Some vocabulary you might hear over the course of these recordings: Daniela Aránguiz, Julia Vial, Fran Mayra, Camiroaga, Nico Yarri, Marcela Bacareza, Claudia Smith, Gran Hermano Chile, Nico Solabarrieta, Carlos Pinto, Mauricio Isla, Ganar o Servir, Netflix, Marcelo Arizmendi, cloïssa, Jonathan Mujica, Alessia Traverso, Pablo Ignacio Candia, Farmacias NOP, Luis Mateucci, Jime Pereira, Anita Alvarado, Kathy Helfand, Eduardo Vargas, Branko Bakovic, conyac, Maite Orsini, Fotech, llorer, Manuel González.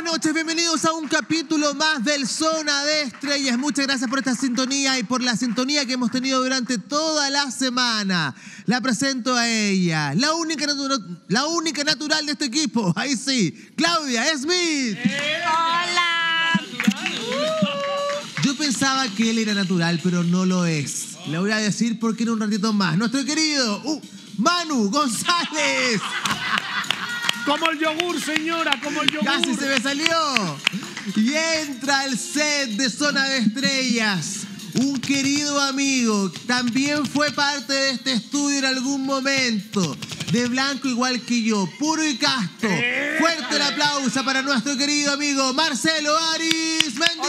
buenas noches, bienvenidos a un capítulo más del Zona de Estrellas. Muchas gracias por esta sintonía y por la sintonía que hemos tenido durante toda la semana. La presento a ella, la única natural de este equipo, ahí sí, Claudia Smith. ¡Hola! Yo pensaba que él era natural, pero no lo es. Le voy a decir por qué en un ratito más. Nuestro querido Manu González. Como el yogur, señora, como el yogur. Casi se me salió. Y entra al set de Zona de Estrellas. Un querido amigo, también fue parte de este estudio en algún momento. De blanco igual que yo, puro y casto. Fuerte el aplauso para nuestro querido amigo Marcelo Arizmendi.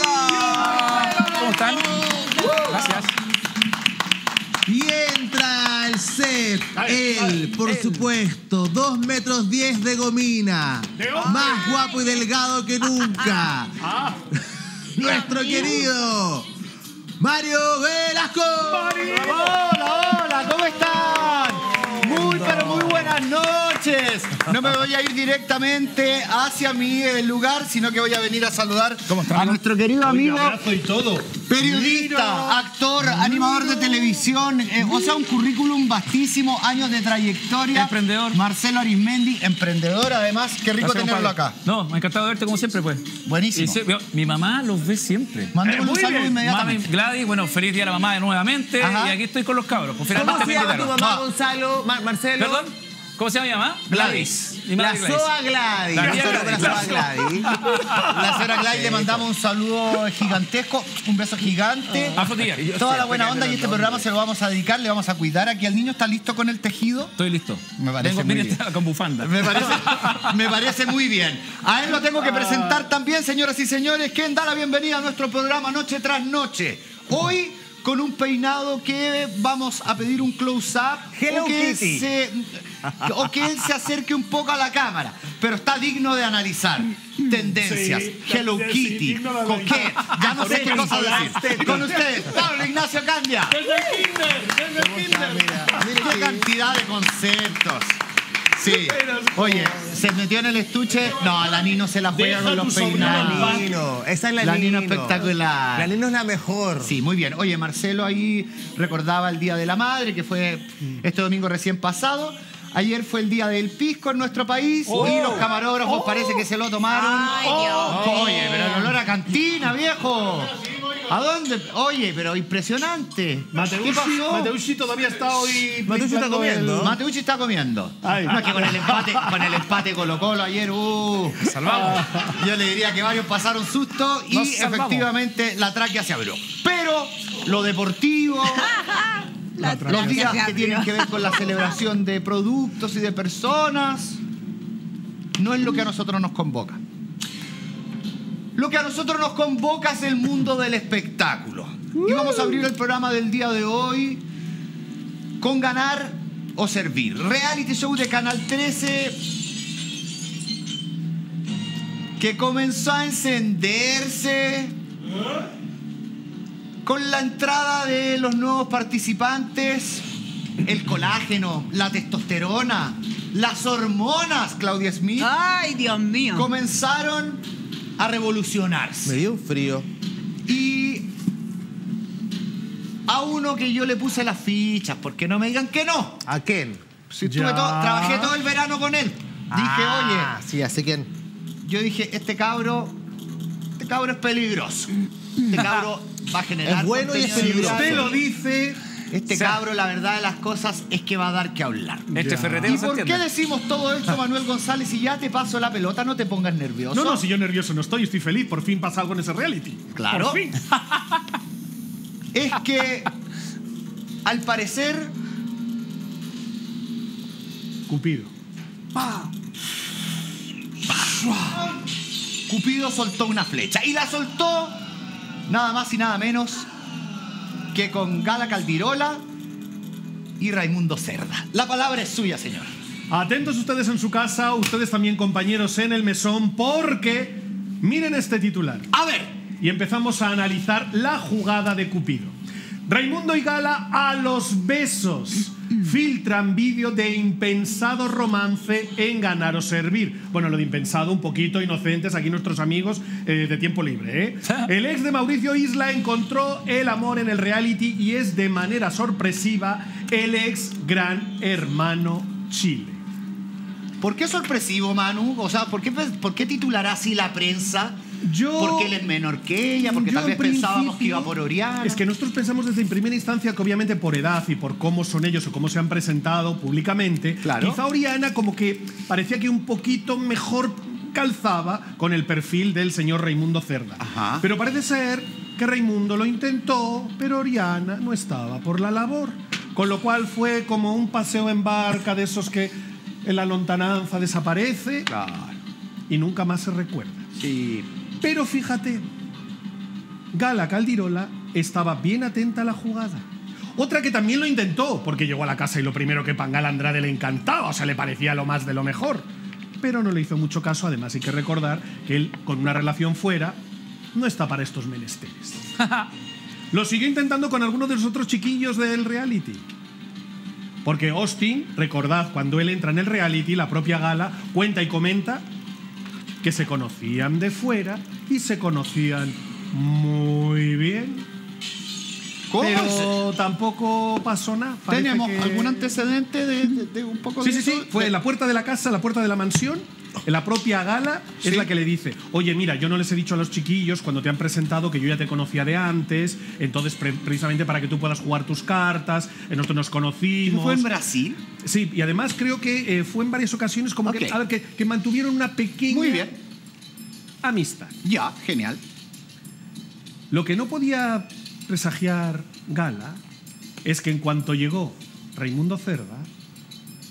¿Cómo están? Gracias. Y entra al set, él, por supuesto, 2,10 metros de gomina, más guapo y delgado que nunca, nuestro querido Mario Velasco. ¡Hola, hola! ¿Cómo están? Muy, pero muy buenas noches. No me voy a ir directamente hacia mi lugar, sino que voy a venir a saludar a nuestro querido amigo. Abrazo y todo. Periodista, actor, animador de televisión, o sea, un currículum vastísimo, años de trayectoria. Emprendedor. Marcelo Arizmendi, emprendedor además. Qué rico tenerlo acá. No, me ha encantado verte como siempre, pues. Buenísimo. Mi mamá los ve siempre. Mandémosle un saludo inmediatamente. Mami, Gladys, bueno, feliz día a la mamá de nuevamente. Ajá. Y aquí estoy con los cabros. Pues, ¿cómo se llama tu mamá, Gonzalo? Marcelo. ¿Perdón? ¿Cómo se llama mi mamá? Gladys. La Soa Gladys. La Soa Gladys, le mandamos un saludo gigantesco, un beso gigante. Toda la buena onda, y este programa se lo vamos a dedicar, le vamos a cuidar. Aquí al niño, ¿está listo con el tejido? Estoy listo. Me parece muy bien. Con bufanda. Me parece muy bien. A él lo tengo que presentar también, señoras y señores. ¿Quién da la bienvenida a nuestro programa Noche tras Noche? Hoy, con un peinado que vamos a pedir un close-up o que él se acerque un poco a la cámara, pero está digno de analizar. Tendencias, sí, Hello Kitty, Coquette, ya no sé qué cosa decir. Con ustedes, Pablo Ignacio Candia. Desde el kinder, mira qué cantidad de conceptos. Sí. Oye, se metió en el estuche. No, la Nino se la juega con los peinados. Esa es la Nino espectacular. La Nino es la mejor. Sí, muy bien. Oye, Marcelo ahí recordaba el Día de la Madre, que fue este domingo recién pasado. Ayer fue el Día del Pisco en nuestro país y los camarógrafos parece que se lo tomaron. Ay, Dios. Oye, pero el olor a cantina, viejo. ¿A dónde? Oye, pero impresionante. Mateucci todavía está hoy. Mateucci está comiendo. Mateucci está comiendo. Ay. No, que con el empate Colo-Colo ayer, salvamos. Yo le diría que varios pasaron susto y efectivamente la tráquea se abrió. Pero lo deportivo, los días que tienen que ver con la celebración de productos y de personas, no es lo que a nosotros nos convoca. Lo que a nosotros nos convoca es el mundo del espectáculo. Y vamos a abrir el programa del día de hoy con Ganar o Servir. Reality show de Canal 13 que comenzó a encenderse con la entrada de los nuevos participantes, el colágeno, la testosterona, las hormonas, Claudia Smith. ¡Ay, Dios mío! Comenzaron a revolucionarse. Me dio frío. Y a uno que yo le puse las fichas, porque no me digan que no. ¿A quién? Si trabajé todo el verano con él. Dije, oye. Sí, así que yo dije, este cabro es peligroso. Este cabro va a generar. Es bueno y es peligroso. Usted lo dice. Este cabro, la verdad de las cosas, es que va a dar que hablar. ¿Y por qué decimos todo esto, Manuel González? Y ya te paso la pelota, no te pongas nervioso. No, si yo nervioso no estoy, estoy feliz. Por fin pasa algo en ese reality. Claro. Por fin. Es que, al parecer, Cupido. Cupido soltó una flecha. Y la soltó, nada más y nada menos, que con Gala Caldirola y Raimundo Cerda. La palabra es suya, señor. Atentos ustedes en su casa, ustedes también, compañeros, en el mesón, porque miren este titular. A ver. Y empezamos a analizar la jugada de Cupido. Raimundo y Gala a los besos. filtran vídeo de impensado romance en Ganar o Servir. Bueno, lo de impensado, un poquito inocentes aquí nuestros amigos de tiempo libre, ¿eh? El ex de Mauricio Isla encontró el amor en el reality y es de manera sorpresiva el ex Gran Hermano Chile. ¿Por qué sorpresivo, Manu? O sea, ¿por qué titulará así la prensa? Porque él es menor que ella, porque tal vez pensábamos que iba por Oriana. Es que nosotros pensamos desde en primera instancia que obviamente por edad y por cómo son ellos o cómo se han presentado públicamente, claro, quizá Oriana como que parecía que un poquito mejor calzaba con el perfil del señor Raimundo Cerda. Ajá. Pero parece ser que Raimundo lo intentó, pero Oriana no estaba por la labor. Con lo cual fue como un paseo en barca de esos que en la lontananza desaparece, claro, y nunca más se recuerda. Sí. Pero fíjate, Gala Caldirola estaba bien atenta a la jugada. Otra que también lo intentó, porque llegó a la casa y lo primero que Pangal Andrade le encantaba, o sea, le parecía lo más de lo mejor. Pero no le hizo mucho caso, además hay que recordar que él, con una relación fuera, no está para estos menesteres. Lo siguió intentando con algunos de los otros chiquillos del reality. Porque Austin, recordad, cuando él entra en el reality, la propia Gala cuenta y comenta que se conocían de fuera y se conocían muy bien. ¿Cómo? Pero tampoco pasó nada. ¿Tenemos algún antecedente de un poco de eso? Sí, sí, fue en la puerta de la casa, la puerta de la mansión. En la propia Gala es la que le dice: oye, mira, yo no les he dicho a los chiquillos cuando te han presentado que yo ya te conocía de antes, entonces precisamente para que tú puedas jugar tus cartas, nosotros nos conocimos. ¿Fue en Brasil? Sí, y además creo que fue en varias ocasiones como que, a ver, que mantuvieron una pequeña amistad. Ya, genial. Lo que no podía presagiar Gala es que en cuanto llegó Raimundo Cerda,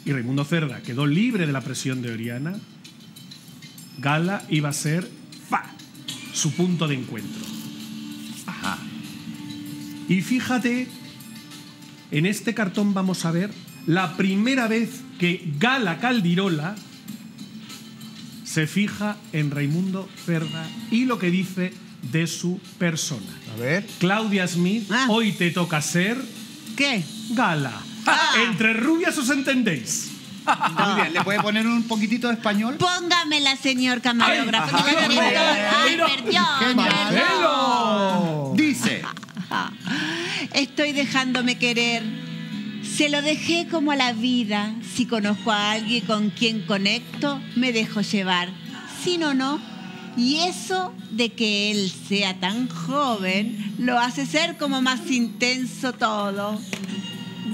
y Raimundo Cerda quedó libre de la presión de Oriana, Gala iba a ser su punto de encuentro. Ajá. Y fíjate, en este cartón vamos a ver la primera vez que Gala Caldirola se fija en Raimundo Cerda y lo que dice de su persona. A ver. Claudia Smith, hoy te toca ser... ¿Qué? Gala. Entre rubias os entendéis. Muy bien, ¿le puede poner un poquitito de español? Póngamela, señor camarógrafo. Ay, perdón. Dice: estoy dejándome querer. Se lo dejé como a la vida. Si conozco a alguien con quien conecto, me dejo llevar. Si no, no. Y eso de que él sea tan joven lo hace ser como más intenso todo.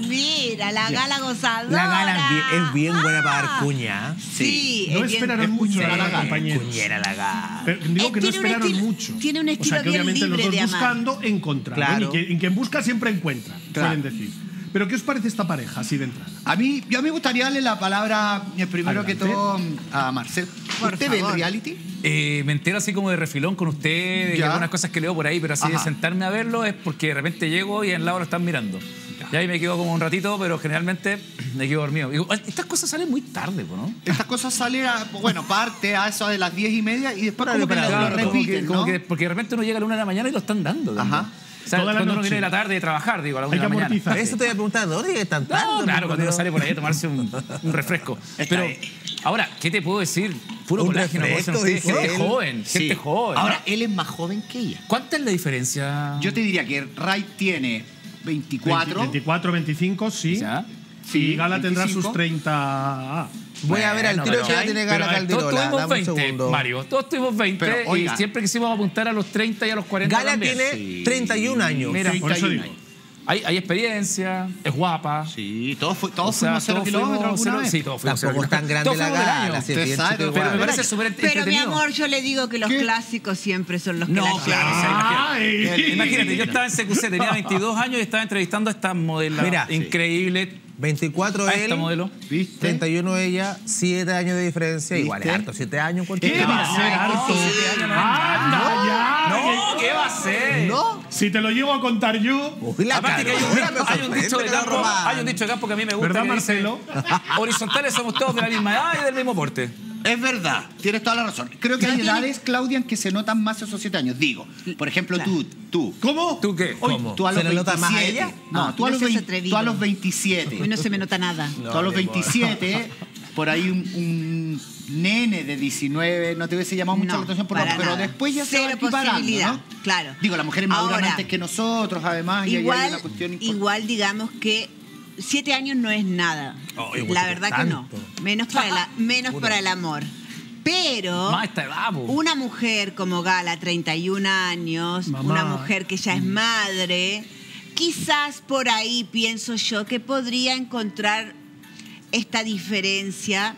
Mira, la Gala gozadora. La Gala es bien buena para dar cuña. Sí, no esperaron mucho a la Gala. Cuñera la Gala. Pero digo que no esperaron mucho. Tiene un estilo bien libre de amar. O sea, que obviamente los dos buscando encontraron. Claro. Y quien busca siempre encuentra, suelen decir. Pero ¿qué os parece esta pareja así de entrada? A mí, yo me gustaría darle la palabra primero que todo a Marcelo. ¿Usted ve el reality? Me entero así como de refilón con ustedes, algunas cosas que leo por ahí, pero así de sentarme a verlo es porque de repente llego y al lado lo están mirando. Y ahí me quedo como un ratito, pero generalmente me quedo dormido. Digo, estas cosas salen muy tarde, ¿no? Estas cosas salen, bueno, parte a eso de las 10:30 y después como que lo repiten, ¿no? Porque de repente uno llega a la 1 de la mañana y lo están dando. Ajá. O sea, cuando uno viene de la tarde de trabajar, digo, a la 1 de la mañana. Eso te voy a preguntar, ¿dónde llegues tan tarde? No, claro, cuando uno sale por ahí a tomarse un refresco. Pero ahora, ¿qué te puedo decir? Puro colágeno, gente joven, gente joven. Ahora, él es más joven que ella. ¿Cuánta es la diferencia? Yo te diría que Ray tiene 24, 25, sí. Y Gala tendrá sus 30. Voy a ver al tiro que tiene Gala Caldirola. Todos tuvimos 20, Mario. Todos tuvimos 20 y siempre quisimos apuntar a los 30 y a los 40. Gala tiene 31 años. Mira, por eso digo. Hay experiencia, es guapa. Sí, todos fuimos 0 kilómetros. Sí, todos fuimos 0 kilómetros. Tampoco es tan grande la Gala. Pero me parece súper entretenido. Pero mi amor, yo le digo que los clásicos siempre son los que la claro. Imagínate, yo estaba en CQC, tenía 22 años y estaba entrevistando a esta modelo increíble. 24 él, 31 ella, 7 años de diferencia. Igual es harto, 7 años. ¿Qué va a ser harto? ¡Anda ya! ¿Qué va a ser? Si te lo llevo a contar yo... Aparte que hay un dicho de campo que a mí me gusta. ¿Verdad, Marcelo? Horizontales somos todos de la misma edad y del mismo porte. Es verdad, tienes toda la razón. Creo que hay edades, Claudia, en que se notan más esos 7 años. Digo, por ejemplo, claro. tú. ¿Cómo? ¿Tú qué? Hoy, ¿cómo? ¿Tú a los 27? ¿Más a ella? No, tú, tú a los 27. Hoy no se me nota nada. No, tú a los 27, por ahí un nene de 19, no te hubiese llamado mucho la atención, por pero después ya se va equiparando, ¿no? Claro. Digo, las mujeres maduran antes que nosotros, además, igual, y hay una cuestión importante. Igual, digamos que 7 años no es nada. Oh, la verdad que no. Menos para, menos para el amor. Pero una mujer como Gala, 31 años, mamá, una mujer que ya es madre, quizás por ahí pienso yo que podría encontrar esta diferencia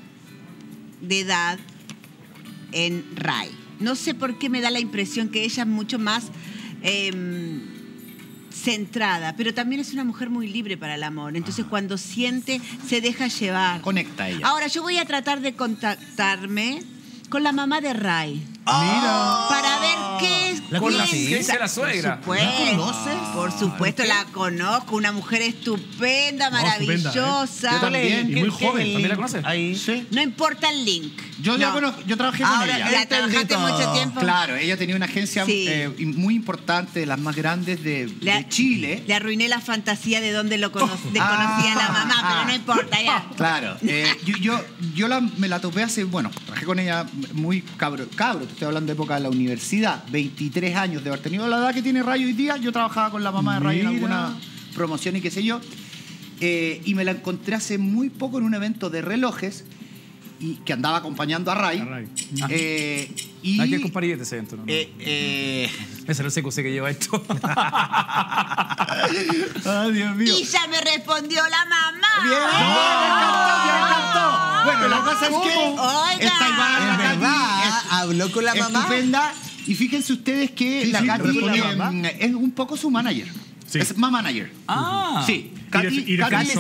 de edad en Rai. No sé por qué me da la impresión que ella es mucho más... centrada, pero también es una mujer muy libre para el amor. Entonces, cuando siente, se deja llevar. Conecta ella. Ahora, yo voy a tratar de contactarme con la mamá de Ray. ¡Mira! Para ver qué es. ¿La conoces? ¿La suegra? Por supuesto, la conozco. Una mujer estupenda, maravillosa. Estupenda, ¿eh? Y muy joven. ¿También la conoces? Ahí. Sí. No importa el link. Yo ya conozco, yo trabajé con ella. ¿La trabajaste mucho tiempo? Claro, ella tenía una agencia muy importante, de las más grandes de Chile. Le arruiné la fantasía de dónde lo conocía la mamá, pero no importa. Ya. Claro. Yo me la topé hace, trabajé con ella muy cabro. Estoy hablando de época de la universidad, 23 años de haber tenido la edad que tiene Ray hoy día. Yo trabajaba con la mamá de Ray en alguna promoción y qué sé yo, y me la encontré hace muy poco en un evento de relojes y que andaba acompañando a Ray. Hay que comparar este evento, ¿no? Ese no sé qué lleva esto. ¡Ay, Dios mío! Y ya me respondió la mamá. ¡Bien! ¡Me encantó! Bueno, la cosa es que... habló con la mamá. Estupenda. Y fíjense ustedes que la Kathy es un poco su manager. Sí. Es mamá manager. Ah. Sí. ¿Cómo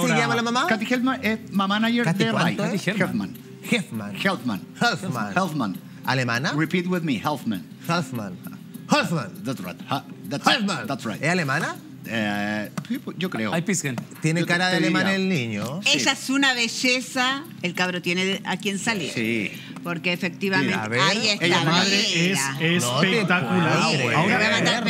se llama la mamá? Kathy Helfand es mamá manager de Ray. Kathy Helfand. Helfand. ¿Alemana? Repeat with me, Helfand. Helfand. That's right. That's right. ¿Es alemana? Yo creo. Tiene cara de alemán el niño. Ella es una belleza. El cabro tiene a quien salir. Sí. Porque efectivamente ahí está. La madre es espectacular.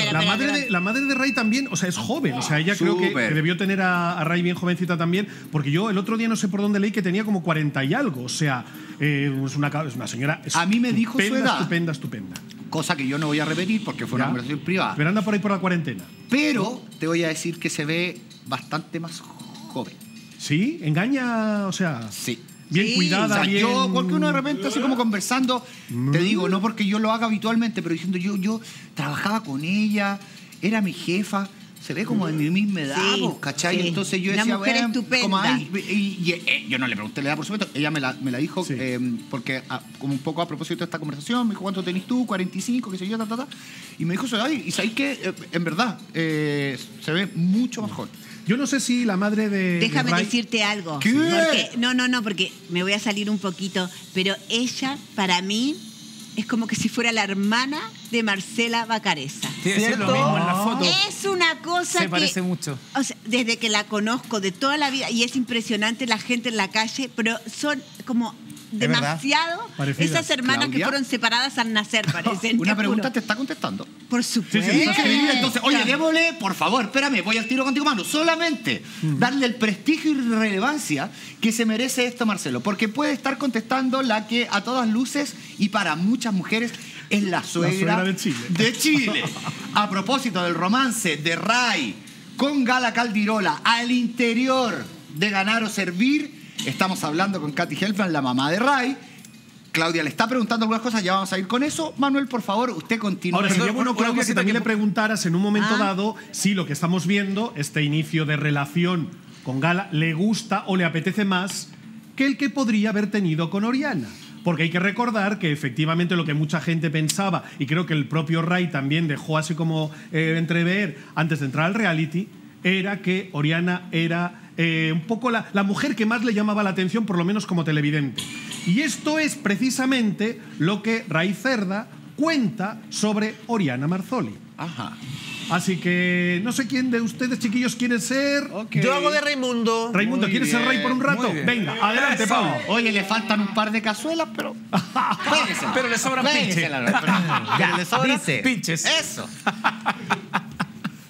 La madre de Ray también, o sea, es joven. O sea, ella creo que debió tener a Ray bien jovencita también. Porque yo el otro día no sé por dónde leí que tenía como 40 y algo. O sea, es una señora estupenda. A mí me dijo su edad. Estupenda. Cosa que yo no voy a repetir porque fue una conversación privada. Pero anda por ahí por la cuarentena. Pero te voy a decir que se ve bastante más joven. ¿Sí? ¿Engaña? O sea... Sí. Bien cuidada, o sea, bien... Yo, porque uno de repente así como conversando, te digo, no porque yo lo haga habitualmente, pero diciendo yo trabajaba con ella, era mi jefa, se ve como de mi misma edad, ¿cachai? Sí. Entonces yo decía, bueno, como ahí... Y yo no le pregunté la edad, por supuesto, ella me la dijo, porque como un poco a propósito de esta conversación, me dijo, ¿cuánto tenés tú? 45, qué sé yo, y me dijo, ay, y sabés que, en verdad, se ve mucho mejor. Yo no sé si la madre de... Déjame decirte algo. ¿Qué? Porque, no, porque me voy a salir un poquito. Pero ella, para mí, es como que si fuera la hermana de Marcela Bacareza. ¿Cierto? Lo mismo en la foto. Es una cosa que... Se parece mucho. O sea, desde que la conozco, de toda la vida, y es impresionante la gente en la calle, pero son como... demasiado esas hermanas que fueron separadas al nacer, parecen. Una pregunta te está contestando. Por supuesto. Entonces, oye, démosle, por favor, espérame, voy al tiro contigo, Manu. Solamente darle el prestigio y relevancia que se merece esto, Marcelo, porque puede estar contestando la que a todas luces y para muchas mujeres es la suegra de Chile. A propósito del romance de Ray con Gala Caldirola al interior de Ganar o Servir, estamos hablando con Kathy Helfand, la mamá de Ray. Claudia le está preguntando algunas cosas, ya vamos a ir con eso. Manuel, por favor, usted continúa. Ahora, sería bueno, Claudia, que también le preguntaras en un momento dado si lo que estamos viendo, este inicio de relación con Gala, le gusta o le apetece más que el que podría haber tenido con Oriana. Porque hay que recordar que efectivamente lo que mucha gente pensaba, y creo que el propio Ray también dejó así como entrever antes de entrar al reality, era que Oriana era... un poco la mujer que más le llamaba la atención, por lo menos como televidente. Y esto es precisamente lo que Ray Cerda cuenta sobre Oriana Marzoli. Ajá. Así que no sé quién de ustedes, chiquillos, quiere ser. Okay. Yo hago de Raimundo. Raimundo, ¿quieres ser rey por un rato? Venga, adelante, Pablo. Oye, le faltan un par de cazuelas, pero. Pero le sobran pinches. Ya, le sobran pinches. Eso.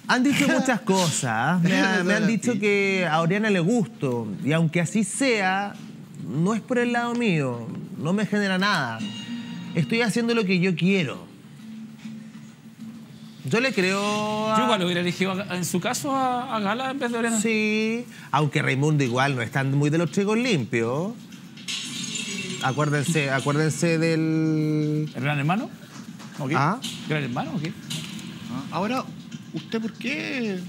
Han dicho muchas cosas. Me han dicho que a Oriana le gusto. Y aunque así sea, no es por el lado mío. No me genera nada. Estoy haciendo lo que yo quiero. Yo le creo a... Yo igual hubiera elegido en su caso a Gala en vez de Oriana. Sí, aunque Raimundo igual no están muy de los trigos limpios. Acuérdense del... ¿El Gran Hermano? ¿O qué? ¿Ah? ¿Gran Hermano o qué? Ahora, ¿usted por qué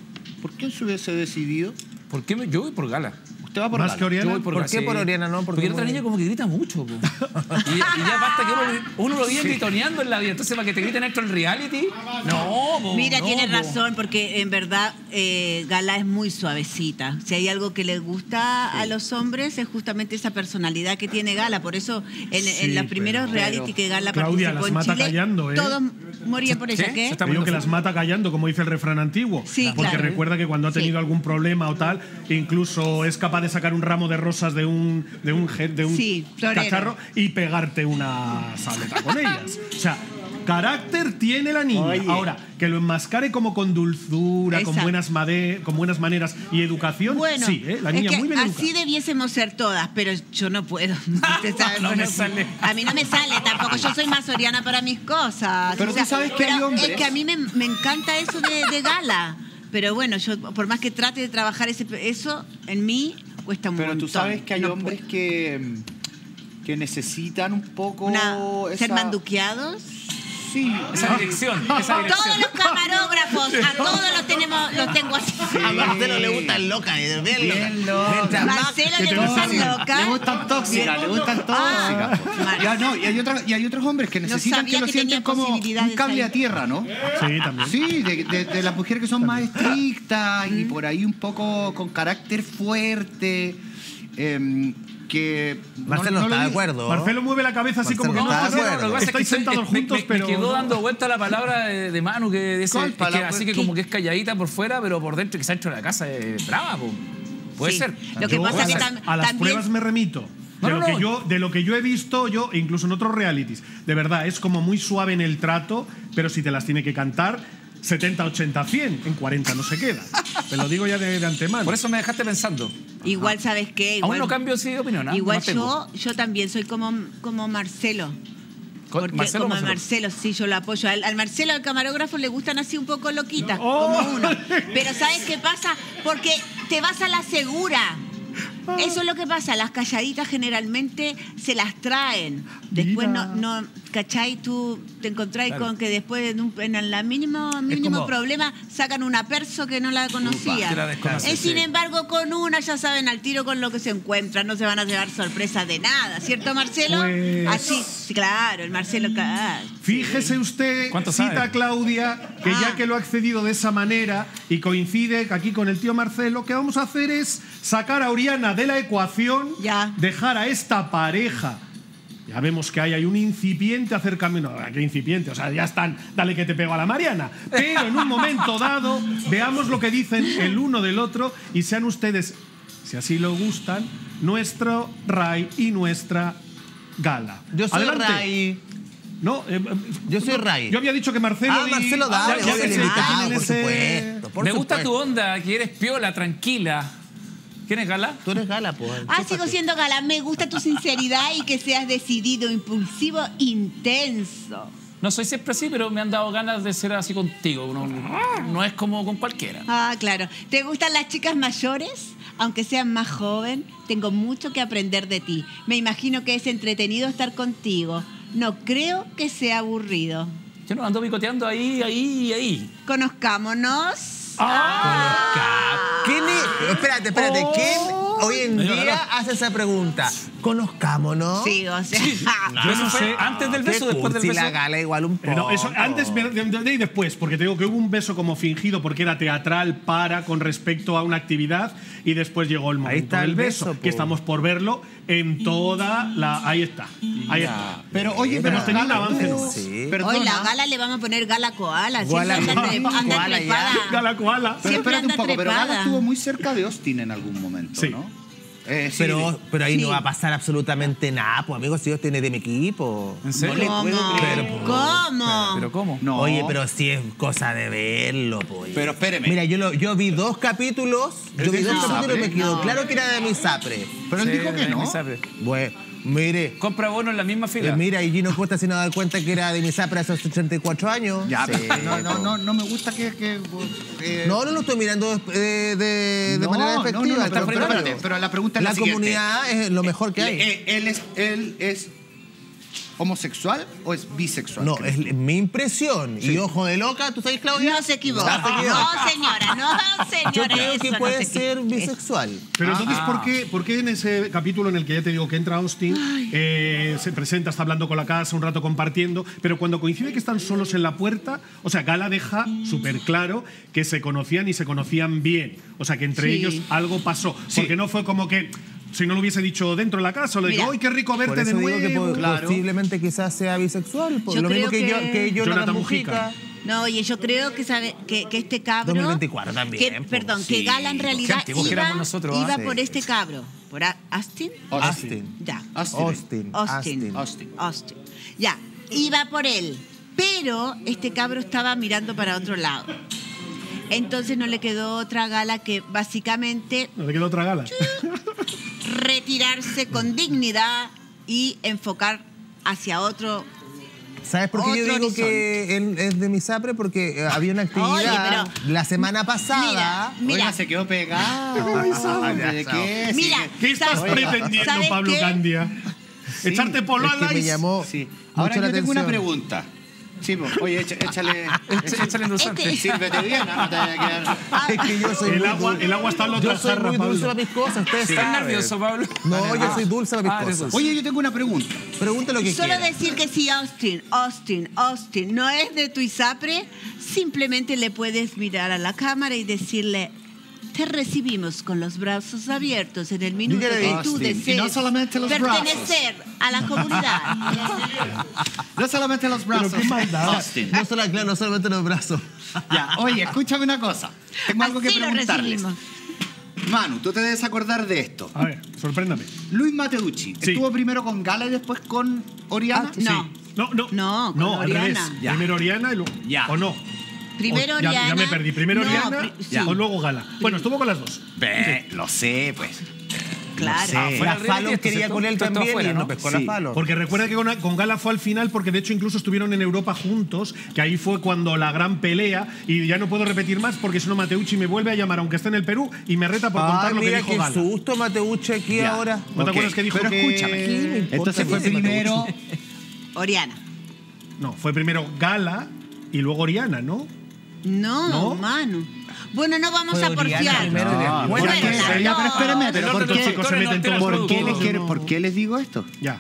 se hubiese decidido? ¿Por qué yo voy por Gala? ¿Usted va por Gala? ¿Más que Oriana? ¿Por qué por Oriana no? Porque la otra niña como que grita mucho. Y ya basta que uno lo viene gritoneando en la vida. Entonces, para que te griten esto en reality... No, mira, tiene razón, porque en verdad Gala es muy suavecita. Si hay algo que les gusta a los hombres es justamente esa personalidad que tiene Gala. Por eso, en los primeros reality que Gala participó en Chile, todos morían por ella. ¿Qué? Digo que las mata callando, como dice el refrán antiguo. Porque recuerda que cuando ha tenido algún problema o tal, incluso es capaz de sacar un ramo de rosas de un cacharro y pegarte una sableta con ellas. O sea, carácter tiene la niña. Oye. Ahora, que lo enmascare como con dulzura, con buenas maneras y educación. Bueno, sí, la niña es que muy bien educada. Así debiésemos ser todas, pero yo no puedo. No me sale. A mí no me sale tampoco. Yo soy más Oriana para mis cosas. Pero tú sabes que hay hombres. Es que a mí me encanta eso de Gala. Pero bueno, yo por más que trate de trabajar eso, en mí cuesta mucho. Pero tú sabes que hay hombres que necesitan un poco... ¿Ser manduqueados? Sí. Esa dirección. Todos los camarógrafos, a todos los tengo así. Sí. A Marcelo le gustan locas. Bien loca. Marcelo le gustan locas. Le gustan tóxicas, Y hay otros hombres que necesitan que lo sienten como un cable a tierra, ¿no? Sí, también. Sí, de las mujeres que son más estrictas y por ahí un poco con carácter fuerte. Marcelo está de acuerdo. Marcelo mueve la cabeza así como que no estáis sentados juntos, pero... Me quedó dando vuelta la palabra de Manu, que dice así que como que es calladita por fuera, pero por dentro que se ha hecho la casa es brava. Puede ser. Lo que pasa es que a las pruebas me remito. De lo que yo he visto, yo incluso en otros realities, de verdad, es como muy suave en el trato, pero si te las tiene que cantar... 70, 80, 100, en 40 no se queda. Te lo digo ya de antemano. Por eso me dejaste pensando. Igual, ¿sabes qué? Igual, aún no cambio de opinión. Igual yo también soy como Marcelo. Marcelo, sí, yo lo apoyo. Al Marcelo, al camarógrafo, le gustan así un poco loquitas, como uno. Pero ¿sabes qué pasa? Porque te vas a la segura. Eso es lo que pasa, las calladitas generalmente se las traen. Después no ¿cachai? Tú te encontrás con que después en la mínimo problema sacan una perso que no la conocía. Sin embargo, con una ya saben al tiro con lo que se encuentran, no se van a llevar sorpresas de nada, ¿cierto, Marcelo? Pues... Así, claro, el Marcelo. Fíjese usted, cita a Claudia, que ya que lo ha accedido de esa manera y coincide aquí con el tío Marcelo, lo que vamos a hacer es sacar a Oriana de la ecuación, dejar a esta pareja. Ya vemos que hay un incipiente acercamiento. No, qué incipiente, o sea, ya están, dale que te pego a la Mariana. Pero en un momento dado, veamos lo que dicen el uno del otro y sean ustedes, si así lo gustan, nuestro Ray y nuestra Gala. Yo soy Ray. No, yo soy Ray. Yo había dicho que Marcelo... Marcelo, dale. Me gusta tu onda, que eres piola, tranquila. ¿Quién es Gala? Tú eres Gala, pues. Sigo siendo Gala. Me gusta tu sinceridad y que seas decidido, impulsivo, intenso. No soy siempre así, pero me han dado ganas de ser así contigo. No es como con cualquiera. Claro. ¿Te gustan las chicas mayores? Aunque seas más joven, tengo mucho que aprender de ti. Me imagino que es entretenido estar contigo. No creo que sea aburrido. Yo no ando picoteando ahí. Conozcámonos. ¿Quién es? Espérate. ¿Quién hoy en día hace esa pregunta. Conozcámonos. Sí, o sea. Sí. Yo no sé, antes del beso, después del beso. La gala igual un poco. No, eso, antes y después, porque te digo que hubo un beso como fingido porque era teatral para con respecto a una actividad y después llegó el momento del beso, que estamos por verlo en toda la... Ahí está, ahí está. Pero oye, pero hemos tenido un avance. Hoy la gala le vamos a poner gala koala. Gala koala. Pero espérate un poco, pero Gala estuvo muy cerca de Austin en algún momento, ¿no? Pero ahí no va a pasar absolutamente nada, pues amigos, si Austin es de mi equipo. ¿En serio? No le puedo creer. ¿Cómo? ¿Pero cómo? No. Oye, pero sí es cosa de verlo, pues. Pero espéreme. Mira, yo vi dos capítulos, y me quedó claro que era de MiSapre. Pero él dijo que no. Bueno. Mire. Compra bono en la misma fila. Mira, y Gino Cuesta se nos da cuenta que era de MiSapre hace 84 años. Ya, sí, no me gusta que no lo estoy mirando de manera efectiva. Pero la pregunta es la siguiente. La comunidad es lo mejor que hay. Él es ¿homosexual o es bisexual? No, es mi impresión. Sí. Y ojo de loca, ¿tú sabes, Claudia? No se equivoca. No, señora. Yo creo que puede ser bisexual. Pero entonces, ¿por qué en ese capítulo en el que ya te digo que entra Austin, se presenta, está hablando con la casa, un rato compartiendo, pero cuando coincide que están solos en la puerta, o sea, Gala deja súper claro que se conocían y se conocían bien. O sea, que entre ellos algo pasó. Sí. Porque no fue como que... Si no lo hubiese dicho dentro de la casa, le digo, ¡ay, qué rico verte de nuevo! Que posiblemente quizás sea bisexual, por lo mismo que Jonathan Mujica. No, oye, yo creo que este cabro... 2024 también. Perdón, que Gala en realidad iba por este cabro. ¿Por Austin? Austin. Ya, iba por él, pero este cabro estaba mirando para otro lado. Entonces no le quedó otra Gala que básicamente... No le quedó otra Gala. Retirarse con dignidad y enfocar hacia otro. ¿Sabes por qué yo digo que él es de MiSapre? Porque había una actividad la semana pasada. Mira, se quedó pegado. ¿Qué estás pretendiendo, Pablo Candia? ¿Echarte polvo al aire? Me llamó. Ahora yo tengo una pregunta. Sí, oye, échale endulzante. Sírvete bien, no te vaya a quedar. Es que yo soy el agua está en la otra jarra, Pablo. Yo soy muy dulce para mis cosas. ¿Ustedes están nerviosos, Pablo? No, yo soy dulce para mis cosas. Oye, yo tengo una pregunta. Pregunta lo que quieras. Solo decir que si Austin no es de tu ISAPRE, simplemente le puedes mirar a la cámara y decirle... Te recibimos con los brazos abiertos en el minuto que tú desees pertenecer a la comunidad. No solamente los brazos. Pero qué maldad, Austin. No solamente los brazos. Ya, oye, escúchame una cosa. Tengo algo que preguntarles. Manu, tú te debes acordar de esto. A ver, sorpréndame. Luis Mateucci, ¿estuvo primero con Gala y después con Oriana? No, al revés. Primero Oriana y luego... ¿O no? Primero Oriana. Ya me perdí. Primero Oriana o luego Gala. Bueno, estuvo con las dos. Lo sé, pues. Claro. La Falo quería con él también, ¿no? Porque recuerda que con Gala fue al final, porque de hecho incluso estuvieron en Europa juntos, que ahí fue cuando la gran pelea, y ya no puedo repetir más porque si no Mateucci me vuelve a llamar, aunque esté en el Perú, y me reta por contar lo que dijo Gala. Mira qué susto Mateucci aquí ahora. ¿No te acuerdas que dijo que...? Pero escúchame. Entonces fue primero... Oriana. No, fue primero Gala y luego Oriana, ¿no? No, Manu. Bueno, no vamos a porfiar. Bueno, pero espérame, ¿por qué les digo esto? Ya.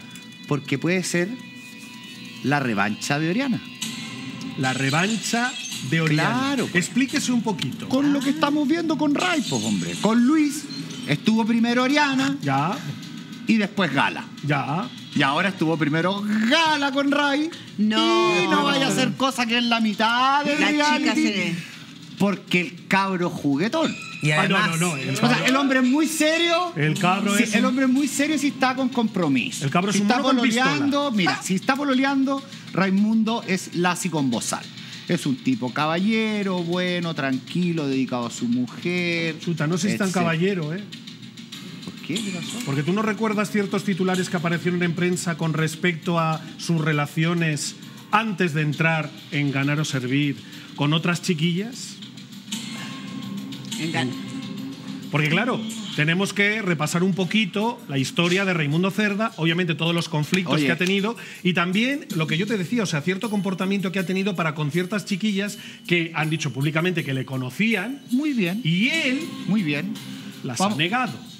Porque puede ser la revancha de Oriana. La revancha de Oriana. Claro. Pues. Explíquese un poquito. Con lo que estamos viendo con Raipo, hombre. Con Luis estuvo primero Oriana. Ya. Y después Gala. Ya. Y ahora estuvo primero Gala con Ray. No. Y no vaya a ser cosa que en la mitad de la chica se... Porque el cabro juguetón. Y además, el hombre es muy serio. El cabro es... El hombre es muy serio si está con compromiso. El cabro es un mono con pistola. Mira, si está pololeando, Raimundo es lazi con bozal. Es un tipo caballero, bueno, tranquilo, dedicado a su mujer. Chuta, no sé si es tan caballero, ¿eh? Porque tú no recuerdas ciertos titulares que aparecieron en prensa con respecto a sus relaciones antes de entrar en Ganar o Servir con otras chiquillas. Porque claro, tenemos que repasar un poquito la historia de Raimundo Cerda, obviamente todos los conflictos que ha tenido y también lo que yo te decía, o sea, cierto comportamiento que ha tenido para con ciertas chiquillas que han dicho públicamente que le conocían. Muy bien. Y él las ha negado.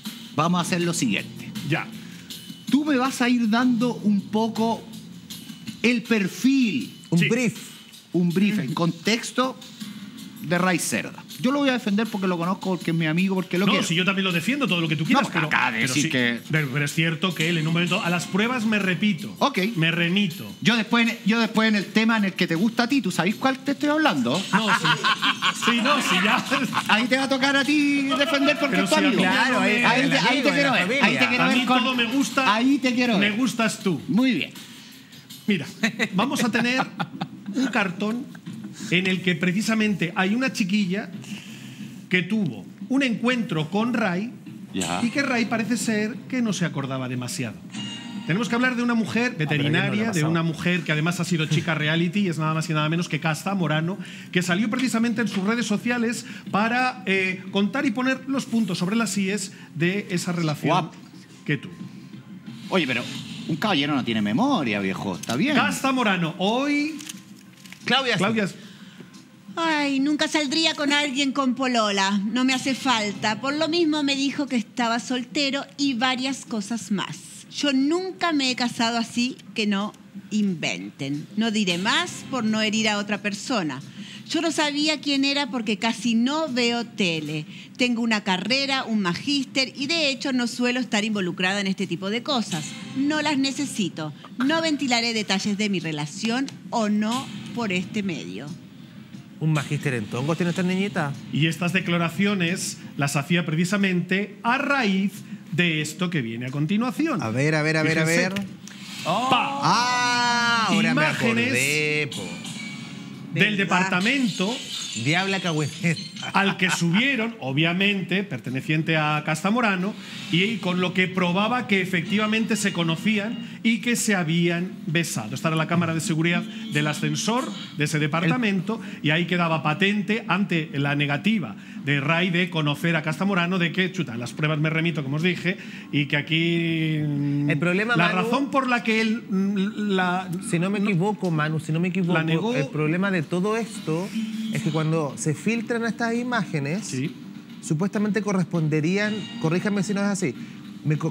vamos a hacer lo siguiente. Ya. Tú me vas a ir dando un poco el perfil. Un brief en contexto de Ray Cerda. Yo lo voy a defender porque lo conozco, porque es mi amigo, porque lo quiero. No, si yo también lo defiendo, todo lo que tú quieras. No, pero acá de decir pero es cierto que él en un momento a las pruebas me repito. Ok. Me remito. Yo después en el tema en el que te gusta a ti, ¿tú sabes cuál te estoy hablando? No, sí. Sí, no, sí, ya. Ahí te va a tocar a ti defender porque es tu amigo. Claro, ahí te quiero ver. Ahí te quiero ver. A mí todo me gusta. Ahí te quiero ver. Me gustas tú. Muy bien. Mira, vamos a tener un cartón en el que precisamente hay una chiquilla que tuvo un encuentro con Ray y que Ray parece ser que no se acordaba demasiado. Tenemos que hablar de una mujer veterinaria, de una mujer que además ha sido chica reality y es nada más y nada menos que Casta Morano, que salió precisamente en sus redes sociales para contar y poner los puntos sobre las íes de esa relación que tuvo. Oye, pero un caballero no tiene memoria, viejo. Está bien. Casta Morano, hoy... Claudia. Ay, nunca saldría con alguien con polola. No me hace falta. Por lo mismo me dijo que estaba soltero y varias cosas más. Yo nunca me he casado, así que no inventen. No diré más por no herir a otra persona. Yo no sabía quién era porque casi no veo tele. Tengo una carrera, un magíster y de hecho no suelo estar involucrada en este tipo de cosas. No las necesito. No ventilaré detalles de mi relación o no por este medio. ¿Un magíster en tongos tiene esta niñita? Y estas declaraciones las hacía precisamente a raíz de esto que viene a continuación. A ver. Oh. Ahora imágenes me acordé, del departamento Diabla Cahuenet al que subieron, obviamente perteneciente a Casta Morano, y con lo que probaba que efectivamente se conocían y que se habían besado. Esta era la cámara de seguridad del ascensor de ese departamento y ahí quedaba patente ante la negativa de Ray de conocer a Casta Morano, de que, chuta, las pruebas me remito, como os dije, y que aquí... El problema, la Manu, razón por la que él... Si no me equivoco, Manu, la negó. El problema de todo esto es que cuando se filtran estas imágenes, supuestamente corresponderían, corríjame si no es así,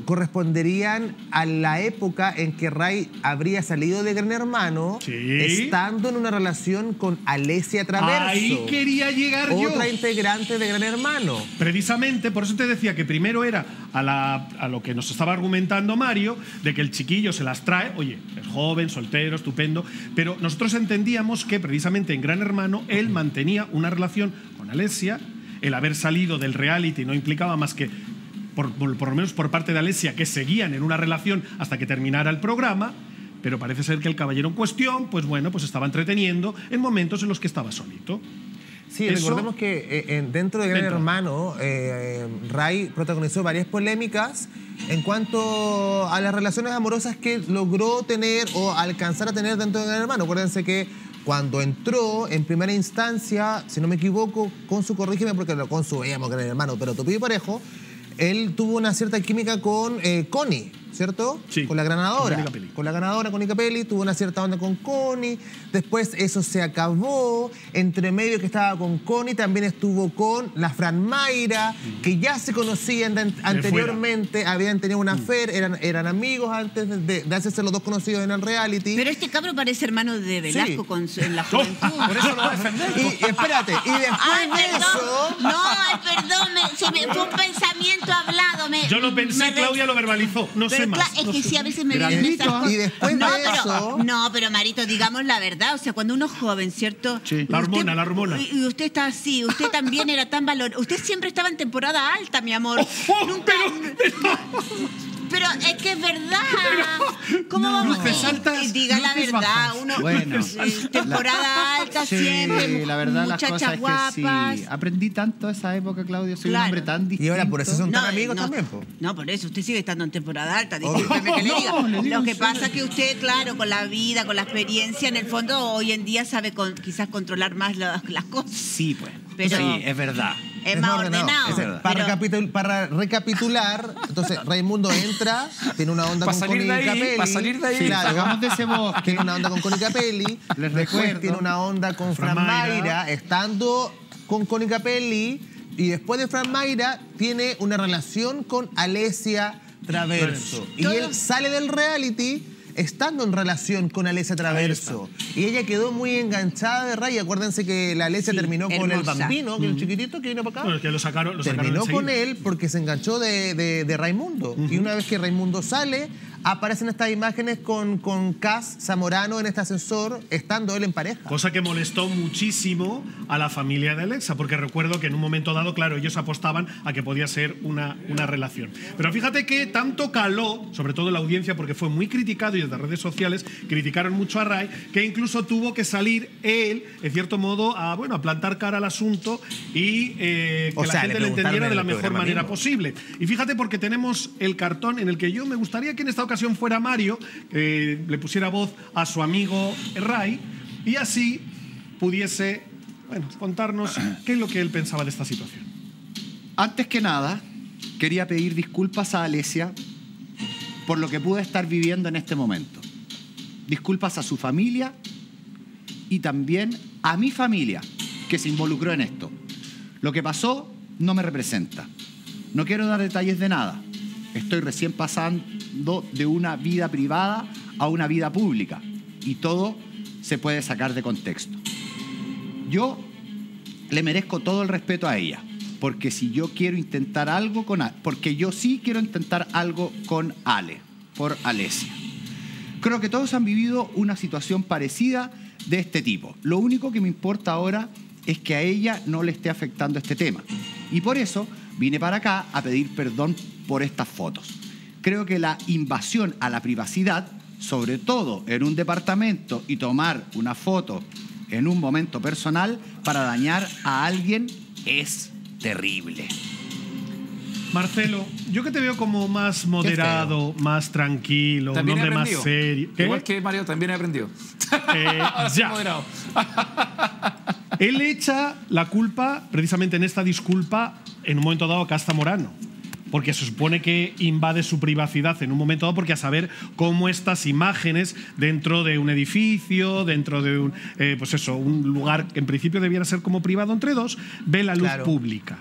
corresponderían a la época en que Ray habría salido de Gran Hermano, estando en una relación con Alessia Traverso. Ahí quería llegar yo. Otra integrante de Gran Hermano. Precisamente, por eso te decía que primero era a lo que nos estaba argumentando Mario, de que el chiquillo se las trae, oye, es joven, soltero, estupendo, pero nosotros entendíamos que precisamente en Gran Hermano él mantenía una relación con Alessia. El haber salido del reality no implicaba más que... por lo menos por parte de Alessia, que seguían en una relación hasta que terminara el programa, pero parece ser que el caballero en cuestión, pues bueno, pues estaba entreteniendo en momentos en los que estaba solito. Sí, recordemos que dentro de Gran Hermano, Ray protagonizó varias polémicas en cuanto a las relaciones amorosas que logró tener o alcanzar a tener dentro de Gran Hermano. Acuérdense que cuando entró, en primera instancia, si no me equivoco, con su corrígeme, porque con su veíamos Gran Hermano, pero Topi y Parejo, él tuvo una cierta química con Connie, ¿cierto? Sí. Con la ganadora. Con la ganadora, Connie Capelli. Tuvo una cierta onda con Connie. Después eso se acabó. Entre medio que estaba con Connie, también estuvo con la Fran Mayra, que ya se conocían anteriormente. Habían tenido una affair, eran amigos antes de hacerse los dos conocidos en el reality. Pero este cabro parece hermano de Velasco en la juventud. Por eso lo va a defender. Y espérate, y después de eso... No, perdón, fue un pensamiento hablado. Yo lo pensé, Claudia lo verbalizó. No sé más. Es que sí, a veces me vienen estas... Y después de eso... No, pero Marito, digamos la verdad. O sea, cuando uno es joven, ¿cierto? Sí. La hormona. Y usted está así. Usted también era tan valor. Usted siempre estaba en temporada alta, mi amor. Nunca... Pero es que es verdad. ¿Cómo vamos a diga la verdad? Uno, bueno, temporada alta siempre. La verdad, muchachas guapas. Es que sí. Aprendí tanto a esa época, Claudio. Soy un hombre tan distinto. Y ahora por eso son tan amigos también. No, por eso. Usted sigue estando en temporada alta. Discúlpeme que le diga. Lo que pasa es que usted, claro, con la vida, con la experiencia, en el fondo, hoy en día sabe quizás controlar más las cosas. Sí, pues. Pero, sí, es verdad. Es más ordenado. Para recapitular, entonces Raimundo entra, tiene una onda con Connie Capelli. Para salir de ahí, vamos de ese bosque. Tiene una onda con Connie Capelli. Después tiene una onda con Fran Mayra, estando con Connie Capelli. Y después de Fran Mayra, tiene una relación con Alessia Traverso. Y él sale del reality estando en relación con Alessia Traverso. Y ella quedó muy enganchada de Ray. Acuérdense que la Alessia terminó con el bambino, que es un chiquitito que vino para acá. Bueno, que lo sacaron terminó enseguida con él porque se enganchó de Raimundo. Y una vez que Raimundo sale, aparecen estas imágenes con Casta Morano en este ascensor, estando él en pareja. Cosa que molestó muchísimo a la familia de Alessia, porque recuerdo que en un momento dado, claro, ellos apostaban a que podía ser una relación. Pero fíjate que tanto caló, sobre todo la audiencia, porque fue muy criticado y desde las redes sociales criticaron mucho a Ray, que incluso tuvo que salir él, en cierto modo, a plantar cara al asunto y que la gente lo entendiera de la mejor manera posible. Y fíjate, porque tenemos el cartón en el que yo me gustaría que en esta ocasión fuera Mario, que le pusiera voz a su amigo Ray y así pudiese contarnos qué es lo que él pensaba de esta situación. Antes que nada, quería pedir disculpas a Alessia por lo que pude estar viviendo en este momento. Disculpas a su familia y también a mi familia, que se involucró en esto. Lo que pasó no me representa. No quiero dar detalles de nada. Estoy recién pasando de una vida privada a una vida pública y todo se puede sacar de contexto. Yo le merezco todo el respeto a ella, porque si yo quiero intentar algo con porque yo sí quiero intentar algo con Ale, por Alessia. Creo que todos han vivido una situación parecida de este tipo. Lo único que me importa ahora es que a ella no le esté afectando este tema. Y por eso vine para acá a pedir perdón por estas fotos. Creo que la invasión a la privacidad, sobre todo en un departamento, y tomar una foto en un momento personal para dañar a alguien es terrible. Marcelo, yo que te veo como más moderado, más tranquilo, un hombre más serio. ¿Qué? Igual que Mario, también he aprendido. Ahora soy moderado. Él echa la culpa, precisamente en esta disculpa, en un momento dado a Casta Morano, porque se supone que invade su privacidad en un momento dado, porque a saber cómo estas imágenes dentro de un edificio, dentro de un, un lugar que en principio debiera ser como privado entre dos, ve la luz pública.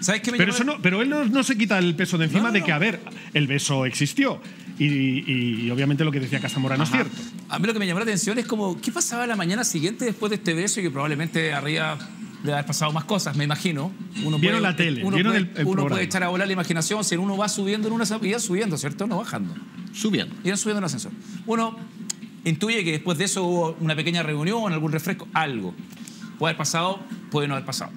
¿Sabes qué me llamó? Pero él no se quita el peso de encima de que, a ver, el beso existió. Y obviamente lo que decía Casta Morano es cierto. A mí lo que me llamó la atención es como, ¿qué pasaba la mañana siguiente después de este beso? Y que probablemente arriba de haber pasado más cosas, me imagino. Uno vieron puede, la tele, uno vieron puede, el uno puede echar a volar la imaginación. O sea, uno va subiendo en una salida, subiendo, ¿cierto? No bajando. Subiendo. Iban subiendo en el ascensor. Uno intuye que después de eso hubo una pequeña reunión, algún refresco, algo. Puede haber pasado, puede no haber pasado.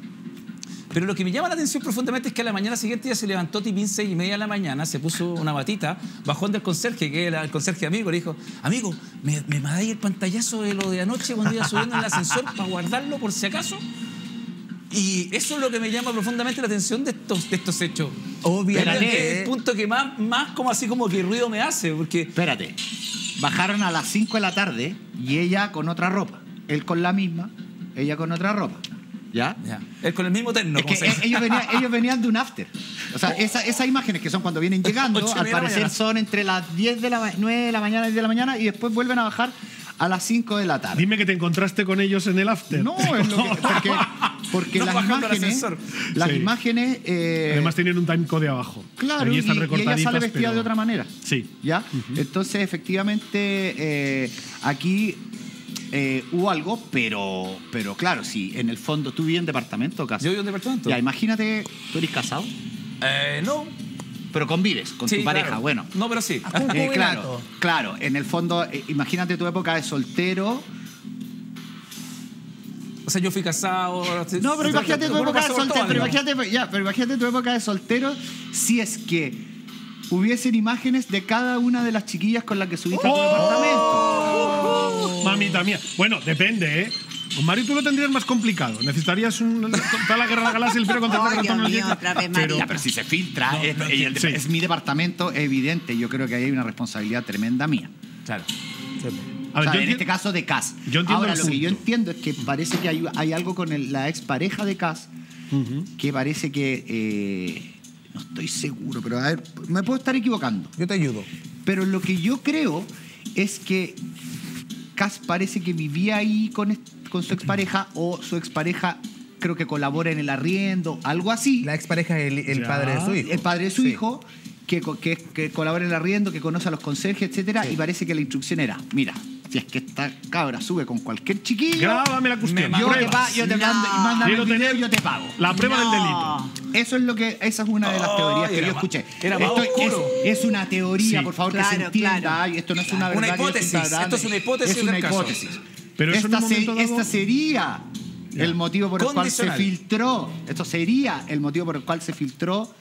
Pero lo que me llama la atención profundamente es que a la mañana siguiente ya se levantó tipín 6:30 de la mañana, se puso una batita, bajó del conserje, que era el conserje amigo, le dijo, amigo, ¿me mandáis el pantallazo de lo de anoche cuando iba subiendo en el ascensor para guardarlo por si acaso? Y eso es lo que me llama profundamente la atención de estos hechos. Obviamente. Es el punto que más como así como que ruido me hace, porque... Espérate. Bajaron a las 5 de la tarde y ella con otra ropa. Él con la misma, ella con otra ropa. ¿Ya? Él con el mismo terno. Es que ellos venían de un after. O sea, esas imágenes que son cuando vienen llegando, al parecer son entre las 9 de la mañana y 10 de la mañana y después vuelven a bajar a las 5 de la tarde. Dime que te encontraste con ellos en el after. No, es lo que... Porque no, las imágenes... Además tienen un timecode abajo. Claro, y ella sale vestida de otra manera. Sí. ¿Ya? Entonces, efectivamente, aquí hubo algo, pero claro, sí, en el fondo, ¿tú vivías en departamento, casa? Yo vivo en departamento. Ya, imagínate, ¿tú eres casado? No. Pero convives con tu pareja, bueno. No, pero sí. Claro, en el fondo, imagínate tu época de soltero... O sea, yo fui casado... No, pero imagínate tu época de soltero. Pero imagínate tu época de soltero si es que hubiesen imágenes de cada una de las chiquillas con las que subiste a tu departamento. Mamita mía. Bueno, depende, ¿eh? Con Mario tú lo tendrías más complicado. Necesitarías toda la guerra de la galaxia, el con tanta pero si se filtra, no, es mi departamento, es evidente. Yo creo que ahí hay una responsabilidad tremenda mía. Claro. A ver, o sea, en este caso de Cass. Ahora, lo que yo entiendo es que parece que hay algo con la expareja de Cass que parece que... no estoy seguro, pero a ver, me puedo estar equivocando. Yo te ayudo. Pero lo que yo creo es que Cass parece que vivía ahí con su expareja o su expareja creo que colabora en el arriendo, algo así. La expareja es el padre de su hijo. El padre de su hijo, que colabora en el arriendo, que conoce a los conserjes, etcétera, y parece que la instrucción era, mira, si es que esta cabra sube con cualquier chiquillo, grábame la cuestión. Yo te mando y mándame el video, yo te pago. La prueba del delito. Eso es lo que, esa es una de las teorías que yo escuché. Es una teoría, por favor, que se entienda. Esto no es una verdad. Esto es una hipótesis. Es una hipótesis. Pero esta sería el motivo por el cual se filtró. Esto sería el motivo por el cual se filtró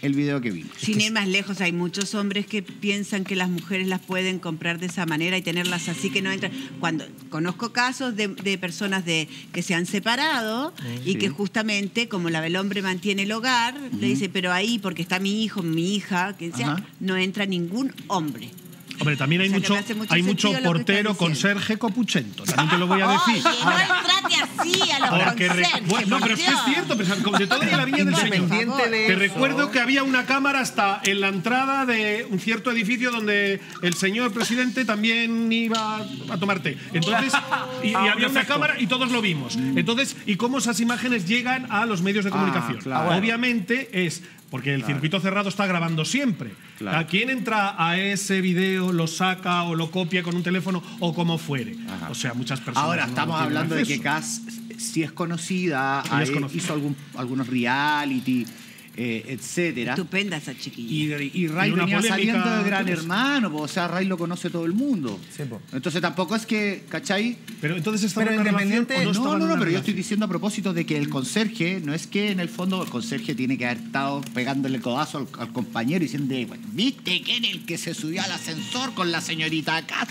el video que vimos. Sin ir más lejos, hay muchos hombres que piensan que las mujeres las pueden comprar de esa manera y tenerlas así, que no entran. Cuando conozco casos de personas que se han separado y que justamente, como el hombre mantiene el hogar, le dice, pero ahí, porque está mi hijo, mi hija, que sea, no entra ningún hombre. Hombre, también hay mucho portero, conserje, copuchento. También te lo voy a decir. Ahora, no trate así a los conserjes. No, pero es que es cierto, como de toda la viña del Señor. Te recuerdo que había una cámara hasta en la entrada de un cierto edificio donde el señor presidente también iba a tomar té. Entonces, y había una cámara y todos lo vimos. Entonces, ¿y cómo esas imágenes llegan a los medios de comunicación? Claro. Obviamente es... porque el circuito cerrado está grabando siempre. ¿A quién entra a ese video, lo saca o lo copia con un teléfono o como fuere? O sea, muchas personas... Ahora, estamos hablando de que Cass sí es conocida, hizo algunos reality, etcétera. Estupenda esa chiquilla. Y Ray venía saliendo de Gran Hermano, o sea, Ray lo conoce todo el mundo. Entonces tampoco es que, ¿cachai? Pero entonces estaba en una relación o no. No, pero yo estoy diciendo a propósito de que el conserje, no es que en el fondo el conserje tiene que haber estado pegándole el codazo al compañero y diciendo, ¿viste que en el que se subió al ascensor con la señorita acá?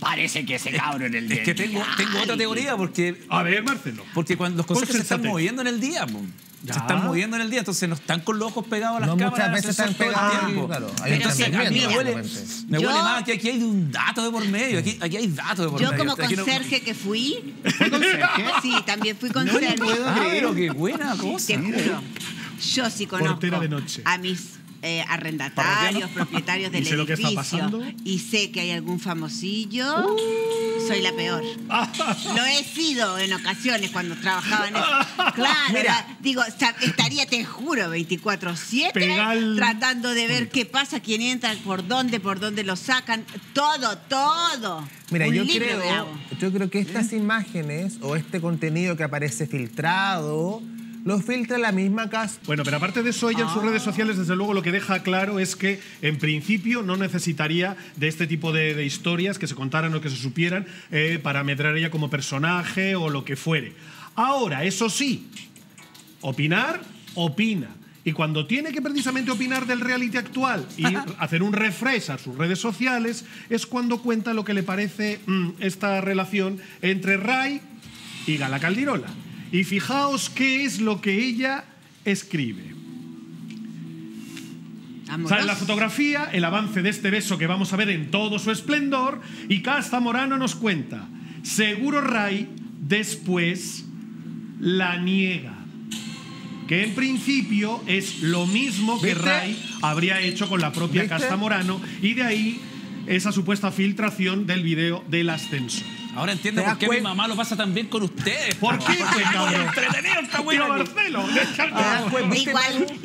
Parece que ese cabrón el día. Es que tengo otra teoría, porque... A ver, Marcelo. Porque cuando los conserjes se están moviendo en el día, se están moviendo en el día, entonces no están con los ojos pegados a las cámaras. Muchas veces están pegados. Claro, a mí me huele más que aquí hay un dato de por medio. Aquí hay datos de por medio. Yo como conserje que fui... ¿Fue conserje? Sí, también fui conserje. No puedo creerlo, qué buena cosa. Te juro. Yo sí conozco a mis arrendatarios, propietarios del edificio. Y sé que hay algún famosillo... Soy la peor. Lo he sido en ocasiones cuando trabajaba en eso. Claro, digo, estaría, te juro, 24/7 tratando de ver qué pasa, quién entra, por dónde lo sacan, todo. Mira, yo creo que estas imágenes o este contenido que aparece filtrado lo filtra la misma casa. Bueno, pero aparte de eso, ella en sus redes sociales, desde luego, lo que deja claro es que, en principio, no necesitaría de este tipo de historias que se contaran o que se supieran para amedrar ella como personaje o lo que fuere. Ahora, eso sí, opina. Y cuando tiene que precisamente opinar del reality actual y hacer un refresh a sus redes sociales, es cuando cuenta lo que le parece esta relación entre Ray y Gala Caldirola. Y fijaos qué es lo que ella escribe. Sale la fotografía, el avance de este beso que vamos a ver en todo su esplendor, y Casta Morano nos cuenta, seguro Ray después la niega. Que en principio es lo mismo que Ray habría hecho con la propia Casta Morano, y de ahí esa supuesta filtración del video del ascenso. Ahora entiendo por qué mi mamá lo pasa tan bien con ustedes. ¿Por qué? Entretenido está bueno Marcelo.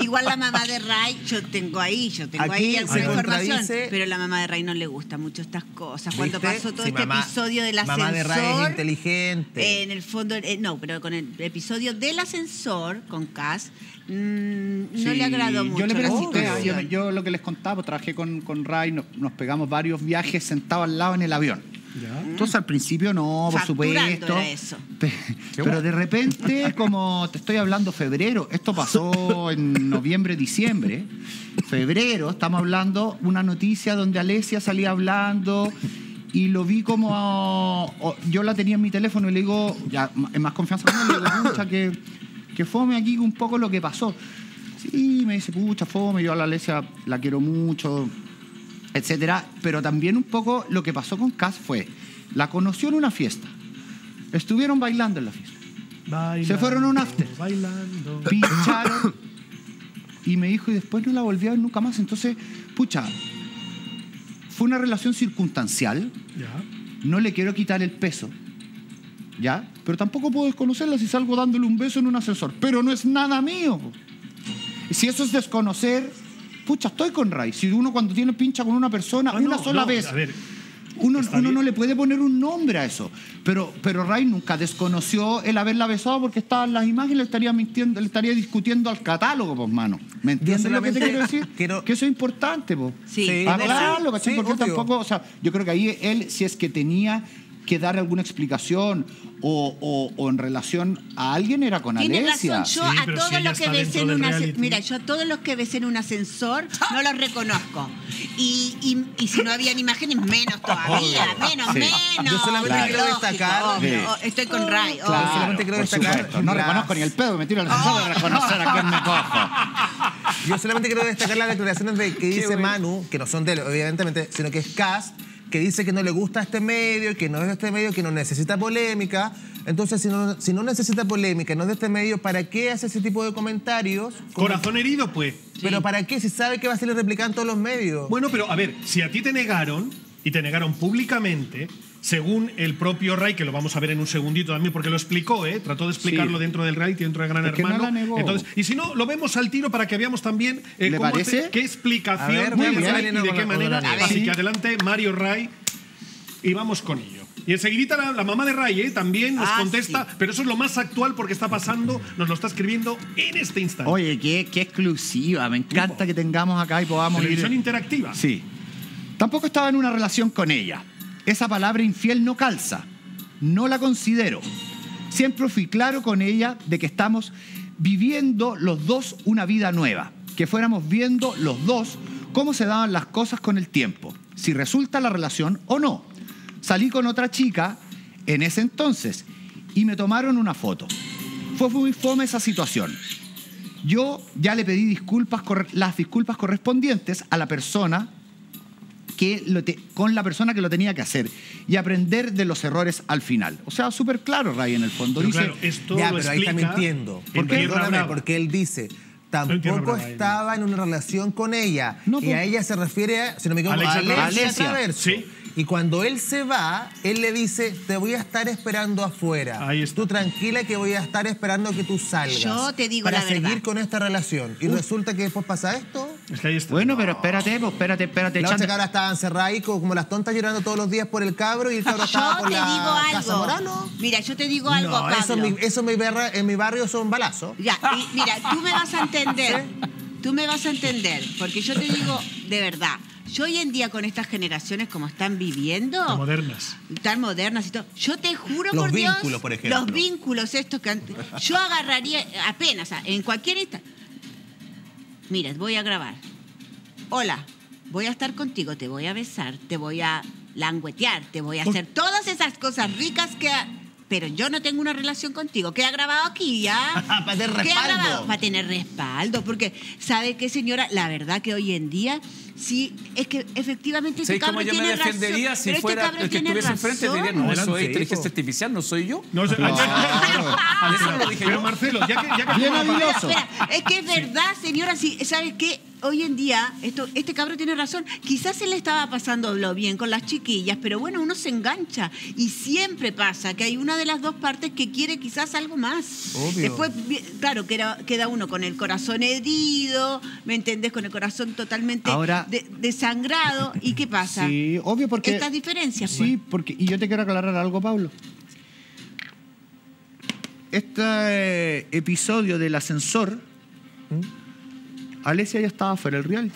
Igual la mamá de Ray, yo tengo ahí alguna información. Pero la mamá de Ray no le gusta mucho estas cosas. Cuando pasó todo este episodio del ascensor... Mamá de Ray es inteligente. En el fondo... no, pero con el episodio del ascensor, con Cass... no le agradó mucho. Yo lo que les contaba, pues, trabajé con Ray, nos pegamos varios viajes sentados al lado en el avión. Entonces al principio no, por supuesto, eso. Pero de repente, como te estoy hablando febrero, esto pasó en noviembre, diciembre, febrero, estamos hablando una noticia donde Alessia salía hablando y lo vi como, yo la tenía en mi teléfono y le digo, ya en más confianza conmigo, le digo, mucha que fome aquí un poco lo que pasó. Sí, me dice, pucha, fome, yo a la Alessia la quiero mucho, etcétera, pero también un poco lo que pasó con Cass fue, la conoció en una fiesta, estuvieron bailando en la fiesta, se fueron a un after, picharon, y me dijo, y después no la volví a ver nunca más. Entonces, pucha, fue una relación circunstancial, no le quiero quitar el peso, ¿ya? Pero tampoco puedo desconocerla si salgo dándole un beso en un ascensor. Pero no es nada mío. Y si eso es desconocer, pucha, estoy con Ray. Si uno cuando tiene pincha con una persona una sola vez... A ver. Uno no le puede poner un nombre a eso. Pero Ray nunca desconoció el haberla besado porque estaban las imágenes, le estaría mintiendo, le estaría discutiendo al catálogo, pues, mano. ¿Me entiendes lo que te quiero decir? Que eso es importante, pues. Sí. Hablarlo, ¿cachai? Sí, porque él tampoco, o sea, yo creo que ahí él, si es que tenía que dar alguna explicación o en relación a alguien, era con Alessia. Mira, yo a todos los que besen un ascensor no los reconozco. Y si no habían imágenes, menos todavía. Menos. Yo solamente quiero destacar. Estoy con Ray. Yo solamente quiero destacar. No reconozco ni el pedo, me tiro al ascensor de reconocer a quién me cojo. Yo solamente quiero destacar las declaraciones de que dice Manu, que no son de él, evidentemente, sino que es Cass, que dice que no le gusta este medio, que no es de este medio, que no necesita polémica. Entonces, si no necesita polémica, no es de este medio, ¿para qué hace ese tipo de comentarios? Corazón herido, pues. Sí. ¿Pero para qué? Si sabe que va a ser replicado en todos los medios. Bueno, pero a ver, si a ti te negaron, y te negaron públicamente, según el propio Ray, que lo vamos a ver en un segundito también, porque lo explicó, trató de explicarlo dentro del reality, dentro de Gran Hermano. No la negó. Entonces, y si no, lo vemos al tiro para que veamos también qué explicación y de qué manera. Así que adelante, Mario, Ray, y vamos con ello. Y enseguidita la mamá de Ray también nos contesta, pero eso es lo más actual porque está pasando, nos lo está escribiendo en este instante. Oye, qué exclusiva, me encanta que tengamos acá y podamos televisión interactiva. Sí. Tampoco estaba en una relación con ella. Esa palabra infiel no calza, no la considero. Siempre fui claro con ella de que estamos viviendo los dos una vida nueva, que fuéramos viendo los dos cómo se daban las cosas con el tiempo, si resulta la relación o no. Salí con otra chica en ese entonces y me tomaron una foto. Fue muy fome esa situación. Yo ya le pedí las disculpas correspondientes a la persona con la persona que lo tenía que hacer y aprender de los errores al final. O sea, súper claro, Ray, en el fondo. Pero dice, claro, esto ya, pero ahí está mintiendo. Porque él dice, tampoco estaba en una relación con ella. No, y a ella se refiere, si no me equivoco, a Alessia Traverso. ¿Sí? Y cuando él se va, él le dice, te voy a estar esperando afuera. Tú tranquila que voy a estar esperando que tú salgas. Yo te digo la verdad. Para seguir con esta relación. Y resulta que después pasa esto. Es que ahí está. Bueno, pero espérate. La otra cabra estaba encerrada ahí como las tontas llorando todos los días por el cabro y el cabro estaba por la Casta Morano. Mira, yo te digo algo, Pablo. Eso en mi barrio son balazos. Ya, y mira, tú me vas a entender. Tú me vas a entender. Porque yo te digo de verdad. Yo hoy en día con estas generaciones como están viviendo... Tan modernas y todo. Yo te juro por Dios... Los vínculos, por ejemplo. Los vínculos estos que... Yo agarraría apenas, en cualquier instante... Mira, voy a grabar. Hola, voy a estar contigo, te voy a besar, te voy a languetear, te voy a hacer todas esas cosas ricas que... Pero yo no tengo una relación contigo. ¿Qué ha grabado aquí ya? Para tener respaldo. Para tener respaldo. Porque, ¿sabe qué, señora? La verdad que hoy en día... Sí, es que efectivamente este cabrón tiene razón. Yo me defendería si fuera el que estuviese enfrente, diría, no, eso es inteligencia artificial, no soy yo. No, eso lo dije yo. Pero Marcelo, ya que bien habiloso. Es que es verdad, señora, ¿sabes qué? Hoy en día, este cabrón tiene razón. Quizás se le estaba pasando lo bien con las chiquillas, pero bueno, uno se engancha. Y siempre pasa que hay una de las dos partes que quiere quizás algo más. Obvio. Después, claro, queda uno con el corazón herido, ¿me entendés? Con el corazón totalmente desangrado. ¿Y qué pasa? Sí, obvio, porque... Estas diferencias. Sí, pues. Y yo te quiero aclarar algo, Pablo. Este episodio del ascensor... Alessia ya estaba fuera del real.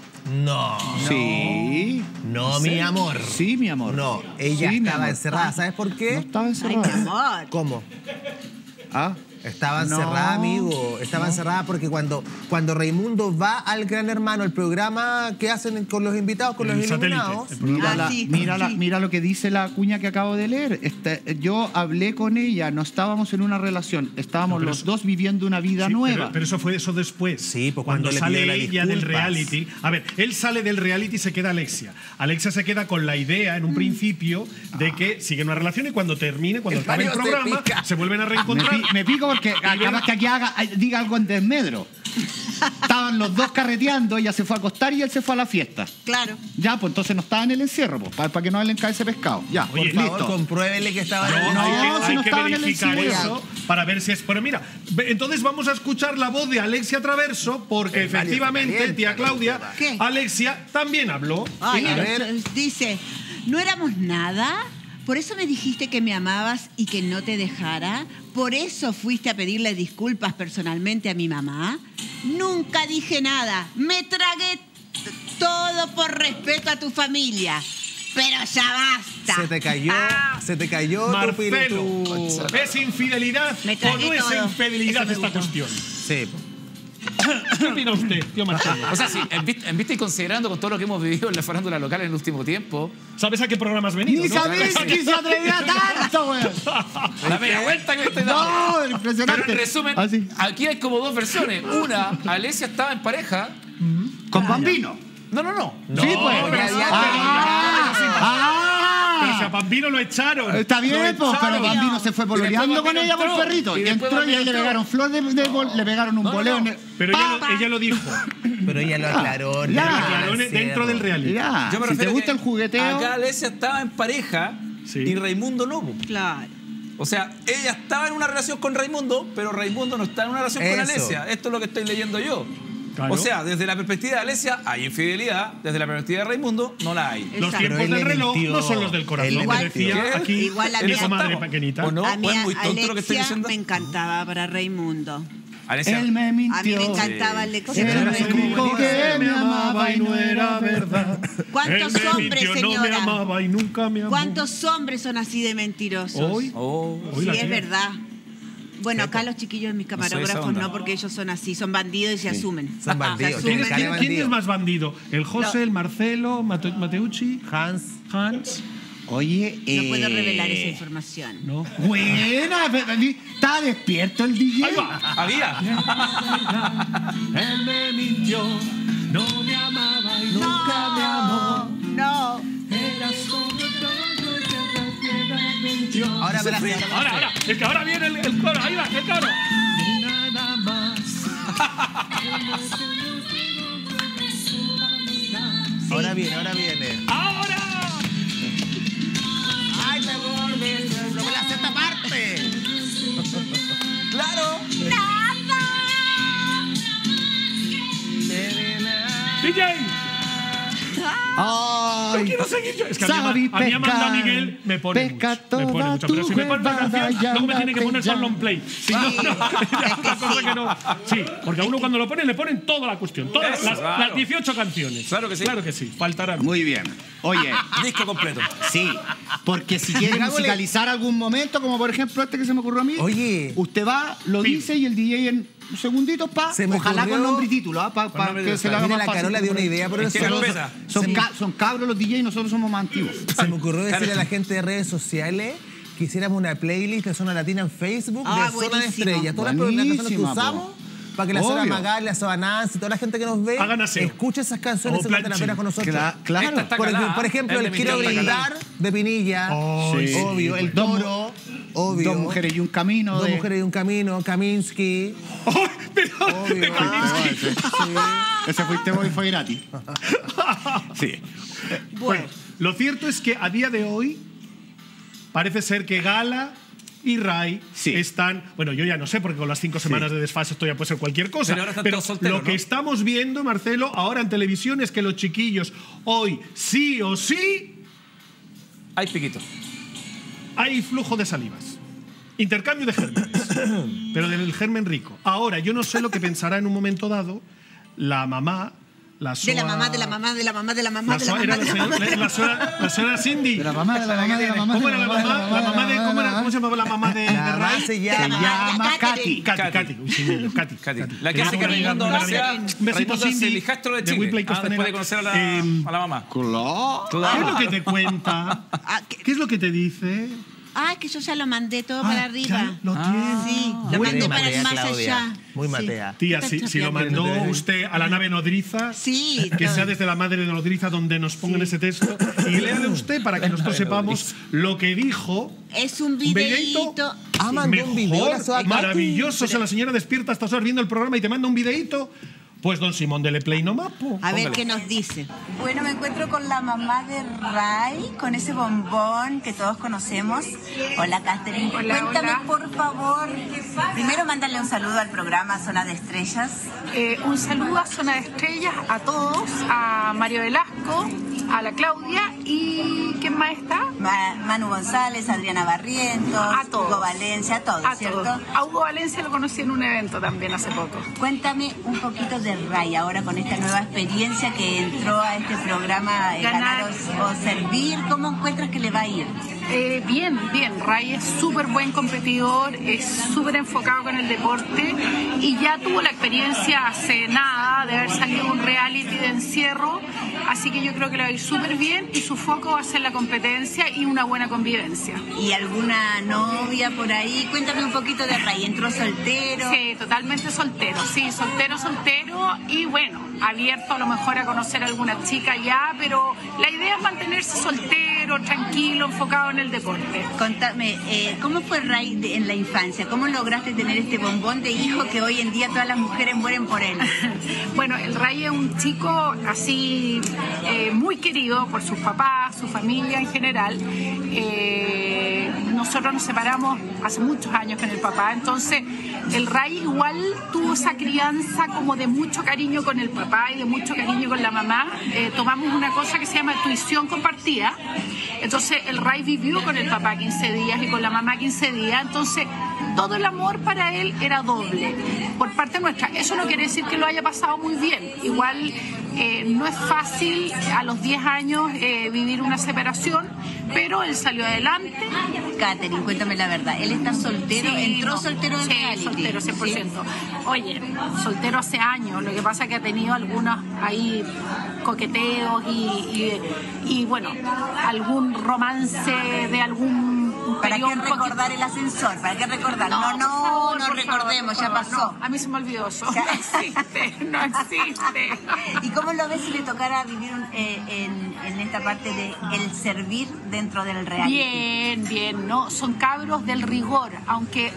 No. Sí. No, mi amor. Sí, mi amor. No, ella estaba encerrada. ¿Sabes por qué? No estaba encerrada. Ay, mi amor. ¿Cómo? ¿Ah? Estaba encerrada, amigo. Estaba encerrada porque cuando Raimundo va al Gran Hermano, el programa que hacen con los invitados, con los iluminados... Mira lo que dice la cuña que acabo de leer. Yo hablé con ella, no estábamos en una relación, estábamos los dos viviendo una vida nueva. Pero eso fue después. Sí, pues cuando sale ella del reality... A ver, él sale del reality y se queda Alessia. Alessia se queda con la idea, en un principio, de que sigue una relación y cuando termine, cuando acabe el programa, se vuelven a reencontrar. Me pico porque acabas que aquí diga algo en desmedro. Estaban los dos carreteando, ella se fue a acostar y él se fue a la fiesta. Claro. Ya, pues entonces no estaba en el encierro, pues, para que no le caiga ese pescado. Ya, oye, por favor, listo. Compruébele que estaba en el encierro. No, si no estaba en el encierro. Para ver si es... Pero mira, entonces vamos a escuchar la voz de Alessia Traverso, porque efectivamente, tía Claudia, Alessia también habló. Ay, a ver. Dice, no éramos nada... Por eso me dijiste que me amabas y que no te dejara. Por eso fuiste a pedirle disculpas personalmente a mi mamá. Nunca dije nada. Me tragué todo por respeto a tu familia. Pero ya basta. Se te cayó Marcelo, tu... ¿Es infidelidad o no es infidelidad esta cuestión? Sí. ¿Qué opina usted, tío Marcelo? O sea, sí, en vista y considerando con todo lo que hemos vivido en la farándula local en el último tiempo... ¿Sabes a qué programa has venido? ¡Ni sabéis que se atrevía tanto, güey! La media vuelta que estoy dando. ¡No, impresionante! Pero en resumen, aquí hay como dos versiones. Una, Alessia estaba en pareja... Con Bambino. No. Sí, pues. Pero si a Bambino lo echaron. Está bien, pues, pero Bambino se fue pololeando con ella por el perrito. Y entró y le pegaron flor de bol, le pegaron un boleo. No. Pero ella lo dijo. Pero ella lo aclaró. Dentro del reality. Yo me refiero, si te gusta el jugueteo. Acá Alessia estaba en pareja y Raimundo no. Claro. O sea, ella estaba en una relación con Raimundo, pero Raimundo no estaba en una relación con Alessia. Esto es lo que estoy leyendo yo. Claro. O sea, desde la perspectiva de Alessia hay infidelidad, desde la perspectiva de Raimundo no la hay. Exacto. Los tiempos del reloj no son los del corazón. Igual, decía aquí, igual a mí, madre pequeñita. ¿O no? A mí a muy tonto lo que estoy diciendo. Me encantaba para Raimundo. Alessia. Él me mintió. A mí me encantaba Alessia. Él me dijo que me amaba y no era verdad. ¿Cuántos hombres, señora? No me amaba y nunca me amó. ¿Cuántos hombres son así de mentirosos? Hoy sí, es verdad. Bueno, acá los chiquillos, mis camarógrafos, no, porque ellos son así, son bandidos y se asumen. Son bandidos. ¿Quién es más bandido? ¿El José, el Marcelo, Mateucci? Hans. Oye, no puedo revelar esa información. No. Buena, está despierto el DJ. Había. Él me mintió, no me amaba y nunca me amó. No. Era solo Ahora, es que ahora viene el coro, ahí va, el coro. Nada más. Ahora viene. ¡Ahora! ¡Ay, me vuelves! ¡No me la hace esta parte! ¡Claro! ¡Nada! ¡DJ! ¡Ay! Quiero seguir yo. Es que a mí Amanda Miguel me pone mucho. Pero si me pone una canción, luego me tiene que poner solo en play. Si no. Sí, porque a uno cuando lo ponen, le ponen toda la cuestión. Todas las 18 canciones. Claro que sí. Faltará. Muy bien. Oye. Disco completo. Sí. Porque si quiere musicalizar algún momento, como por ejemplo este que se me ocurrió a mí. Oye. Usted va, lo dice y el DJ en... Un segundito, ojalá con nombre y título, para que se lo haga más fácil. La Carola dio una idea, pero son cabros los DJs y nosotros somos más antiguos. Se me ocurrió decirle a la gente de redes sociales que hiciéramos una playlist de Zona Latina en Facebook de Zona de Estrellas. Todas las personas que usamos, para que la Zona Magal, la Zona Nancy, toda la gente que nos ve, escuche esas canciones y se meten a pena con nosotros. Claro. Por ejemplo, el Quiero Brindar de Pinilla, obvio, El Toro... Obvio. Dos mujeres y un camino. Kaminski. ¡Oh! Obvio. Kaminski. Ese fuiste vos y fue gratis. Sí. Bueno, lo cierto es que a día de hoy parece ser que Gala y Rai están... Bueno, yo ya no sé, porque con las 5 semanas de desfase esto ya puede ser cualquier cosa. Pero, soltero, lo que estamos viendo, Marcelo, ahora en televisión es que los chiquillos hoy sí o sí... Hay piquitos. Hay flujo de salivas, intercambio de gérmenes, pero del germen rico. Ahora, yo no sé lo que pensará en un momento dado la mamá, la Soa... La señora Cindy. ¿Cómo se llamaba la mamá de Ray? Se llama Katy. La que hace que Raimundo es el hijastro de Chile. Después de conocer a la mamá. Claro. ¿Qué es lo que te cuenta? ¿Qué es lo que te dice? Ah, que yo ya lo mandé todo para arriba. Lo tiene. Sí, lo mandé para el más allá. Muy matea. Tía, si lo mandó usted a la nave nodriza, que sea desde la madre de nodriza donde nos pongan ese texto, y léale usted para que nosotros sepamos lo que dijo. Es un videíto. Ah, mandó un videíto. Maravilloso. O sea, la señora despierta hasta horas viendo el programa y te manda un videíto. Pues don Simón de Le Play no más. Pues. A ver qué nos dice. Bueno, me encuentro con la mamá de Ray, con ese bombón que todos conocemos. Hola, Catherine. Hola, cuéntame, hola, por favor. Primero, mándale un saludo al programa Zona de Estrellas. Un saludo a Zona de Estrellas, a todos, a Mario Velasco, a la Claudia y ¿quién más está? Manu González, Adriana Barrientos, a todos. Hugo Valencia, a todos, ¿cierto? Todos. A Hugo Valencia lo conocí en un evento también hace poco. Cuéntame un poquito de Ray ahora con esta nueva experiencia que entró a este programa Ganar o Servir. ¿Cómo encuentras que le va a ir? Bien, bien. Ray es súper buen competidor, es súper enfocado con el deporte y ya tuvo la experiencia hace nada de haber salido un reality de encierro, así que yo creo que le va a ir súper bien y su foco va a ser la competencia y una buena convivencia. ¿Y alguna novia por ahí? Cuéntame un poquito de Ray. ¿Entró soltero? Sí, totalmente soltero, sí, soltero y bueno, abierto a lo mejor a conocer a alguna chica ya, pero la idea es mantenerse soltero, tranquilo, enfocado en el deporte. Contame, ¿cómo fue Ray en la infancia? ¿Cómo lograste tener este bombón de hijo que hoy en día todas las mujeres mueren por él? Bueno, el Ray es un chico así muy querido por sus papás, su familia en general. Nosotros nos separamos hace muchos años con el papá, entonces el Ray igual tuvo esa crianza como de mucho cariño con el papá y de mucho cariño con la mamá. Tomamos una cosa que se llama tuición compartida, entonces el Ray vivió con el papá 15 días y con la mamá 15 días, entonces todo el amor para él era doble por parte nuestra. Eso no quiere decir que lo haya pasado muy bien, igual no es fácil a los 10 años vivir una separación, pero él salió adelante. Catherine, cuéntame la verdad, él está soltero, sí, entró soltero en reality. Soltero, 100%. ¿Sí? Oye, soltero hace años, lo que pasa es que ha tenido algunos ahí coqueteos y bueno, algún romance de algún... ¿Para qué recordar el ascensor? ¿Para qué recordar? No, no, no recordemos, ya pasó. A mí se me olvidó eso. No existe, no existe. ¿Y cómo lo ves si le tocara vivir en esta parte de el servir dentro del reality? Bien, bien, ¿no? Son cabros del rigor, aunque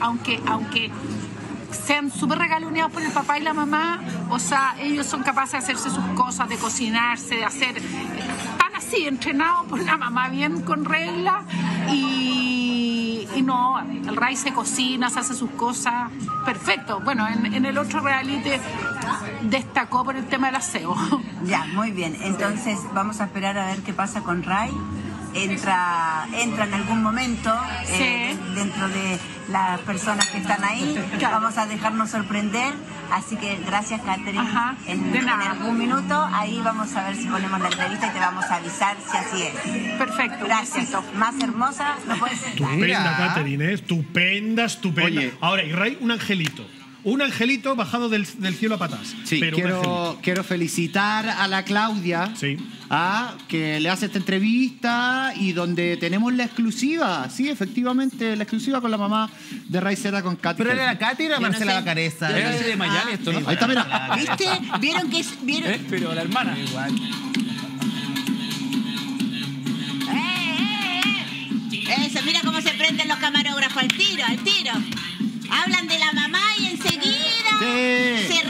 sean súper regaloneados por el papá y la mamá, o sea, ellos son capaces de hacerse sus cosas, de cocinarse, de hacer... Están así, entrenados por la mamá, bien con reglas y no, el Ray se cocina, se hace sus cosas, perfecto. Bueno, en el otro reality destacó por el tema del aseo. Ya, muy bien. Entonces vamos a esperar a ver qué pasa con Ray. Entra en algún momento, sí, dentro de las personas que están ahí. Claro. Vamos a dejarnos sorprender. Así que gracias, Catherine. Ajá, en algún minuto ahí vamos a ver si ponemos la entrevista y te vamos a avisar si así es. Perfecto. Gracias. Más hermosa no puedes estar. Estupenda, Catherine, ¿eh? Estupenda, estupenda. Oye. Ahora, y Ray, un angelito. Un angelito bajado del cielo a patas. Sí, pero quiero felicitar a la Claudia, sí, que le hace esta entrevista y donde tenemos la exclusiva. Sí, efectivamente, la exclusiva con la mamá de Ray Cerda con Katy. Pero era la Katy y era Marcela Bacareza. No era de Miami esto, ¿no? Ahí está, mira. ¿Viste? ¿Vieron que es? ¿Vieron? Pero la hermana. Igual. Eso, mira cómo se prenden los camarógrafos al tiro, al tiro. Hablan de la mamá y enseguida se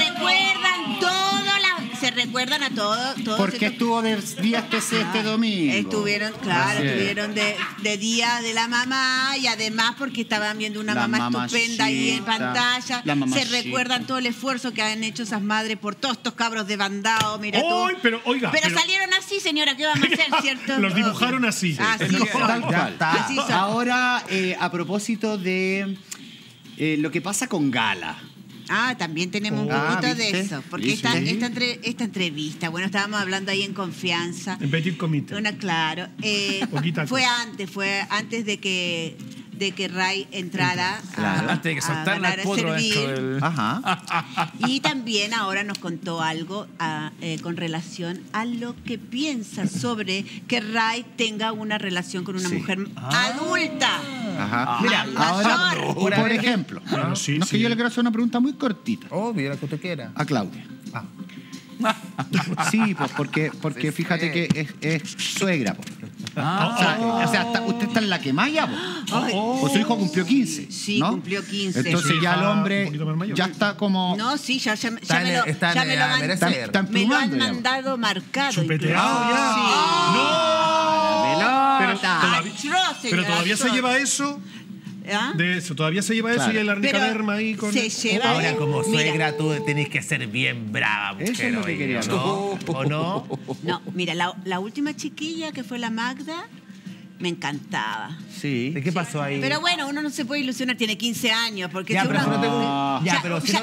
recuerdan a todo. Porque estuvo de día este domingo. Estuvieron, claro, estuvieron de día de la mamá y además porque estaban viendo una mamá estupenda ahí en pantalla. Se recuerdan todo el esfuerzo que han hecho esas madres por todos estos cabros de bandado, mira tú. Pero salieron así, señora, ¿qué vamos a hacer, cierto? Los dibujaron así. Así son. Ahora, a propósito de... lo que pasa con Gala. Ah, también tenemos un poquito de eso. Porque esta entrevista, bueno, estábamos hablando ahí en confianza. En Petit Comité. Bueno, claro. Fue antes de que Ray entrara. Claro, antes de que saltara el potro dentro del... Ajá. Y también ahora nos contó algo con relación a lo que piensa sobre que Ray tenga una relación con una mujer adulta. Ajá. Mira, ahora, por ejemplo, que yo le quiero hacer una pregunta muy cortita. Obvio, la que usted quiera. A Claudia. Sí, pues porque fíjate que es suegra, pues. O sea, usted está en la quemalla. Pues su hijo cumplió 15. Sí, ¿no? Cumplió 15. Entonces ya el hombre ya está como... No, sí, ya me lo han mandado. Me lo han mandado marcado. Chupeteado ya. Pero todavía se lleva eso... ¿Ah? De eso, todavía se lleva eso y el arnicaderma ahí con... Se lleva ahora el... como suegra, mira, tú tenés que ser bien brava, mujer. Eso es lo que quería, ¿no? ¿O no? No, mira, la última chiquilla que fue la Magda, me encantaba. Sí. ¿De qué pasó ahí? Pero bueno, uno no se puede ilusionar, tiene 15 años, porque ya, si uno...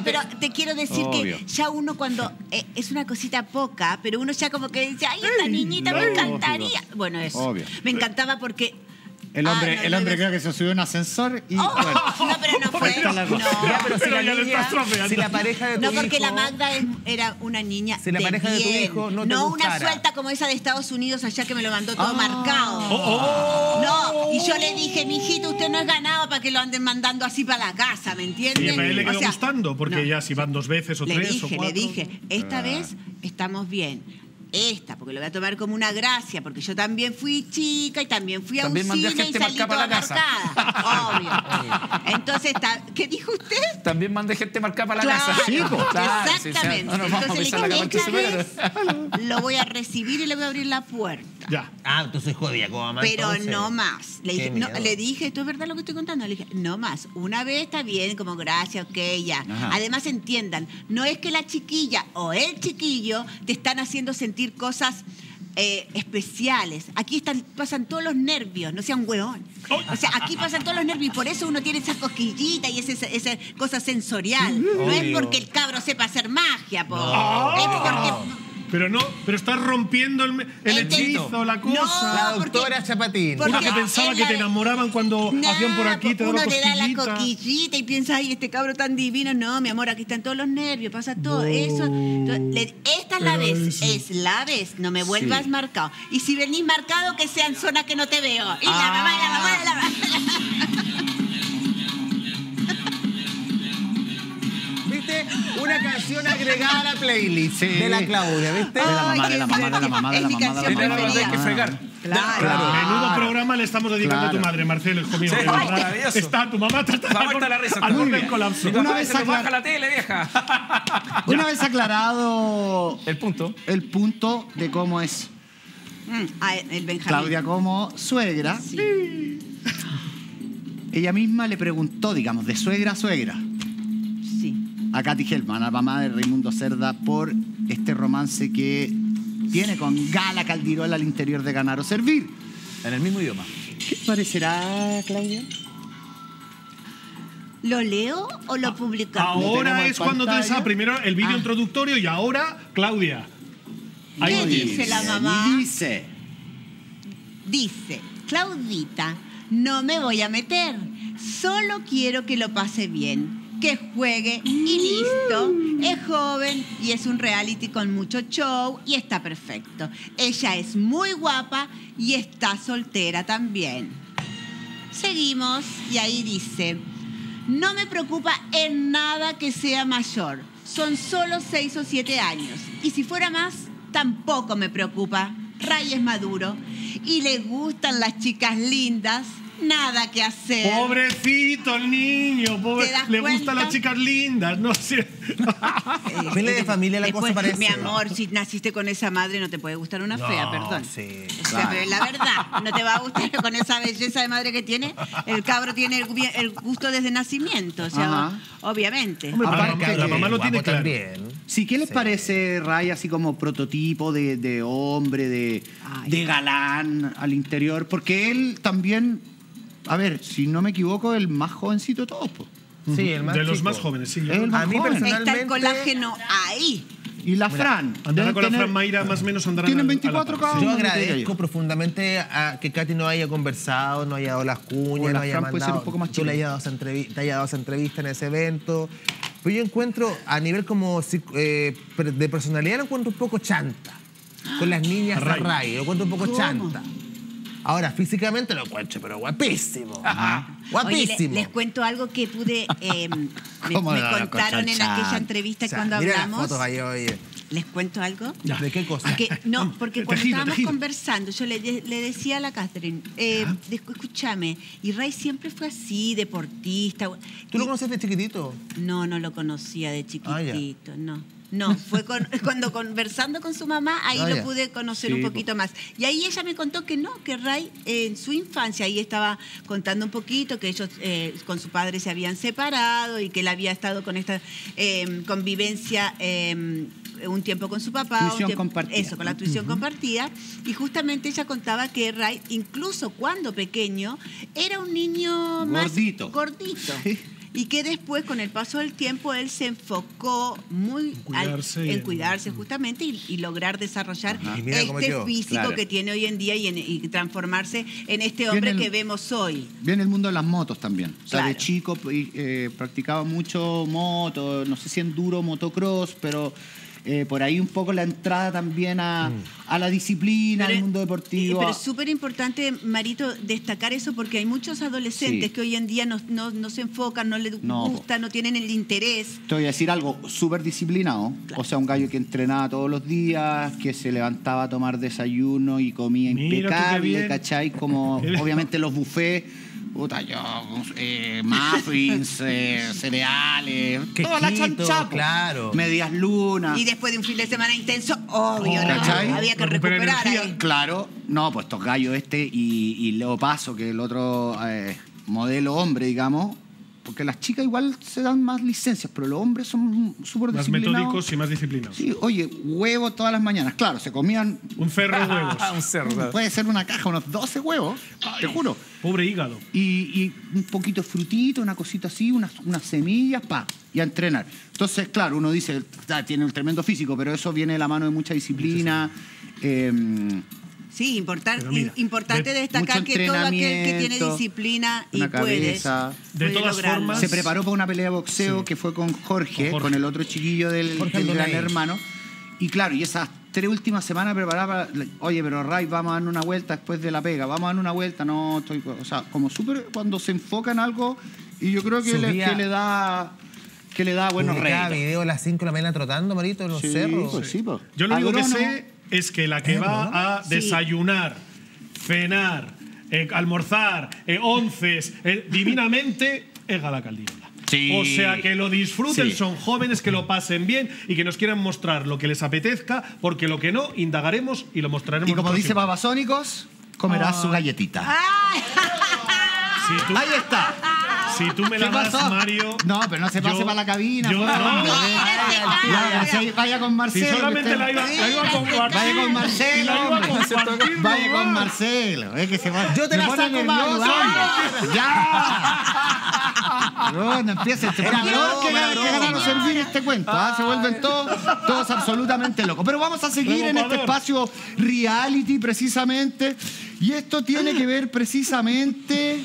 Pero, te quiero decir obvio. Que ya uno cuando... es una cosita poca, pero uno ya como que dice, ay, esta niñita me encantaría. Obvio. Bueno, eso. Obvio. Me encantaba porque... El hombre creo que se subió a un ascensor y... bueno. No, pero no fue. Si la pareja de tu hijo... No, porque la Magda era una niña. Si la pareja de tu hijo no te gustara. Una suelta como esa de Estados Unidos allá que me lo mandó todo marcado. No, y yo le dije, mijito, usted no es ganado para que lo anden mandando así para la casa, ¿me entiende? Y a él le quedó gustando, porque ya si van dos veces o tres o cuatro... Le dije, esta vez estamos bien. Esta, porque lo voy a tomar como una gracia, porque yo también fui chica y también fui a un cine y salí toda marcada. Obvio. Entonces, ¿qué dijo usted? También mandé gente marcada para la casa. Sí, exactamente. Entonces le dije, esta vez lo voy a recibir y le voy a abrir la puerta. Ya. Ah, entonces jodía como mamá. Pero no más. Le dije, ¿esto es verdad lo que estoy contando? Le dije, no más. Una vez está bien, como gracia, ok, ya. Además, entiendan, no es que la chiquilla o el chiquillo te están haciendo sentir cosas especiales. Aquí pasan todos los nervios, no sean hueones. O sea, aquí pasan todos los nervios y por eso uno tiene esas cosquillitas y esa cosa sensorial. No es porque el cabro sepa hacer magia, es porque... Pero estás rompiendo el hechizo, la cosa. La doctora Chapatín. Una que pensaba que te enamoraban cuando hacían por aquí, te daban cosquillita. Uno le da la coquillita y piensa, ay, este cabro tan divino. No, mi amor, aquí están todos los nervios, pasa todo eso. Entonces, esta es la vez, no me vuelvas marcado. Y si venís marcado, que sean zonas que no te veo. Y la mamá, la mamá, la mamá. Una canción agregada a la playlist de la Claudia, ¿viste? De la mamá, de la mamá, de la mamá, de la mamá. De la mamá hay que fregar. Claro. Menudo programa le estamos dedicando a tu madre, Marcelo, hijo mío. Está tu mamá, está la risa. Al colapso. Una vez baja la tele, vieja. Una vez aclarado el punto de cómo es Claudia como suegra, ella misma le preguntó, digamos, de suegra a suegra, a Kathy Helfand, la mamá de Raimundo Cerda, por este romance que tiene con Gala Caldirola al interior de Ganar o Servir. En el mismo idioma. ¿Qué parecerá, Claudia? ¿Lo leo o lo publicamos? Ahora es cuando te da primero el vídeo introductorio y ahora, Claudia. ¿Qué dice la mamá? Dice, Claudita, no me voy a meter. Solo quiero que lo pase bien, que juegue y listo. Es joven y es un reality con mucho show y está perfecto. Ella es muy guapa y está soltera también. Seguimos y ahí dice, no me preocupa en nada que sea mayor. Son solo 6 o 7 años. Y si fuera más, tampoco me preocupa. Ray es maduro y le gustan las chicas lindas. Nada que hacer. Pobrecito el niño, pobre. Le gustan las chicas lindas, no sé. Vele de familia la cosa parece. Mi amor, si naciste con esa madre no te puede gustar una fea, perdón. Sí, claro. O sea, pero la verdad, no te va a gustar con esa belleza de madre que tiene. El cabro tiene el gusto desde nacimiento, o sea, obviamente. Hombre, la mamá lo tiene claro. Sí, ¿qué les parece, Ray, así como prototipo de hombre, de galán al interior? Porque él también... A ver, si no me equivoco, el más jovencito de todos, po. Sí, el más chico. Los más jóvenes, sí. A mí personalmente... Está el colágeno ahí. Y la Fran. Andará con la Fran Mayra, más o menos andarán. Tienen 24 cada uno. Yo agradezco profundamente a que Kathy no haya conversado, no haya dado las cuñas, no haya mandado... Tú le hayas dado esa entrevista en ese evento. Pero yo encuentro, a nivel como de personalidad, lo encuentro un poco chanta. Con las niñas a Ray, lo encuentro un poco chanta. Ahora, físicamente lo encuentro, pero guapísimo. Ajá. Guapísimo. Oye, les cuento algo que pude... me contaron en aquella entrevista cuando hablamos. Mira las fotos ahí, oye. ¿Les cuento algo? Ya. ¿De qué cosa? Que, no, porque cuando estábamos conversando, yo le decía a la Catherine, escúchame, y Ray siempre fue así, deportista. ¿Tú lo conocías de chiquitito? No, no lo conocía de chiquitito, no. No, fue cuando conversando con su mamá, ahí lo pude conocer un poquito más. Y ahí ella me contó que no, que Ray en su infancia, ahí estaba contando un poquito, que ellos con su padre se habían separado y que él había estado con esta convivencia un tiempo con su papá. Tuición compartida. Eso, con la tuición compartida. Y justamente ella contaba que Ray, incluso cuando pequeño, era un niño gordito. Más gordito. Sí. Y que después, con el paso del tiempo, él se enfocó muy en cuidarse justamente y lograr desarrollar este físico que tiene hoy en día y transformarse en este hombre que vemos hoy. Viene el mundo de las motos también. O sea, de chico practicaba mucho moto, no sé si enduro, motocross, pero... por ahí un poco la entrada también a la disciplina, al mundo deportivo. Pero es súper importante, Marito, destacar eso porque hay muchos adolescentes que hoy en día no se enfocan, no les gusta, no tienen el interés. Te voy a decir algo, súper disciplinado. Claro. O sea, un gallo que entrenaba todos los días, que se levantaba a tomar desayuno y comía impecable, ¿cachai? Como obviamente los buffets. Puta, yo, muffins, cereales, toda la chanchapa, claro. Medias lunas. Y después de un fin de semana intenso, obvio, ¿no? Había que recuperar ahí. Claro, no, pues estos gallos y Leo Paso, que el otro modelo hombre, digamos, porque las chicas igual se dan más licencias, pero los hombres son súper disciplinados. Más metódicos y más disciplinados. Sí, oye, huevo todas las mañanas. Claro, se comían... Un ferro de huevos. Un cerdo. Puede ser una caja, unos 12 huevos, te juro. Pobre hígado. Y un poquito de frutito, una cosita así, unas semillas, y a entrenar. Entonces, claro, uno dice, tiene un tremendo físico, pero eso viene de la mano de mucha disciplina. Sí, importante destacar que todo aquel que tiene disciplina y puede lograr. Se preparó para una pelea de boxeo que fue con Jorge, con el otro chiquillo del Gran Hermano. Y claro, y esas tres últimas semanas preparaba para... Oye, pero Ray, vamos a dar una vuelta después de la pega. Vamos a dar una vuelta. No, estoy... O sea, como súper cuando se enfoca en algo y yo creo que le da buenos réditos. Video a las 5 de la mañana trotando, Marito, en los cerros. Pues, yo lo único que sé... Es que la que va a desayunar, cenar, almorzar, onces, divinamente, es Gala Caldirola. Sí. O sea, que lo disfruten, son jóvenes, que lo pasen bien y que nos quieran mostrar lo que les apetezca, porque lo que no, indagaremos y lo mostraremos. Y como dice Babasónicos, comerás su galletita. Ahí está. Si tú me la das, Mario... No, pero no se pase para la cabina. Yo vaya con Marcelo. Si solamente la iba a compartir. Vaya con Marcelo. Vaya con Marcelo. Es que se va. Yo te la saco, Mario. ¡Ya! No empieces. Era peor que Ganar o Servir este cuento. Se vuelven todos absolutamente locos. Pero vamos a seguir en este espacio reality, precisamente. Y esto tiene que ver precisamente...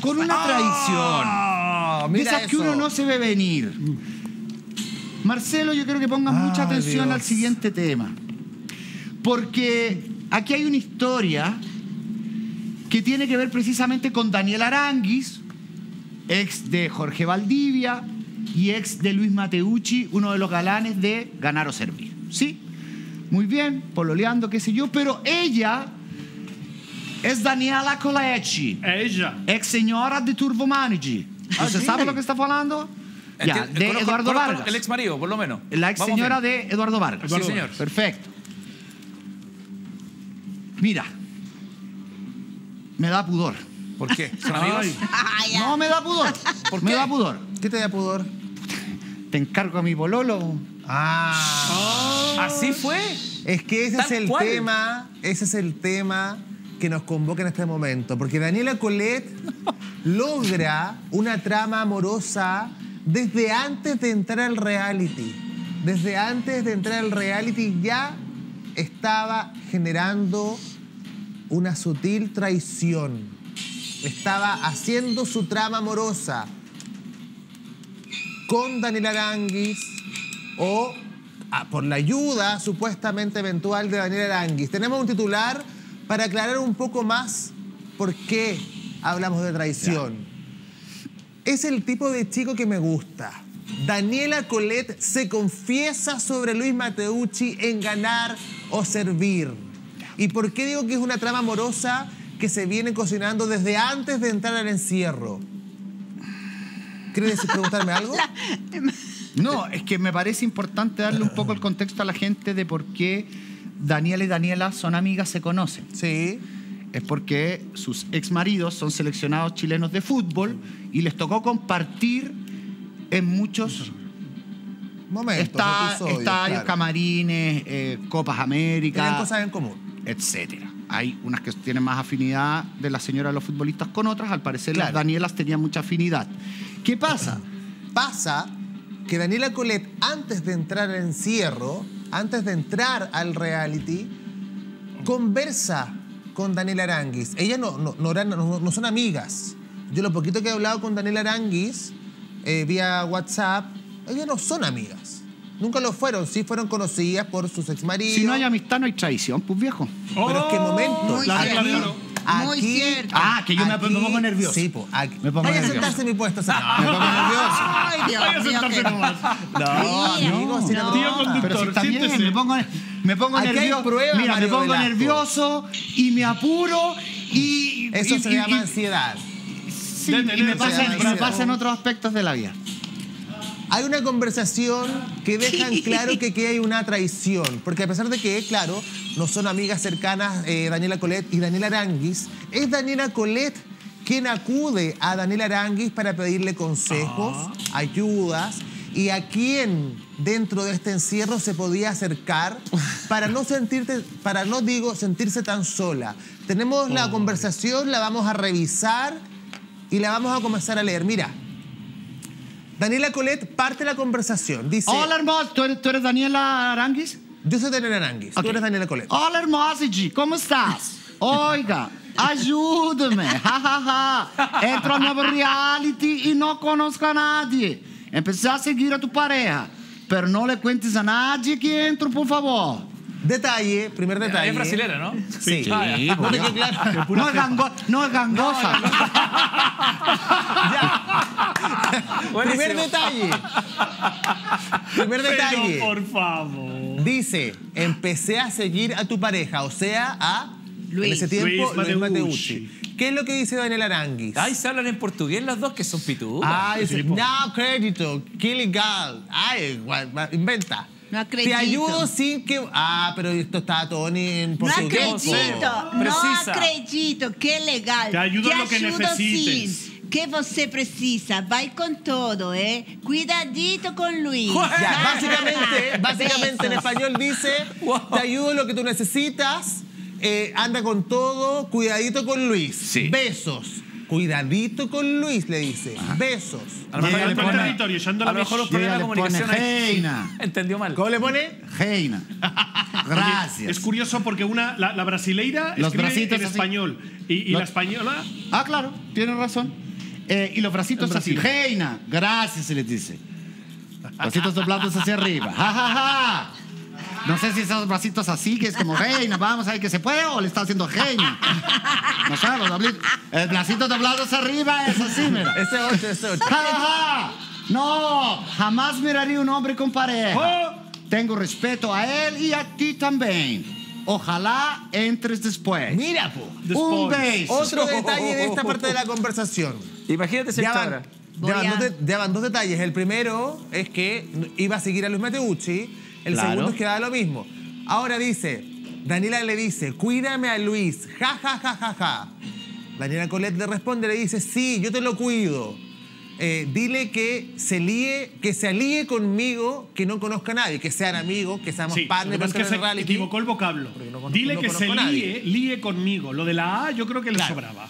con una traición de esas que uno no se ve venir. Marcelo, yo creo que pongas mucha atención al siguiente tema, porque aquí hay una historia que tiene que ver precisamente con Daniela Aránguiz, ex de Jorge Valdivia y ex de Luis Mateucci, uno de los galanes de Ganar o Servir. ¿Sí? Muy bien, pololeando, qué sé yo, pero ella... Es Daniela Coletti. Ella. Ex señora de Turbo Manigi. ¿Usted sabe lo que está hablando? Ya, de Eduardo Vargas. El ex marido, por lo menos. La ex señora de Eduardo Vargas. Sí, señor. Perfecto. Mira. Me da pudor. ¿Por qué? ¿Son amigos? No, me da pudor. ¿Por qué? Me da pudor. ¿Qué te da pudor? Te encargo a mi bololo. ¿Así fue? Es que ese es el tema. Ese es el tema que nos convoca en este momento, porque Daniela Coletti logra una trama amorosa desde antes de entrar al reality. Desde antes de entrar al reality ya estaba generando una sutil traición. Estaba haciendo su trama amorosa con Daniela Aránguiz o por la ayuda supuestamente eventual de Daniela Aránguiz. Tenemos un titular para aclarar un poco más por qué hablamos de traición. Es el tipo de chico que me gusta. Daniela Colette se confiesa sobre Luis Mateucci en Ganar o Servir. ¿Y por qué digo que es una trama amorosa que se viene cocinando desde antes de entrar al encierro? ¿Quieres preguntarme algo? No, es que me parece importante darle un poco el contexto a la gente de por qué Daniela y Daniela son amigas, se conocen. Sí. Es porque sus exmaridos son seleccionados chilenos de fútbol y les tocó compartir en muchos momentos, episodios, estadios, claro, camarines, Copas América. Tienen cosas en común, etcétera. Hay unas que tienen más afinidad de la señora de los futbolistas con otras. Al parecer, claro, las Danielas tenían mucha afinidad. ¿Qué pasa? Pasa que Daniela Colette, antes de entrar al encierro, antes de entrar al reality, conversa con Daniela Aránguiz. Ellas no son amigas. Yo lo poquito que he hablado con Daniela Aránguiz vía WhatsApp, ellas no son amigas. Nunca lo fueron, sí fueron conocidas por sus exmaridos. Si no hay amistad, no hay traición, pues viejo. Oh, pero es que momento. Muy cierto. Ah, que yo aquí me pongo nervioso. Sí, pues. Vaya a sentarse en mi puesto, ¿sabes? No. Me pongo nervioso. Ay, Dios mío. Vaya a sentarse nomás. No, tío conductor, pero si también siéntese. Me pongo nervioso. Prueba, mira, Mario, me pongo Velasco nervioso y me apuro y... Eso se llama ansiedad. Sí, y me pasa en otros aspectos de la vida. Hay una conversación que dejan claro que aquí hay una traición. Porque a pesar de que, claro, no son amigas cercanas Daniela Colette y Daniela Aránguiz, es Daniela Colette quien acude a Daniela Aránguiz para pedirle consejos, ayudas, y a quien dentro de este encierro se podía acercar para no sentirte, para no digo sentirse tan sola. Tenemos la conversación, la vamos a revisar y la vamos a comenzar a leer. Mira. Daniela Colette parte la conversación. Dice... Hola, hermosa. ¿Tú eres Daniela Aránguiz? Yo soy Daniela Aránguiz. Okay. Tú eres Daniela Colette. Hola, hermosa. ¿Cómo estás? Oiga, ayúdame. Ja, ja, ja. Entro a nuevo reality y no conozco a nadie. Empecé a seguir a tu pareja. Pero no le cuentes a nadie que entro, por favor. Detalle, primer detalle. Es brasilera, ¿no? Sí. No es gangosa. Primer detalle. Primer detalle. Pero, por favor. Dice, empecé a seguir a tu pareja, o sea, a Luis. En ese tiempo, Luis Mateucci. ¿Qué es lo que dice Daniela Aránguiz? Ay, se hablan en portugués las dos, que son pitudas. Ay, no crédito, que legal. Ay, inventa. No acredito. Te ayudo sin que... Ah, pero esto está todo en portugués. No acredito, no acredito, qué legal. Te ayudo en lo que necesites. Sin. Que você precisa, vai con todo, ¿eh? Cuidadito con Luis. Ya, básicamente en español dice, te ayudo en lo que tú necesitas, anda con todo, cuidadito con Luis. Sí. Besos. Cuidadito con Luis, le dice. Ajá. Besos. A lo mejor el territorio, ya ando a lo mejor los problemas de comunicación. Heina. Entendió mal. ¿Cómo le pone? Heina. Gracias. Oye, es curioso porque una, la brasileira los escribe en español. Y la española... Ah, claro, tienes razón. Y los bracitos así. Heina. Gracias, se les dice. Bracitos doblados hacia arriba. Ja, ja, ja. No sé si esos bracitos así, que es como reina, vamos a ver que se puede, o le está haciendo reina. No sé, el bracito doblado hacia arriba es así, mira. Ese otro. ¡Ja, ja! No, jamás miraría un hombre con pareja. Oh. Tengo respeto a él y a ti también. Ojalá entres después. Mira, po. Después. Un beso. Otro detalle de esta parte de la conversación. Imagínate si ahora. Ya van dos detalles. El primero es que iba a seguir a Luis Mateucci. El segundo es que da lo mismo. Ahora dice, Daniela le dice, cuídame a Luis, ja, ja, ja, ja, ja. Daniela Colette le responde, le dice, sí, yo te lo cuido. Dile que se alíe conmigo, que no conozca a nadie, que sean amigos, que seamos partners. Pero es que se equivocó el vocablo. No, dile no que se líe conmigo. Lo de la A yo creo que le sobraba.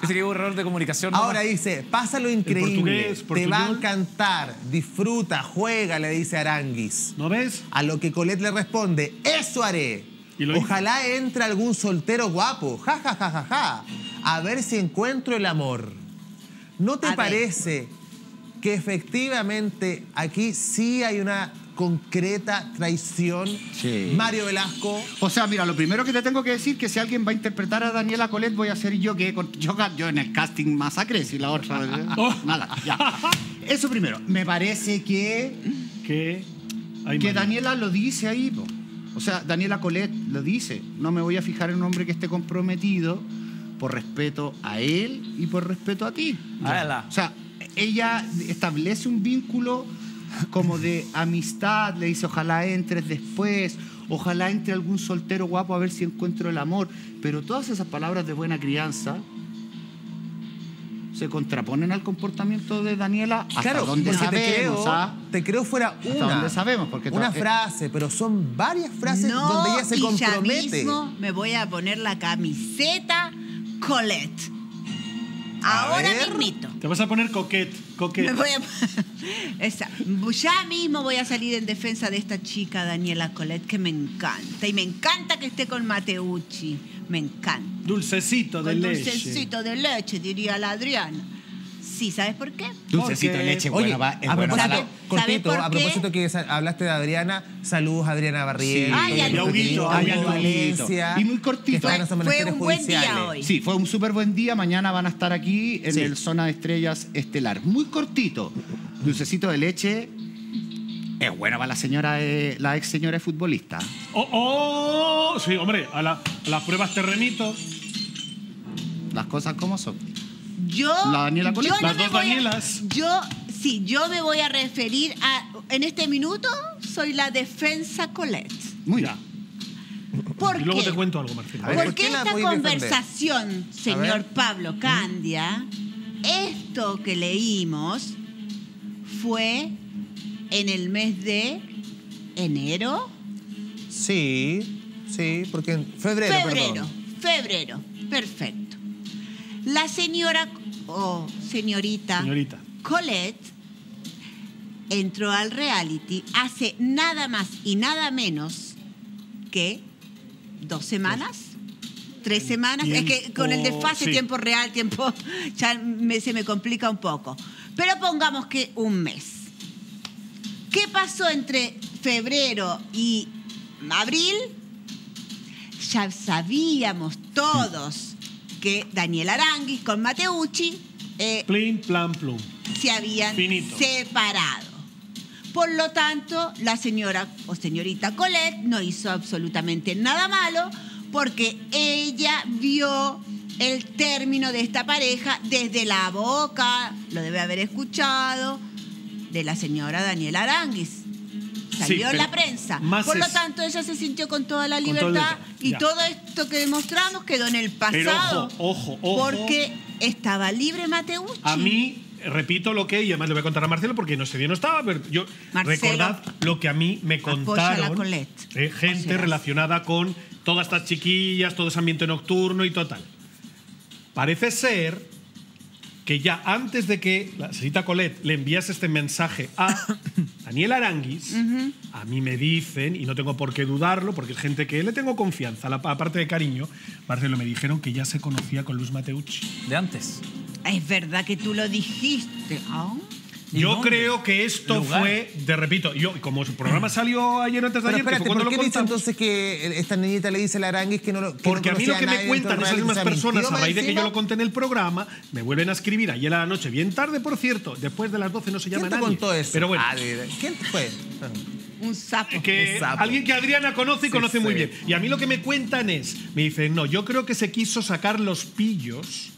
Dice que hubo un error de comunicación. Ahora dice, pasa lo increíble, portugués. Te va a encantar, disfruta, juega, le dice Aránguiz. ¿No ves? A lo que Colette le responde, eso haré. Ojalá entre algún soltero guapo, ja, ja, ja, ja, ja. A ver si encuentro el amor. ¿No te parece que efectivamente aquí sí hay una concreta traición. Sí. Mario Velasco. O sea, mira, lo primero que te tengo que decir que si alguien va a interpretar a Daniela Colet voy a ser yo, que yo en el casting masacré, si la otra... Nada, ya. Eso primero. Me parece que Daniela lo dice ahí, po. O sea, Daniela Colet lo dice. No me voy a fijar en un hombre que esté comprometido por respeto a él y por respeto a ti. Adela. O sea, ella establece un vínculo como de amistad, le dice ojalá entres después, ojalá entre algún soltero guapo a ver si encuentro el amor, pero todas esas palabras de buena crianza se contraponen al comportamiento de Daniela. Hasta claro, donde sabemos, te creo fuera una sabemos porque una frase, pero son varias frases no, donde ella se compromete. Ya mismo me voy a poner la camiseta Colette. Ahora mismito. Te vas a poner coquete. Ya mismo voy a salir en defensa de esta chica Daniela Colet, que me encanta. Y me encanta que esté con Mateucci. Me encanta. Dulcecito de leche. Dulcecito de leche, diría la Adriana. Sí, ¿sabes por qué? Dulcecito de leche, bueno, va. A propósito que hablaste de Adriana, saludos a Adriana Barriel. Y muy cortito. Fue un buen día hoy. Sí, fue un súper buen día. Mañana van a estar aquí en el Zona de Estrellas Estelar. Muy cortito. Dulcecito de leche. Es bueno para la señora, la ex señora futbolista. ¡Oh! Sí, hombre, a las pruebas te remito. Las cosas como son. Yo me voy a referir a... En este minuto soy la defensa Colette. Muy bien. Y luego te cuento algo, Marcela. Porque esta conversación, señor Pablo Candia, esto que leímos fue en el mes de enero. Sí, porque en febrero, perfecto. La señora o señorita Colette entró al reality hace nada más y nada menos que 2 semanas, 3 semanas. Es que con el desfase tiempo real, tiempo ya se me complica un poco. Pero pongamos que un mes. ¿Qué pasó entre febrero y abril? Ya sabíamos todos que Daniela Aránguiz con Mateucci se habían separado. Por lo tanto, la señora o señorita Colette no hizo absolutamente nada malo porque ella vio el término de esta pareja desde la boca, lo debe haber escuchado, de la señora Daniela Aránguiz. Salió en la prensa. Por lo tanto, ella se sintió con toda la libertad y todo esto que demostramos quedó en el pasado. Pero ojo. Porque estaba libre Mateucci. A mí, repito lo que, y además le voy a contar a Marcelo porque no sé bien, no estaba, pero yo recordad lo que a mí me contaron gente relacionada con todas estas chiquillas, todo ese ambiente nocturno y total. Parece ser que ya antes de que la señorita Colette le enviase este mensaje a Daniela Aránguiz, a mí me dicen, y no tengo por qué dudarlo, porque es gente que le tengo confianza, aparte de cariño, Marcelo, me dijeron que ya se conocía con Luis Mateucci. De antes. Es verdad que tú lo dijiste. ¿Oh? Yo creo que esto fue, repito, como su programa salió ayer antes de ayer, espérate, que fue cuando lo contamos. ¿Por qué dice entonces que esta niñita le dice a la Aránguiz que no lo Porque no a mí lo que me cuentan esas mismas personas, a raíz de que yo lo conté en el programa, me vuelven a escribir ayer a la noche, bien tarde, por cierto, después de las 12 no se llama nadie. ¿Quién te contó eso? Pero bueno. ¿Quién fue? Un sapo. Alguien que Adriana conoce y conoce muy bien. Y a mí lo que me cuentan es, me dicen, no, yo creo que se quiso sacar los pillos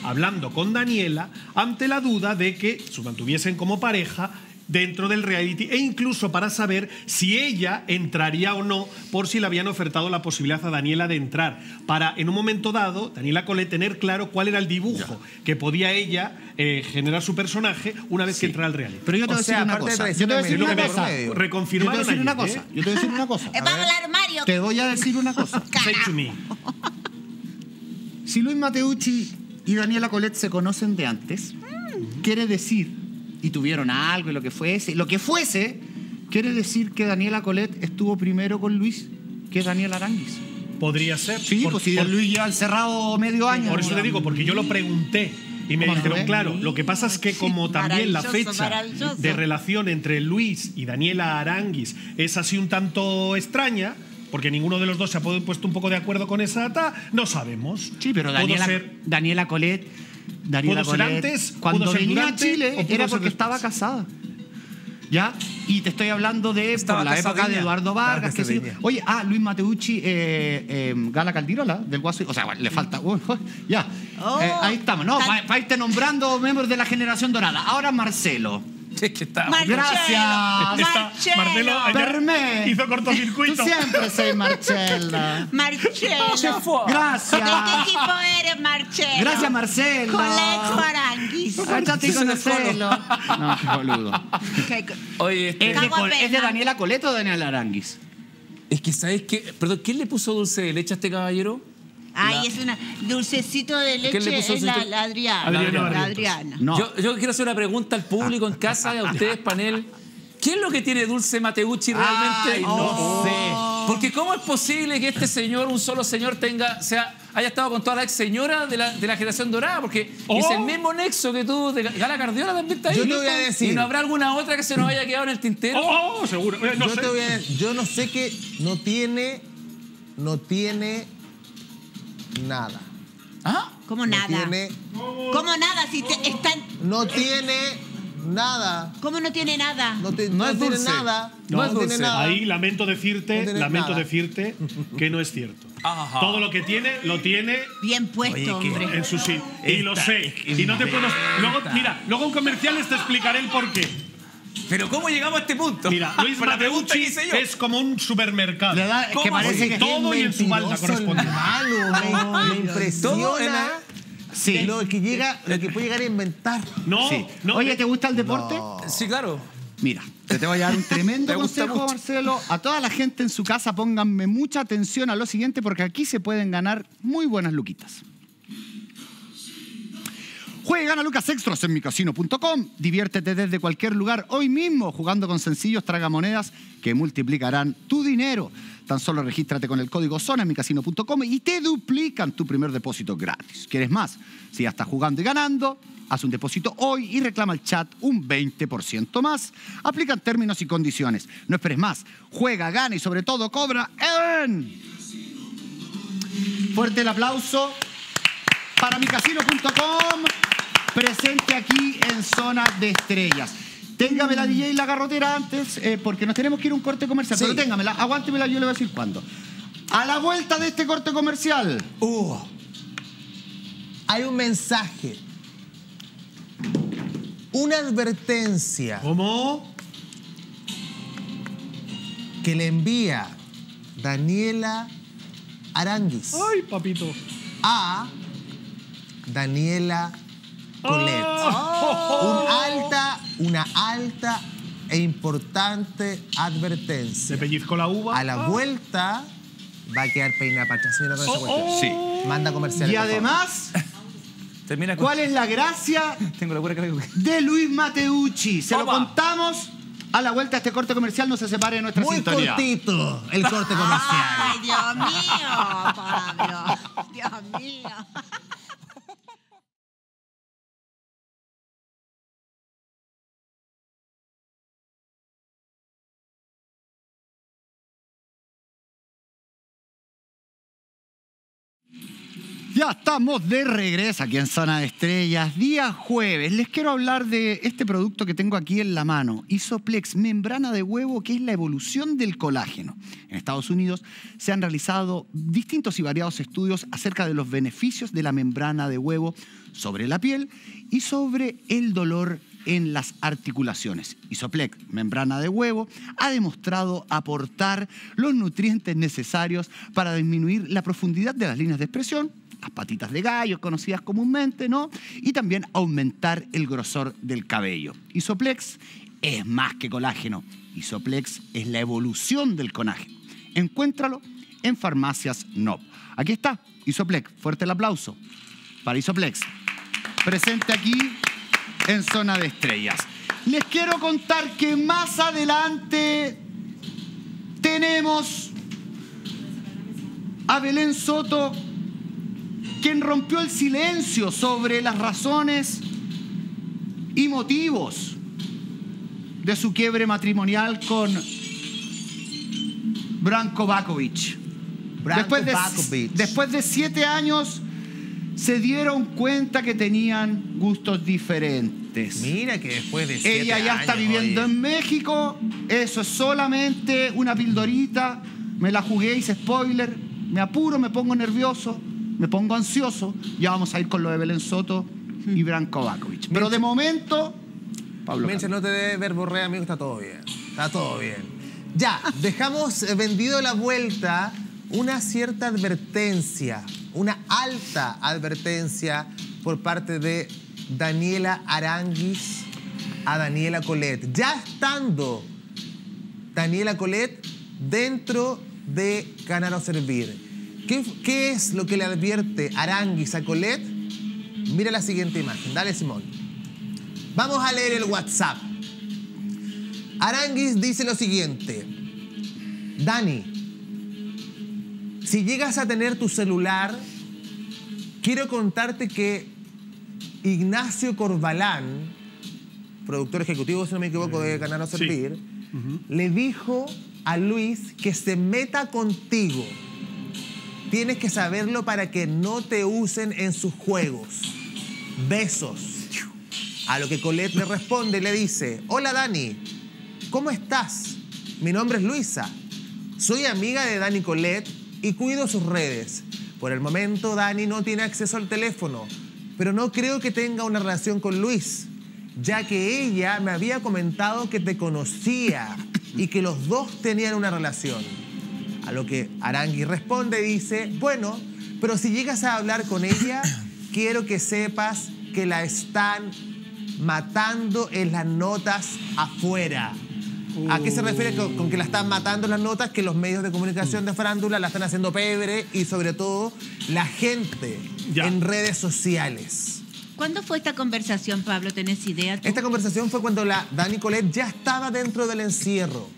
hablando con Daniela ante la duda de que se mantuviesen como pareja dentro del reality e incluso para saber si ella entraría o no, por si le habían ofertado la posibilidad a Daniela de entrar, para en un momento dado Daniela Colet tener claro cuál era el dibujo que podía ella generar su personaje una vez que entrara al reality. Pero yo te voy a decir una cosa. Yo te voy a decir una cosa. Te voy a decir una cosa. Si Luis Mateucci y Daniela Colet se conocen de antes, quiere decir, y tuvieron algo y lo que fuese, quiere decir que Daniela Colet estuvo primero con Luis que Daniela Aránguiz. Podría ser. Sí, pues si Luis lleva encerrado medio año. Por eso te digo, porque yo lo pregunté. Y me dijeron, claro, lo que pasa es que como también la fecha de relación entre Luis y Daniela Aránguiz es así un tanto extraña, porque ninguno de los dos se ha puesto un poco de acuerdo con esa data, no sabemos. Sí, pero Daniela Colet, pudo ser antes, cuando venía a Chile era porque estaba casada. ¿Ya? Y te estoy hablando de la época de Eduardo Vargas. Que sí. Oye, Luis Mateucci, Gala Caldirola, del Guaso. O sea, le falta. Ya. Ahí estamos. No, para irte nombrando miembros de la generación dorada. Ahora Marcelo. Es que está. Gracias. Marcelo hizo cortocircuito. Tú siempre soy Marcela. Marcelo. Se fue. Gracias. ¿De qué equipo eres, Marcelo? Gracias, Marcelo. Colegio Aránguiz. Échate con Marcelo. No, qué boludo. Oye, ¿es de Daniela Colet o Daniela Aránguiz? Es que, ¿sabes qué? Perdón, ¿quién le puso dulce de leche a este caballero? Ay, es una dulcecito de leche, es la Adriana. No. Yo quiero hacer una pregunta al público en casa, a ustedes, panel. ¿Qué es lo que tiene dulce Mateucci realmente? Ay, no sé. Porque ¿cómo es posible que este señor, un solo señor, haya estado con toda la ex señora de la generación dorada? Porque es el mismo nexo que tú, de Gala Cardiola también está ahí. Yo te voy a decir. ¿Y no habrá alguna otra que se nos haya quedado en el tintero? Seguro. No sé. Te voy a decir. Yo no sé que no tiene nada. ¿Ah? ¿Cómo nada? ¿Cómo nada? Si están... No tiene nada. ¿Cómo no tiene nada? No tiene nada. Ahí lamento decirte que no es cierto. Ajá. Todo lo que tiene, lo tiene... Bien puesto, hombre. En su sitio. Y lo sé. Y no te puedo... Luego en comerciales te explicaré el porqué. Pero ¿cómo llegamos a este punto? Mira, Luis Mateucci es como un supermercado. La verdad es que parece que todo y en su balda corresponde. Me impresiona lo que puede llegar a inventar. Oye, ¿te gusta el deporte? Sí, claro. Mira, te voy a dar un tremendo consejo, Marcelo. A toda la gente en su casa, pónganme mucha atención a lo siguiente, porque aquí se pueden ganar muy buenas luquitas. Juega y gana lucas extras en micasino.com. Diviértete desde cualquier lugar hoy mismo jugando con sencillos tragamonedas que multiplicarán tu dinero. Tan solo regístrate con el código ZONA en micasino.com y te duplican tu primer depósito gratis. ¿Quieres más? Si ya estás jugando y ganando, haz un depósito hoy y reclama al chat un 20% más. Aplican términos y condiciones. No esperes más. Juega, gana y sobre todo cobra en... Fuerte el aplauso para micasino.com. Presente aquí en Zona de Estrellas. Téngame la DJ y la garrotera antes, porque nos tenemos que ir a un corte comercial. Sí. Pero téngamela, aguántemela, yo le voy a decir cuándo. A la vuelta de este corte comercial, hay un mensaje. Una advertencia. ¿Cómo? Que le envía Daniela Aránguiz. ¡Ay, papito! A Daniela Colet. Una alta e importante advertencia. Se pellizcó la uva. A la vuelta va a quedar peinada para atrás. Manda comercial. Y además, ¿cuál es la gracia de Luis Mateucci? Se lo contamos a la vuelta de este corte comercial. No se separe de nuestra sintonía. Muy cortito el corte comercial. Ay, Dios mío, Pablo. Dios mío. Ya estamos de regreso aquí en Zona de Estrellas, día jueves. Les quiero hablar de este producto que tengo aquí en la mano, Isoplex, membrana de huevo, que es la evolución del colágeno. En Estados Unidos se han realizado distintos y variados estudios acerca de los beneficios de la membrana de huevo sobre la piel y sobre el dolor en las articulaciones. Isoplex, membrana de huevo, ha demostrado aportar los nutrientes necesarios para disminuir la profundidad de las líneas de expresión, las patitas de gallo, conocidas comúnmente, ¿no? Y también aumentar el grosor del cabello. Isoplex es más que colágeno. Isoplex es la evolución del colágeno. Encuéntralo en Farmacias NOP. Aquí está, Isoplex. Fuerte el aplauso para Isoplex. Presente aquí en Zona de Estrellas. Les quiero contar que más adelante tenemos a Belén Soto quien rompió el silencio sobre las razones y motivos de su quiebre matrimonial con Branko Bakovic. Después de 7 años se dieron cuenta que tenían gustos diferentes. Mira que después de 7 años... Ella ya está viviendo en México. Eso es solamente una pildorita. Me la jugué, hice spoiler. Me apuro, me pongo nervioso, me pongo ansioso. Ya vamos a ir con lo de Belén Soto y Branko Bakovic. Pero de momento... Pablo Menche, no te dé verborrea, amigo. Está todo bien. Está todo bien. Ya, dejamos vendido la vuelta... una cierta advertencia, una alta advertencia por parte de Daniela Aránguiz a Daniela Colette. Ya estando Daniela Colette dentro de Ganar o Servir. ¿Qué es lo que le advierte Aránguiz a Colette? Mira la siguiente imagen. Dale, Simón. Vamos a leer el WhatsApp. Aránguiz dice lo siguiente. Dani, si llegas a tener tu celular, quiero contarte que Ignacio Corvalán, productor ejecutivo, si no me equivoco, de Ganar o Servir, sí, le dijo a Luis que se meta contigo. Tienes que saberlo para que no te usen en sus juegos. Besos. A lo que Colette le responde y le dice, hola Dani, ¿cómo estás? Mi nombre es Luisa. Soy amiga de Dani Colette y cuido sus redes. Por el momento, Dani no tiene acceso al teléfono, pero no creo que tenga una relación con Luis, ya que ella me había comentado que te conocía y que los dos tenían una relación. A lo que Aránguiz responde y dice, bueno, pero si llegas a hablar con ella, quiero que sepas que la están matando en las notas afuera. ¿A qué se refiere con que la están matando las notas? Que los medios de comunicación de farándula la están haciendo pebre y sobre todo la gente en redes sociales. ¿Cuándo fue esta conversación, Pablo? ¿Tenés idea tú? Esta conversación fue cuando la Dani Colette ya estaba dentro del encierro.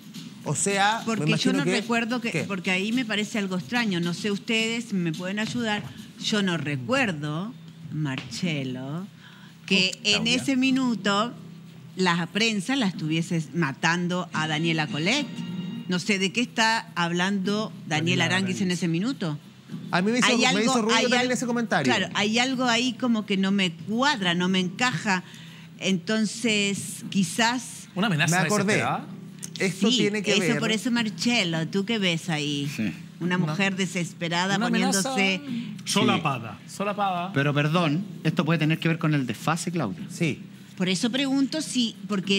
O sea, porque yo no recuerdo que... Porque ahí me parece algo extraño. No sé ustedes, me pueden ayudar. Yo no recuerdo, Marcelo, que en ese minuto... la prensa la estuviese matando a Daniela Colette. No sé de qué está hablando Daniela Aránguiz en ese minuto. A mí me hizo ruido también ese comentario. Claro, hay algo ahí como que no me cuadra, no me encaja. Entonces, quizás... ¿una amenaza? Me acordé. Esto sí, tiene que ver... Por eso, Marcelo, ¿tú qué ves ahí? Sí. Una mujer desesperada, una poniéndose... solapada. Sí. Solapada. Pero, perdón, esto puede tener que ver con el desfase, Claudia. Sí. Por eso pregunto si, porque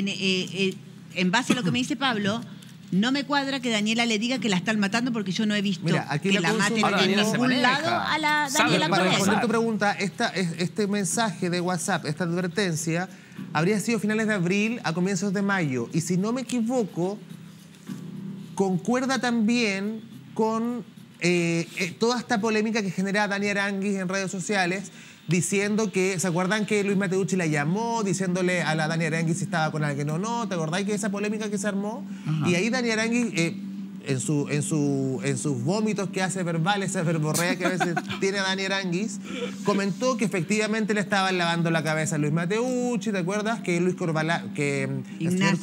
en base a lo que me dice Pablo, no me cuadra que Daniela le diga que la están matando porque yo no he visto que la maten en ningún lado a la Daniela Correa. Para responder tu pregunta, este mensaje de WhatsApp, esta advertencia, habría sido finales de abril a comienzos de mayo. Y si no me equivoco, concuerda también con toda esta polémica que genera Dani Aránguiz en redes sociales, diciendo que, ¿se acuerdan que Luis Mateucci la llamó? Diciéndole a la Dani Aránguiz si estaba con alguien o no. ¿Te acordáis que esa polémica que se armó? Ajá. Y ahí Dani Aránguiz, en sus vómitos que hace verbales, esa verborrea que a veces tiene Dani Aránguiz, comentó que efectivamente le estaban lavando la cabeza a Luis Mateucci. ¿Te acuerdas? Que Ignacio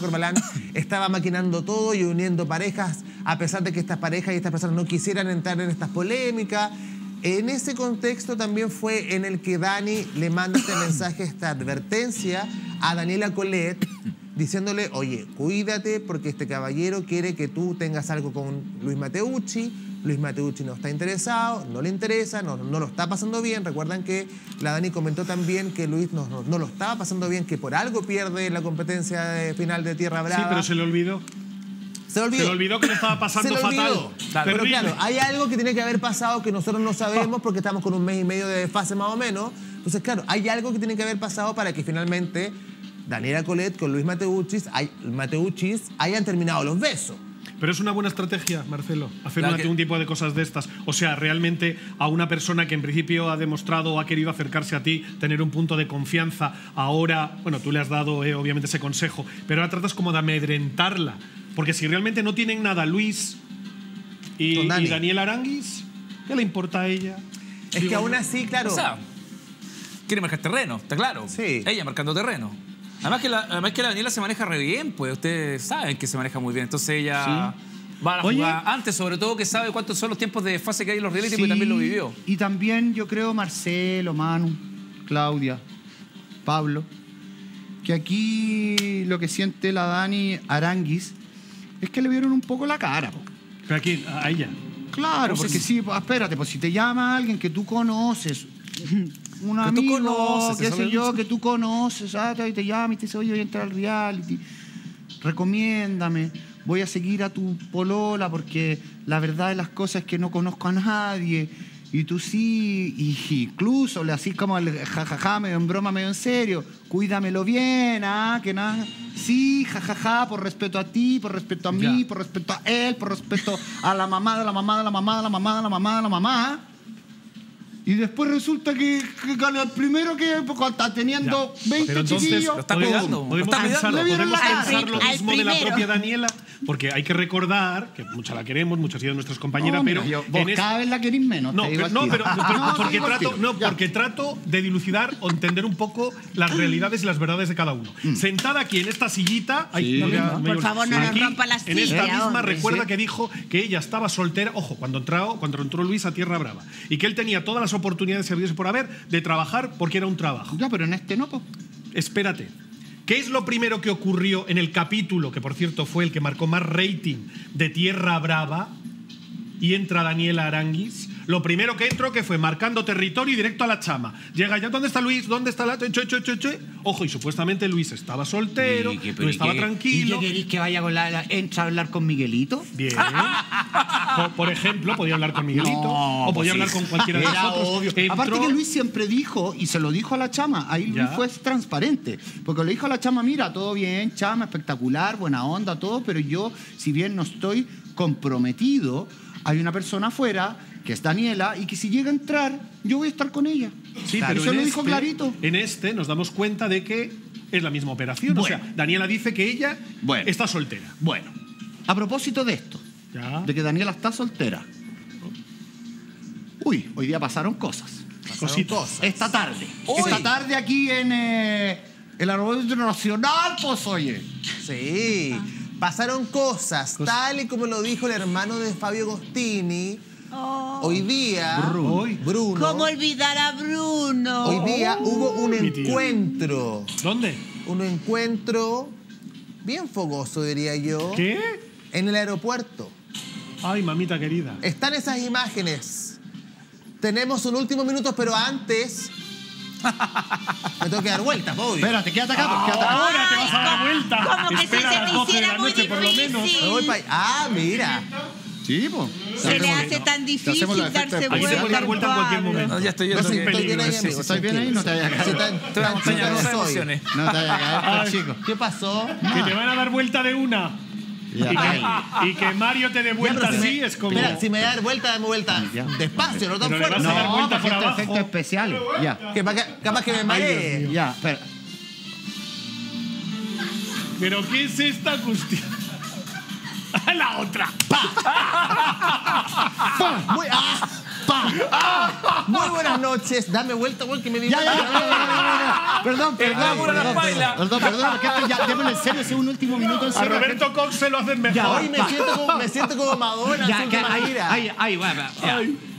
Corvalán estaba maquinando todo y uniendo parejas, a pesar de que estas parejas y estas personas no quisieran entrar en estas polémicas. En ese contexto también fue en el que Dani le manda este mensaje, esta advertencia a Daniela Colette, diciéndole, oye, cuídate porque este caballero quiere que tú tengas algo con Luis Mateucci. Luis Mateucci no está interesado, no le interesa, no lo está pasando bien. Recuerdan que la Dani comentó también que Luis no lo estaba pasando bien, que por algo pierde la competencia final de Tierra Brava. Sí, pero se le olvidó. Se le olvidó que le estaba pasando fatal. Claro, pero claro, hay algo que tiene que haber pasado que nosotros no sabemos porque estamos con 1 mes y medio de fase más o menos. Entonces, claro, hay algo que tiene que haber pasado para que finalmente Daniela Colette con Luis Mateucci hayan terminado los besos. Pero es una buena estrategia, Marcelo, hacer un tipo de cosas de estas. O sea, realmente a una persona que en principio ha demostrado o ha querido acercarse a ti, tener un punto de confianza, ahora, bueno, tú le has dado obviamente ese consejo, pero ahora tratas como de amedrentarla. Porque si realmente no tienen nada Luis y Daniela Aránguiz, ¿Qué le importa a ella? Es que aún así, claro... O sea, quiere marcar terreno, está claro. Sí. Ella marcando terreno. Además que la Daniela se maneja re bien, pues ustedes saben que se maneja muy bien. Entonces ella... Sí. Va a jugar antes, sobre todo, que sabe cuántos son los tiempos de fase que hay en los reality, porque también lo vivió. Y también yo creo Marcelo, Manu, Claudia, Pablo, que aquí lo que siente la Dani Aránguiz es que le vieron un poco la cara. ¿Pero aquí, a ella? Claro, porque sí, espérate, pues si te llama alguien que tú conoces, un amigo, qué sé yo, que tú conoces, y te llama y te dice, oye, voy a entrar al reality, recomiéndame. Voy a seguir a tu polola porque la verdad de las cosas es que no conozco a nadie. Y tú sí, y incluso le así como el jajaja, medio en broma, medio en serio. Cuídamelo bien, que nada. Sí, jajaja, por respeto a ti, por respeto a mí, por respeto a él, por respeto a la mamá, de la mamá, de la mamá, de la mamá, de la mamá, de la mamá. Y después resulta que al primero que está teniendo 20 pero entonces, chiquillos... ¿Podemos pensar lo mismo de la propia Daniela? Porque hay que recordar, que mucha la queremos, muchas de nuestras compañeras, cada vez la queréis menos. Porque trato de dilucidar o entender un poco las realidades y las verdades de cada uno. Sentada aquí, en esta sillita... Por favor, no nos rompa la silla. En esta misma recuerda que dijo que ella estaba soltera... Ojo, cuando entró Luis a Tierra Brava. Y que él tenía todas las oportunidades que hubiese por haber de trabajar porque era un trabajo. Ya, pero en este no, po. Espérate. ¿Qué es lo primero que ocurrió en el capítulo, que por cierto fue el que marcó más rating de Tierra Brava, y entra Daniela Aránguiz? Lo primero que entró que fue marcando territorio y directo a la chama. Llega ya, ¿dónde está Luis? ¿Dónde está la...? Ojo, y supuestamente Luis estaba soltero, estaba tranquilo. ¿Y qué queréis que vaya con entra a hablar con Miguelito? Bien. Por ejemplo, podía hablar con Miguelito o podía hablar con cualquiera de nosotros. Obvio. Aparte que Luis siempre dijo, y se lo dijo a la chama, ahí Luis fue transparente, porque le dijo a la chama, mira, todo bien, chama, espectacular, buena onda, todo, pero yo, si bien no estoy comprometido, hay una persona afuera... que es Daniela, y que si llega a entrar, yo voy a estar con ella. Sí, claro, pero eso lo dijo clarito. En este nos damos cuenta de que es la misma operación. Bueno. O sea, Daniela dice que ella está soltera. Bueno, a propósito de esto, de que Daniela está soltera. Uy, hoy día pasaron cosas. Esta tarde aquí en el Aeropuerto Internacional, pues oye. Sí, pasaron cosas, tal y como lo dijo el hermano de Fabio Agostini. Hoy día, Bruno. ¿Cómo olvidar a Bruno? Hoy día hubo un encuentro. ¿Dónde? Un encuentro bien fogoso, diría yo. ¿Qué? En el aeropuerto. Ay, mamita querida. Están esas imágenes. Tenemos un último minuto, pero antes... Me tengo que dar vueltas, obvio. Espérate, quédate acá, porque ahora te vas a dar vueltas. Como que espera si se me hiciera muy difícil. Mira. Sí, pues. Se le hace tan difícil darse vuelta. Ahí se puede dar vuelta en cualquier momento. Ya estoy bien ahí, amigo. ¿Estás bien ahí? No te vayas a caer. Te voy a enseñar las emociones. No te vayas a caer, chico. ¿Qué pasó? Que te van a dar vuelta de una. Y que Mario te dé vuelta así es como... Mira, si me da vuelta, dame vuelta despacio, no tan fuerte. No, dar vuelta por abajo. Efectos especiales. Capaz que me maree. Ya, espera. ¿Pero qué es esta cuestión? La otra. Muy buenas noches. Dame vuelta, que me diga. Perdón, que esto ya démosle en serio, ese un último minuto en serio. A Roberto Cox se lo hacen mejor. Hoy me siento como Madonna.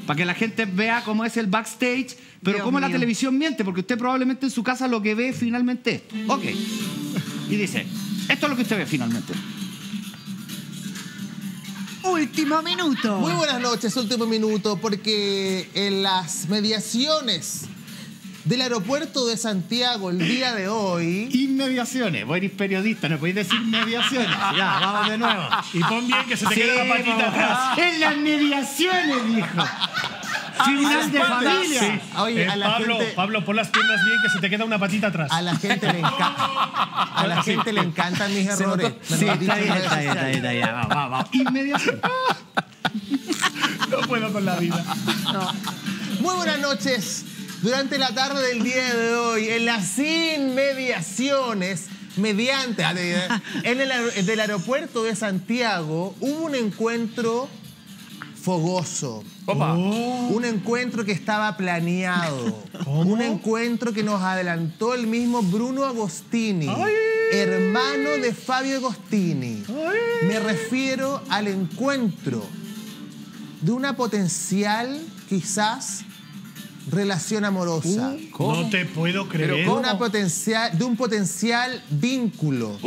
Para que la gente vea cómo es el backstage, pero cómo la televisión miente, porque usted probablemente en su casa lo que ve finalmente esto. Ok. Y dice, esto es lo que usted ve finalmente. Último minuto. Muy buenas noches, último minuto, porque en las mediaciones del aeropuerto de Santiago el día de hoy... Inmediaciones, vos eres periodista, no podéis decir mediaciones. Ya, vamos de nuevo. Y pon bien que se te quede la patita atrás. En las mediaciones, dijo. Final de familia. Sí. Oye, a la Pablo, pon las piernas bien que se te queda una patita atrás. A la gente le encanta. A la gente le encantan mis errores. Sí, está bien. Vamos. Inmediación. No puedo con la vida. No. Muy buenas noches. Durante la tarde del día de hoy, en las inmediaciones, en el aeropuerto de Santiago, hubo un encuentro fogoso. Opa. Oh. Un encuentro que estaba planeado. ¿Cómo? Un encuentro que nos adelantó el mismo Bruno Agostini. Ay. Hermano de Fabio Agostini. Ay. Me refiero al encuentro de una potencial, quizás, relación amorosa. ¿Cómo? No te puedo creer. De un potencial vínculo.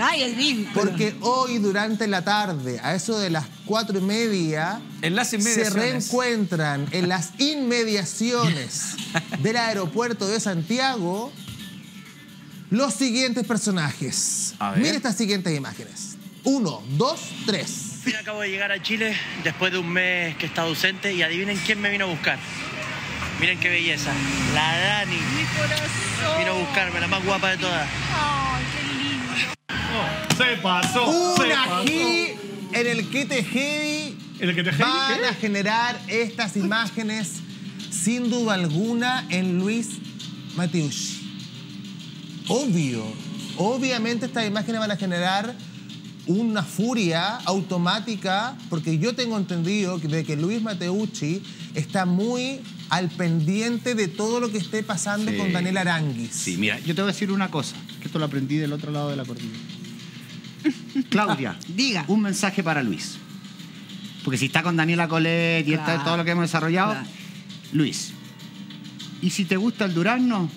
Ay, el vínculo. Porque hoy, durante la tarde, a eso de las 4:30, en las se reencuentran en las inmediaciones del aeropuerto de Santiago los siguientes personajes. Mira estas siguientes imágenes. 1, 2, 3. Yo acabo de llegar a Chile después de un mes que he estado ausente y adivinen quién me vino a buscar. Miren qué belleza. La Dani. Mi corazón. Vino a buscarme, la más guapa de todas. Ay, qué lindo. Se pasó. Una G en el que te heavy. ¿En el que te heavy? Van a generar estas imágenes sin duda alguna en Luis Mateucci. Obviamente estas imágenes van a generar una furia automática, porque yo tengo entendido de que Luis Mateucci está muy al pendiente de todo lo que esté pasando con Daniela Aránguiz. Sí, mira, yo te voy a decir una cosa, que esto lo aprendí del otro lado de la cordillera. Claudia, diga un mensaje para Luis. Porque si está con Daniela Colet y está todo lo que hemos desarrollado, Luis, ¿y si te gusta el durazno?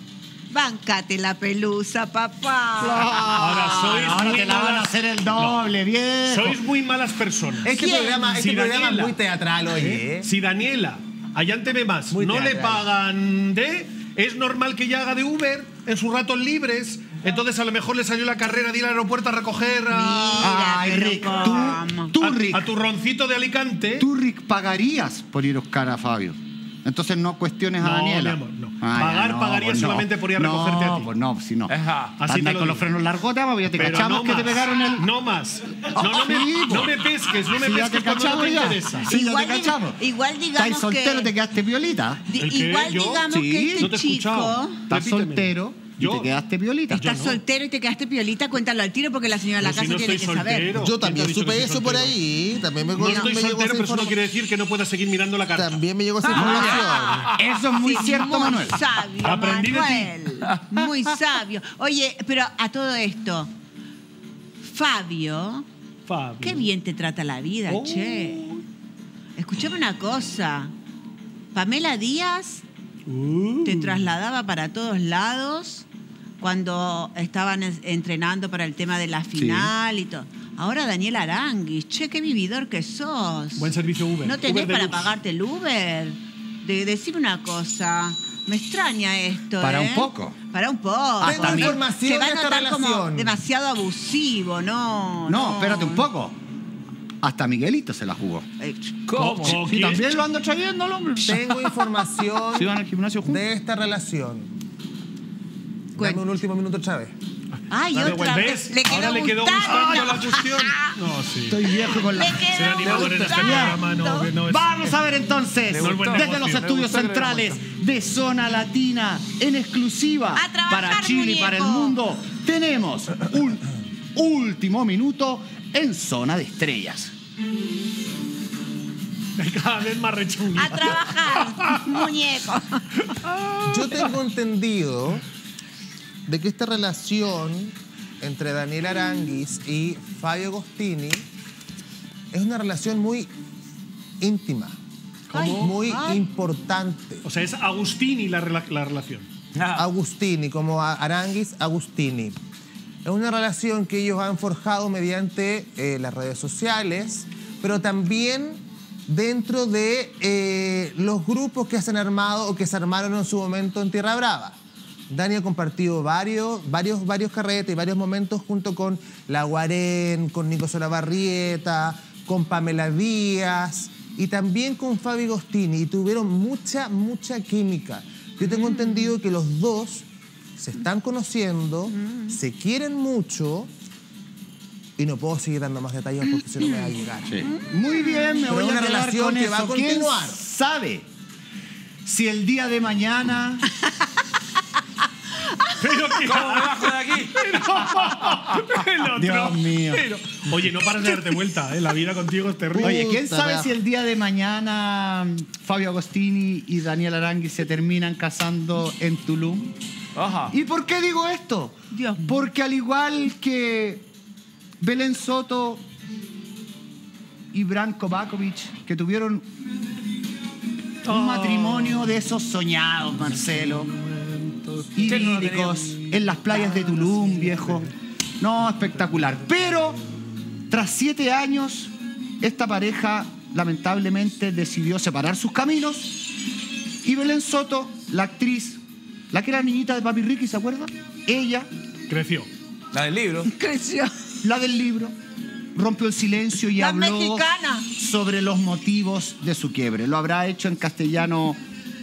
Báncate la pelusa, papá. Ahora te la van a hacer el doble, bien. Sois muy malas personas. Este programa es muy teatral hoy. Si Daniela, allá en TV Más, no le pagan de... Es normal que ella haga de Uber en sus ratos libres. Entonces a lo mejor le salió la carrera de ir al aeropuerto a recoger a... Ay, Rick. Tú, Rick. A tu roncito de Alicante. Tú, Rick, pagarías por ir a buscar a Fabio. Entonces no cuestiones a Daniela. No, mi amor, no. Ay, pagaría solamente por ir a recogerte a ti. No. Así anda con los frenos largotes, ya te cachamos que te pegaron el... No más. No me pesques cuando no te interesa. Igual, ya te cachamos. Igual digamos que... soltero, te quedaste violita. Igual digamos que este chico... Estás soltero y te quedaste violita. Estás soltero y te quedaste violita, cuéntalo al tiro porque la señora de la casa tiene que saber. Yo también supe eso por ahí. No estoy soltero, pero eso no quiere decir que no pueda seguir mirando la carta. También me llegó esa información. Eso es muy cierto, Manuel. Muy sabio, aprendí de ti. Muy sabio. Oye, pero a todo esto, Fabio, qué bien te trata la vida, che. Escúchame una cosa. Pamela Díaz te trasladaba para todos lados cuando estaban entrenando para el tema de la final y todo. Ahora Daniela Aránguiz, che, qué vividor que sos. Buen servicio Uber. ¿No tenés para pagarte el Uber? Decime una cosa, me extraña esto. Para un poco. Tengo información se va a notar como demasiado abusivo, ¿no? No, espérate un poco. Hasta Miguelito se la jugó. ¿Cómo? Sí, también lo ando trayendo al hombre. Tengo información ¿sí van al gimnasio juntos? De esta relación. Dame un último minuto, Chávez. Ay, otra vez. Ahora le quedó gustando la cuestión. No, sí. Estoy viejo con la... Se anima con este programa. Vamos a ver entonces, desde los estudios centrales de Zona Latina, en exclusiva para Chile y para el mundo, tenemos un último minuto en Zona de Estrellas. Cada vez más rechunga. A trabajar, muñeco. Yo tengo entendido de que esta relación entre Daniela Aránguiz y Fabio Agostini es una relación muy íntima, muy importante. O sea, es Agostini la relación. Agostini, como Aránguiz, Agostini. Es una relación que ellos han forjado mediante las redes sociales, pero también dentro de los grupos que se han armado o que se armaron en su momento en Tierra Brava. Dani ha compartido varios carretes y varios momentos junto con La Guarén, con Nico Solabarrieta, con Pamela Díaz y también con Fabio Agostini. Y tuvieron mucha química. Yo tengo entendido que los dos se están conociendo, se quieren mucho y no puedo seguir dando más detalles porque si no me va a llegar. Sí. Muy bien, me voy a quedar con eso. Va a continuar. ¿Quién sabe si el día de mañana ¿Cómo me bajo de aquí? El otro. Dios mío. Oye, no paras de darte vuelta, ¿eh? La vida contigo es terrible. Oye, ¿quién sabe si el día de mañana Fabio Agostini y Daniela Aránguiz se terminan casando en Tulum? Ajá. ¿Y por qué digo esto? Dios. Porque al igual que Belén Soto y Branko Bakovic, que tuvieron un matrimonio de esos soñados, Marcelo, idílicos, en las playas de Tulum, viejo. No, espectacular. Pero tras 7 años, esta pareja lamentablemente decidió separar sus caminos y Belén Soto, la actriz, la que era niñita de Papi Ricky, ¿se acuerda? Ella creció. La del libro. Creció. La del libro. Rompió el silencio y habló sobre los motivos de su quiebre. ¿Lo habrá hecho en castellano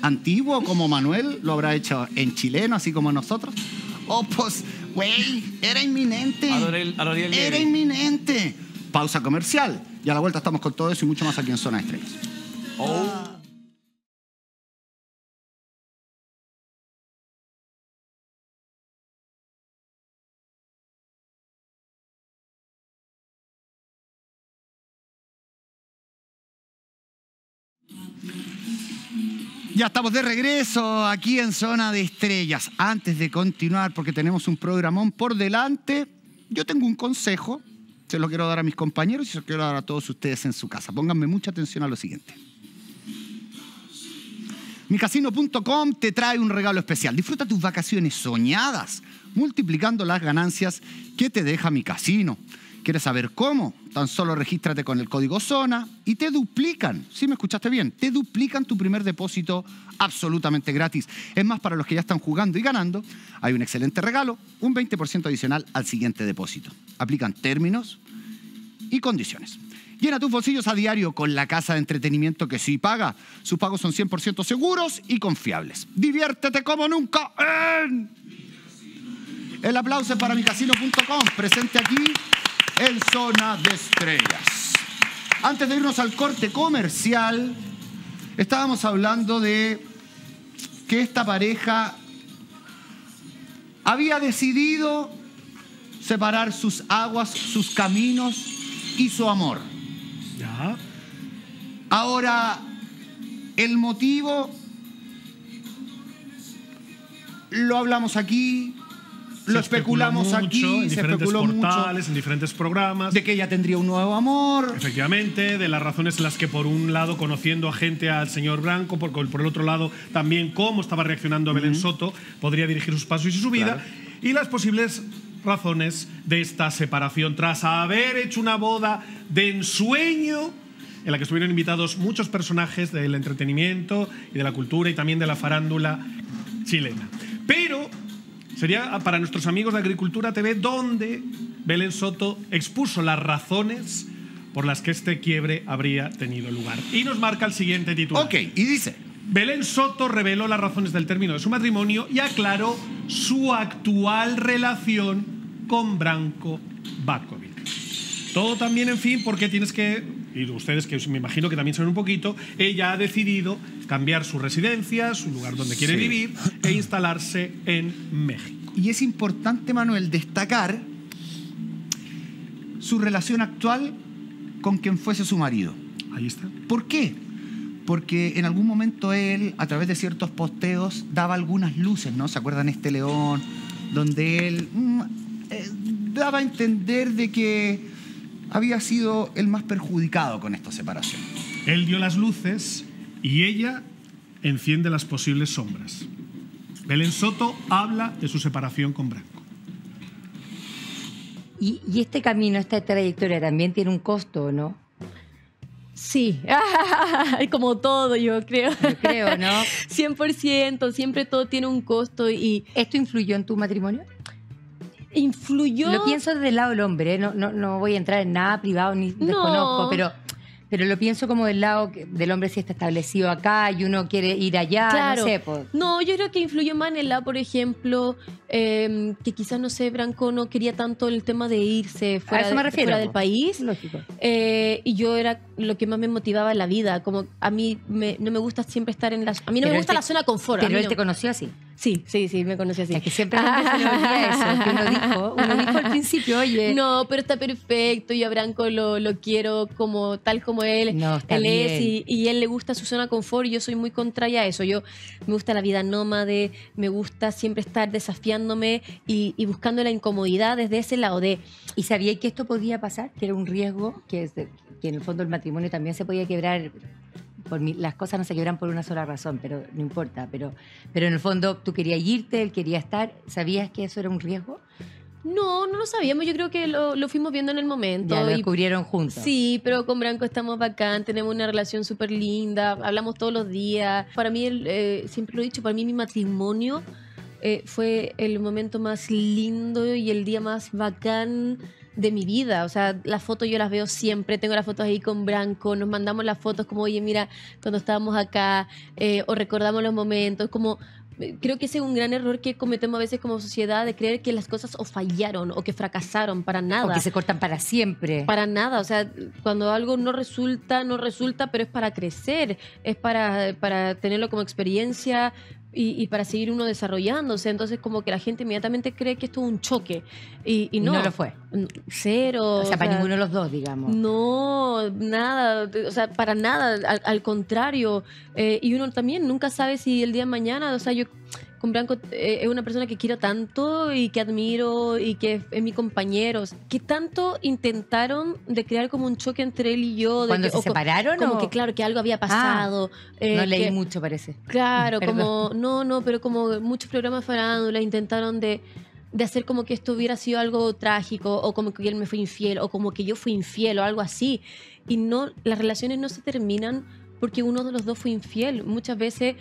antiguo, como Manuel? ¿Lo habrá hecho en chileno, así como nosotros? Oh, pues, güey, era inminente. Era inminente. Pausa comercial. Y a la vuelta estamos con todo eso y mucho más aquí en Zona de Estrellas. Oh. Ya estamos de regreso aquí en Zona de Estrellas. Antes de continuar, porque tenemos un programón por delante, yo tengo un consejo, se lo quiero dar a mis compañeros y se lo quiero dar a todos ustedes en su casa. Pónganme mucha atención a lo siguiente. MiCasino.com te trae un regalo especial. Disfruta tus vacaciones soñadas, multiplicando las ganancias que te deja MiCasino. ¿Quieres saber cómo? Tan solo regístrate con el código ZONA y te duplican, ¿sí me escuchaste bien? Te duplican tu primer depósito absolutamente gratis. Es más, para los que ya están jugando y ganando, hay un excelente regalo, un 20% adicional al siguiente depósito. Aplican términos y condiciones. Llena tus bolsillos a diario con la casa de entretenimiento que sí paga. Sus pagos son 100% seguros y confiables. ¡Diviértete como nunca en... El aplauso es para micasino.com, presente aquí en Zona de Estrellas. Antes de irnos al corte comercial, estábamos hablando de que esta pareja había decidido separar sus aguas, sus caminos y su amor. Ya. Ahora, el motivo lo hablamos aquí. Lo especulamos aquí, se especuló mucho. En diferentes portales, en diferentes programas. De que ella tendría un nuevo amor. Efectivamente, de las razones en las que, por un lado, conociendo a gente al señor Branko, por el otro lado, también cómo estaba reaccionando Belén Soto, podría dirigir sus pasos y su vida. Claro. Y las posibles razones de esta separación, tras haber hecho una boda de ensueño en la que estuvieron invitados muchos personajes del entretenimiento y de la cultura y también de la farándula chilena. Pero... sería para nuestros amigos de Agricultura TV, donde Belén Soto expuso las razones por las que este quiebre habría tenido lugar. Y nos marca el siguiente titular. Ok, y dice... Belén Soto reveló las razones del término de su matrimonio y aclaró su actual relación con Branko Bakovic. Todo también, en fin, porque tienes que... y ustedes, que me imagino que también saben un poquito, ella ha decidido cambiar su residencia, su lugar donde quiere vivir, e instalarse en México. Y es importante, Manuel, destacar su relación actual con quien fuese su marido. Ahí está. ¿Por qué? Porque en algún momento él, a través de ciertos posteos, daba algunas luces, ¿no? ¿Se acuerdan este león? Donde él daba a entender de que había sido el más perjudicado con esta separación. Él dio las luces y ella enciende las posibles sombras. Belén Soto habla de su separación con Branko. Y este camino, esta trayectoria también tiene un costo, ¿no? Sí, como todo, yo creo. Yo creo, ¿no? 100%, siempre todo tiene un costo y... ¿Esto influyó en tu matrimonio? Influyó... Lo pienso desde el lado del hombre, ¿eh? No voy a entrar en nada privado ni desconozco, pero lo pienso como del lado del hombre, si está establecido acá y uno quiere ir allá, claro. No sé. Pues. No, yo creo que influyó más en el lado, por ejemplo, que quizás, no sé, Branko no quería tanto el tema de irse fuera, fuera del país. Lógico. Y yo era lo que más me motivaba en la vida, como a mí no me gusta siempre estar en la... A mí no me gusta la zona confort. Pero él te conoció así. Sí, sí, sí, me conocí así. Es que siempre se olvida eso, que uno dijo al principio, oye... No, pero está perfecto, yo a Branko lo quiero como tal como él, no, él bien. Es, y él le gusta su zona de confort y yo soy muy contraria a eso. Yo me gusta la vida nómade, me gusta siempre estar desafiándome y buscando la incomodidad desde ese lado de... ¿Y sabía que esto podía pasar? Que era un riesgo, que en el fondo el matrimonio también se podía quebrar... Las cosas no se quebran por una sola razón, pero no importa. Pero en el fondo, ¿tú querías irte? ¿Él quería estar? ¿Sabías que eso era un riesgo? No, no lo sabíamos. Yo creo que lo fuimos viendo en el momento. Ya, lo descubrieron juntos. Sí, pero con Branko estamos bacán, tenemos una relación súper linda, hablamos todos los días. Para mí, siempre lo he dicho, para mí mi matrimonio fue el momento más lindo y el día más bacán de mi vida. O sea, las fotos yo las veo siempre, tengo las fotos ahí con Branko, nos mandamos las fotos como, oye, mira, cuando estábamos acá, o recordamos los momentos, como... Creo que ese es un gran error que cometemos a veces como sociedad, de creer que las cosas o fallaron o que fracasaron, para nada. O que se cortan para siempre. Para nada, o sea, cuando algo no resulta, pero es para crecer, es para tenerlo como experiencia y para seguir uno desarrollándose. Entonces como que la gente inmediatamente cree que esto es un choque y no. Y no lo fue. Cero. O sea, para ninguno de los dos, digamos. No, nada, o sea, para nada, al contrario. Y uno también nunca sabe si el día de mañana, o sea, yo con Branko es una persona que quiero tanto y que admiro y que es mi compañero. ¿Qué tanto intentaron de crear como un choque entre él y yo? ¿Cuando se separaron? Como que claro, que algo había pasado. No leí mucho, parece. Claro, como... No, pero como muchos programas farándula intentaron de hacer como que esto hubiera sido algo trágico, o como que él me fue infiel, o como que yo fui infiel, o algo así. Y no, las relaciones no se terminan porque uno de los dos fue infiel. Muchas veces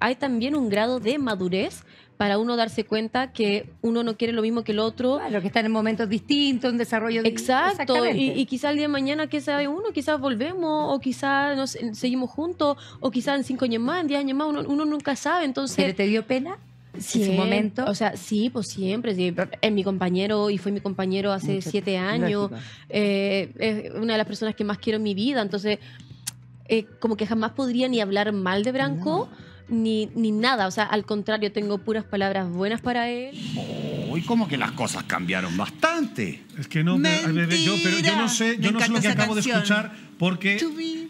hay también un grado de madurez para uno darse cuenta que uno no quiere lo mismo que el otro. Claro, que están en momentos distintos, en desarrollo distinto. Exacto, y quizá el día de mañana, ¿qué sabe uno? Quizás volvemos, o quizás nos seguimos juntos, o quizás en 5 años más, en 10 años más, uno nunca sabe. Entonces, ¿pero te dio pena? Sí, en su momento. O sea, sí, pues siempre. Sí. Es mi compañero y fue mi compañero hace 7 años. Es una de las personas que más quiero en mi vida. Entonces... como que jamás podría ni hablar mal de Branko, no. ni nada. O sea, al contrario, tengo puras palabras buenas para él. Uy, como que las cosas cambiaron bastante. Es que no, pero yo no sé, lo que acabo de escuchar, porque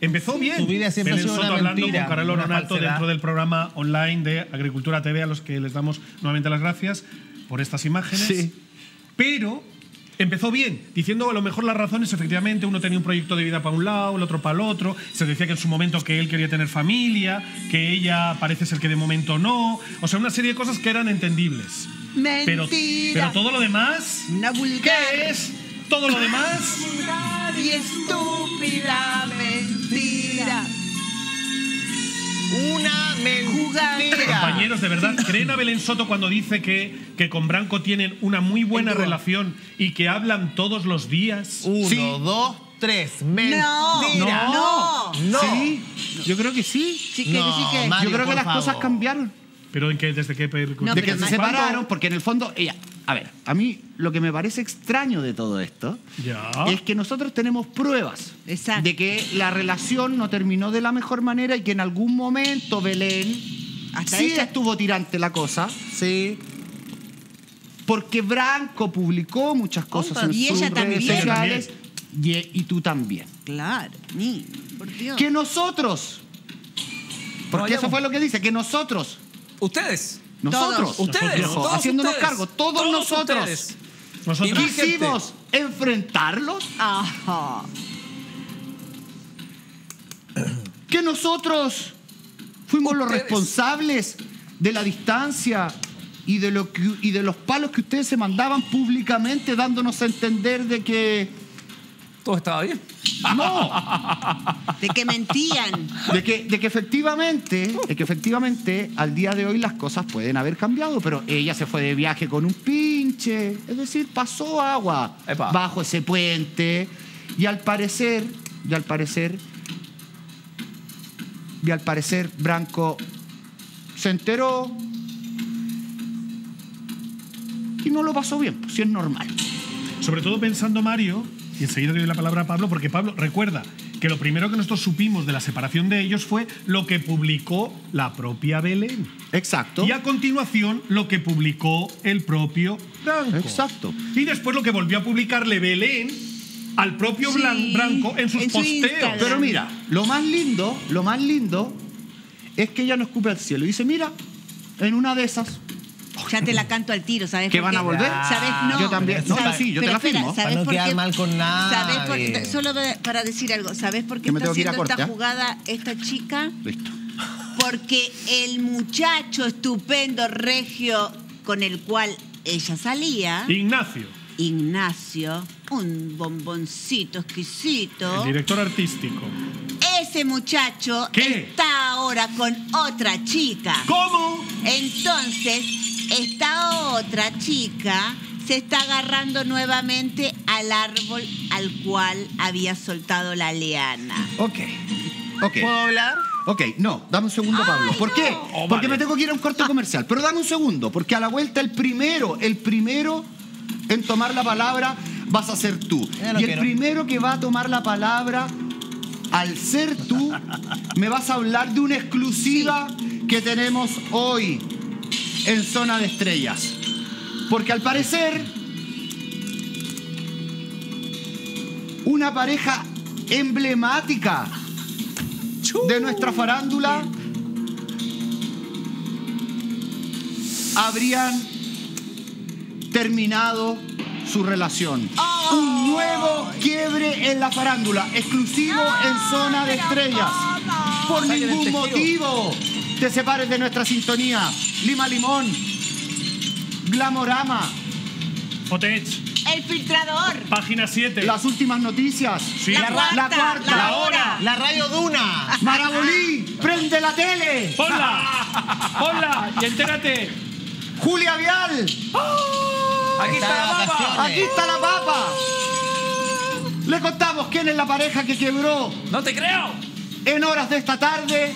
empezó bien. Tu vida siempre Belén Soto hablando mentira, con Carlos Nonato dentro del programa online de Agricultura TV, a los que les damos nuevamente las gracias por estas imágenes. Sí. Pero... empezó bien, diciendo a lo mejor las razones, efectivamente, uno tenía un proyecto de vida para un lado, el otro para el otro, se decía que en su momento que él quería tener familia, que ella parece ser que de momento no, o sea, una serie de cosas que eran entendibles. Mentira. Pero todo lo demás, una vulgar. ¿Qué es? Todo lo demás. Vulgar y estúpida mentira. Una mentira. Compañeros, de verdad, ¿creen a Belén Soto cuando dice que con Branko tienen una muy buena relación y que hablan todos los días? 1, 2, 3. Mentira. No. ¿Sí? Yo creo que sí. Sí que. Mario, yo creo que las cosas cambiaron. ¿Pero en qué? ¿Desde qué? Desde que se separaron, porque en el fondo ella... A ver, a mí lo que me parece extraño de todo esto es que nosotros tenemos pruebas de que la relación no terminó de la mejor manera y que en algún momento Belén estuvo tirante la cosa. Sí. Porque Branko publicó muchas cosas en sus redes sociales y tú también. Claro. Por Dios. Que nosotros... Porque eso fue lo que dice, que nosotros... Ustedes... Nosotros, todos. Ustedes, todos haciéndonos ustedes. Cargo, todos nosotros quisimos enfrentarlos. Ajá. Que nosotros fuimos ustedes. Los responsables de la distancia y de los palos que ustedes se mandaban públicamente, dándonos a entender de que todo estaba bien. No. De que mentían. De que efectivamente al día de hoy las cosas pueden haber cambiado, pero ella se fue de viaje con un pinche. Es decir, pasó agua bajo ese puente. Y al parecer Branko se enteró y no lo pasó bien, pues, si es normal. Sobre todo pensando, Mario... Y enseguida le doy la palabra a Pablo, porque Pablo, recuerda, que lo primero que nosotros supimos de la separación de ellos fue lo que publicó la propia Belén. Exacto. Y a continuación lo que publicó el propio Branko. Exacto. Y después lo que volvió a publicarle Belén al propio Branko en sus posteos. Pero mira, lo más lindo es que ella no escupe al cielo y dice, mira, en una de esas... Ya te la canto al tiro, ¿sabes? ¿Que van a volver? ¿Sabes? No. Yo también. No, ¿sabes? Sí, yo te la firmo. Para no quedar mal con nada. Solo para decir algo. ¿Sabes por qué está haciendo esta jugada esta chica? Listo. Porque el muchacho estupendo regio con el cual ella salía... Ignacio. Ignacio, un bomboncito exquisito. El director artístico. Ese muchacho está ahora con otra chica. ¿Cómo? Entonces, esta otra chica se está agarrando nuevamente al árbol al cual había soltado la leana. Ok. Okay. ¿Puedo hablar? Ok, no, dame un segundo, Pablo. Ay, ¿por qué? Oh, porque me tengo que ir a un corte comercial. Pero dame un segundo, porque a la vuelta el primero en tomar la palabra vas a ser tú. Y el primero que va a tomar la palabra... Al ser tú, me vas a hablar de una exclusiva que tenemos hoy en Zona de Estrellas. Porque al parecer, una pareja emblemática de nuestra farándula habrían terminado su relación. Oh. Un nuevo quiebre en la farándula, exclusivo en Zona de Estrellas. ¿Cómo? Por ningún motivo te separes de nuestra sintonía. Lima Limón, Glamorama, Fotech, El Filtrador, Página 7, Las Últimas Noticias, La Cuarta, La Hora, La Radio Duna, Marabolí, Prende la Tele, Hola y entérate, Julia Vial. Aquí está la papa. Le contamos quién es la pareja que quebró. No te creo. En horas de esta tarde.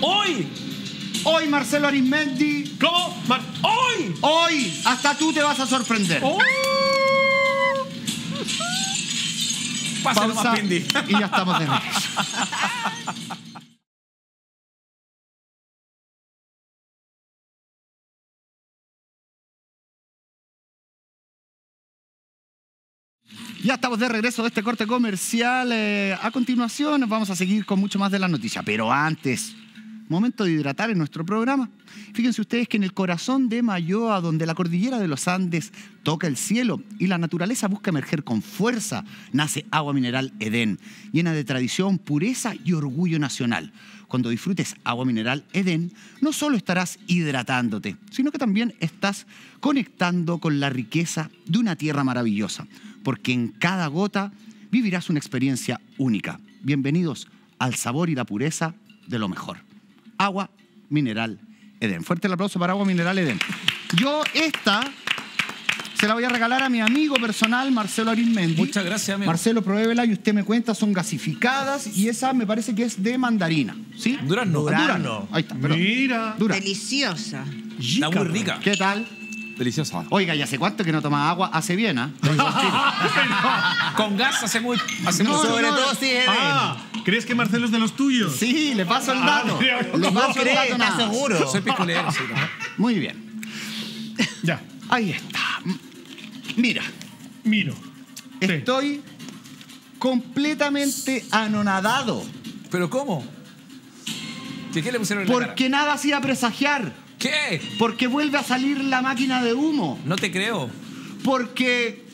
Hoy Marcelo Arizmendi. ¿Cómo? Hoy. Hasta tú te vas a sorprender. Pásalo más, Pindi. Y ya estamos de regreso. Ya estamos de regreso de este corte comercial. A continuación vamos a seguir con mucho más de la noticia. Pero antes, momento de hidratar en nuestro programa. Fíjense ustedes que en el corazón de Mayoa, donde la cordillera de los Andes toca el cielo y la naturaleza busca emerger con fuerza, nace Agua Mineral Edén, llena de tradición, pureza y orgullo nacional. Cuando disfrutes Agua Mineral Edén, no solo estarás hidratándote, sino que también estás conectando con la riqueza de una tierra maravillosa, porque en cada gota vivirás una experiencia única. Bienvenidos al sabor y la pureza de lo mejor. Agua Mineral Edén. Fuerte el aplauso para Agua Mineral Edén. Yo esta se la voy a regalar a mi amigo personal, Marcelo Arizmendi. Muchas gracias, amigo. Marcelo, pruébela y usted me cuenta. Son gasificadas y esa me parece que es de mandarina. ¿Sí? Durazno. Ahí está. Mira. Deliciosa. Está muy rica. ¿Qué tal? Deliciosa. Oiga, ¿y hace cuánto que no tomas agua? Hace bien, ¿ah? Con gas hace muy... Sobre todo si es ¿crees que Marcelo es de los tuyos? Sí, le paso el dato. Lo paso el dato, ¿estás seguro? Soy picolero. Sí, ¿no? Muy bien. Ya. Ahí está. Mira. Miro. Estoy completamente anonadado. ¿Pero cómo? ¿Qué le pusieron en la cara? Porque nada hacía presagiar. ¿Qué? Porque vuelve a salir la máquina de humo. No te creo. Porque...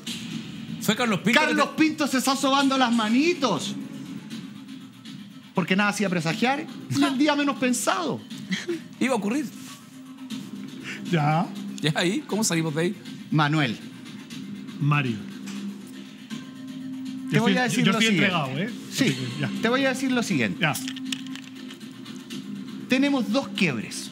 ¿Fue Carlos Pinto? Carlos Pinto se está sobando las manitos. Porque nada hacía presagiar. Y el día menos pensado. Iba a ocurrir. Ya. ¿Ya ahí? ¿Cómo salimos de ahí? Manuel. Mario. Te voy a decir lo siguiente. Yo estoy entregado, ¿eh? Sí. Ya. Te voy a decir lo siguiente. Ya. Tenemos dos quiebres.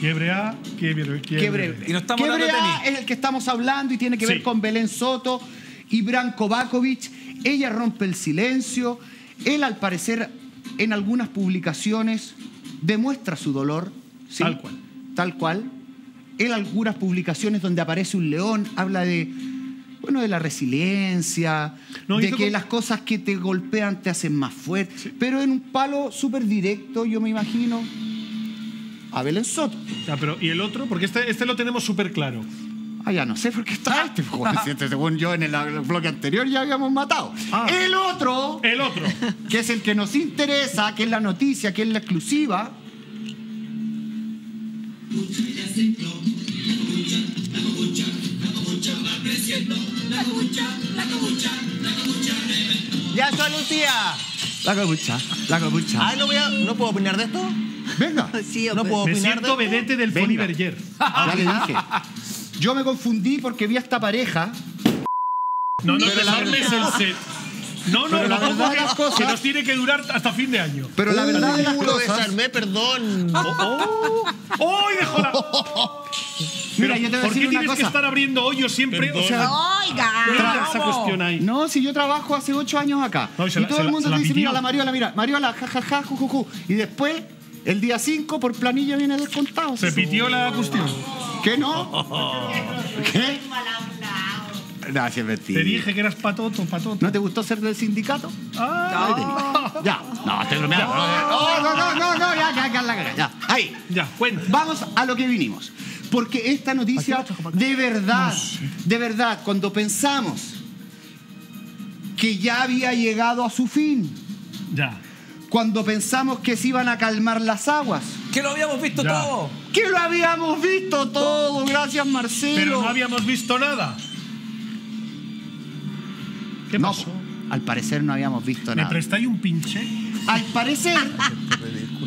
Quiebre A, quiebre B. Y no estamos quiebre A es el que estamos hablando y tiene que ver con Belén Soto y Branko Bakovic. Ella rompe el silencio. Él, al parecer, en algunas publicaciones demuestra su dolor. ¿Sí? Tal cual. Tal cual. Él, algunas publicaciones donde aparece un león, habla de bueno, de la resiliencia, no, de que las cosas que te golpean te hacen más fuerte. Sí. Pero en un palo súper directo, yo me imagino, a Belén Soto. Ah, pero, ¿y el otro? Porque este lo tenemos súper claro. Ah, ya no sé por qué está este, según yo en el bloque anterior ya habíamos matado. Ah, el otro, que es el que nos interesa, que es la noticia, que es la exclusiva. Ya está Lucía. La capucha, la capucha. Ah, ¿no puedo opinar de esto? Venga. Sí, no puedo opinar de esto. Me siento vedete del Foni Berger. Ya le dije. Yo me confundí porque vi a esta pareja. No, no, desarmes el set. No, no, la verdad de las cosas, que nos tiene que durar hasta fin de año. Pero la verdad de las cosas, lo desarmé, perdón. ¡Oh! ¡Dejó la! Mira, yo te voy a decir una cosa. ¿Por qué tienes que estar abriendo hoyos siempre? O sea, ¡oiga! Esa cuestión ahí. No, si yo trabajo hace 8 años acá. Y todo el mundo te dice, mira, la Mariola, mira. Mariola, jajaja, jujuju. Y después, el día 5, por planilla viene descontado. Se pitió la cuestión. ¿Qué no? ¿Qué? No, si es mentira. Te dije que eras patoto, patoto. ¿No te gustó ser del sindicato? Ah. No, ya. No, estoy bromeando. No, ya. Ahí. Ya, cuenta. Vamos a lo que vinimos. Porque esta noticia, de verdad, cuando pensamos que ya había llegado a su fin. Ya. Cuando pensamos que se iban a calmar las aguas. Que lo habíamos visto todo. Que lo habíamos visto todo, gracias Marcelo. Pero no habíamos visto nada. ¿Qué pasó? No, al parecer no habíamos visto nada. ¿Me prestáis un pinche? Al parecer,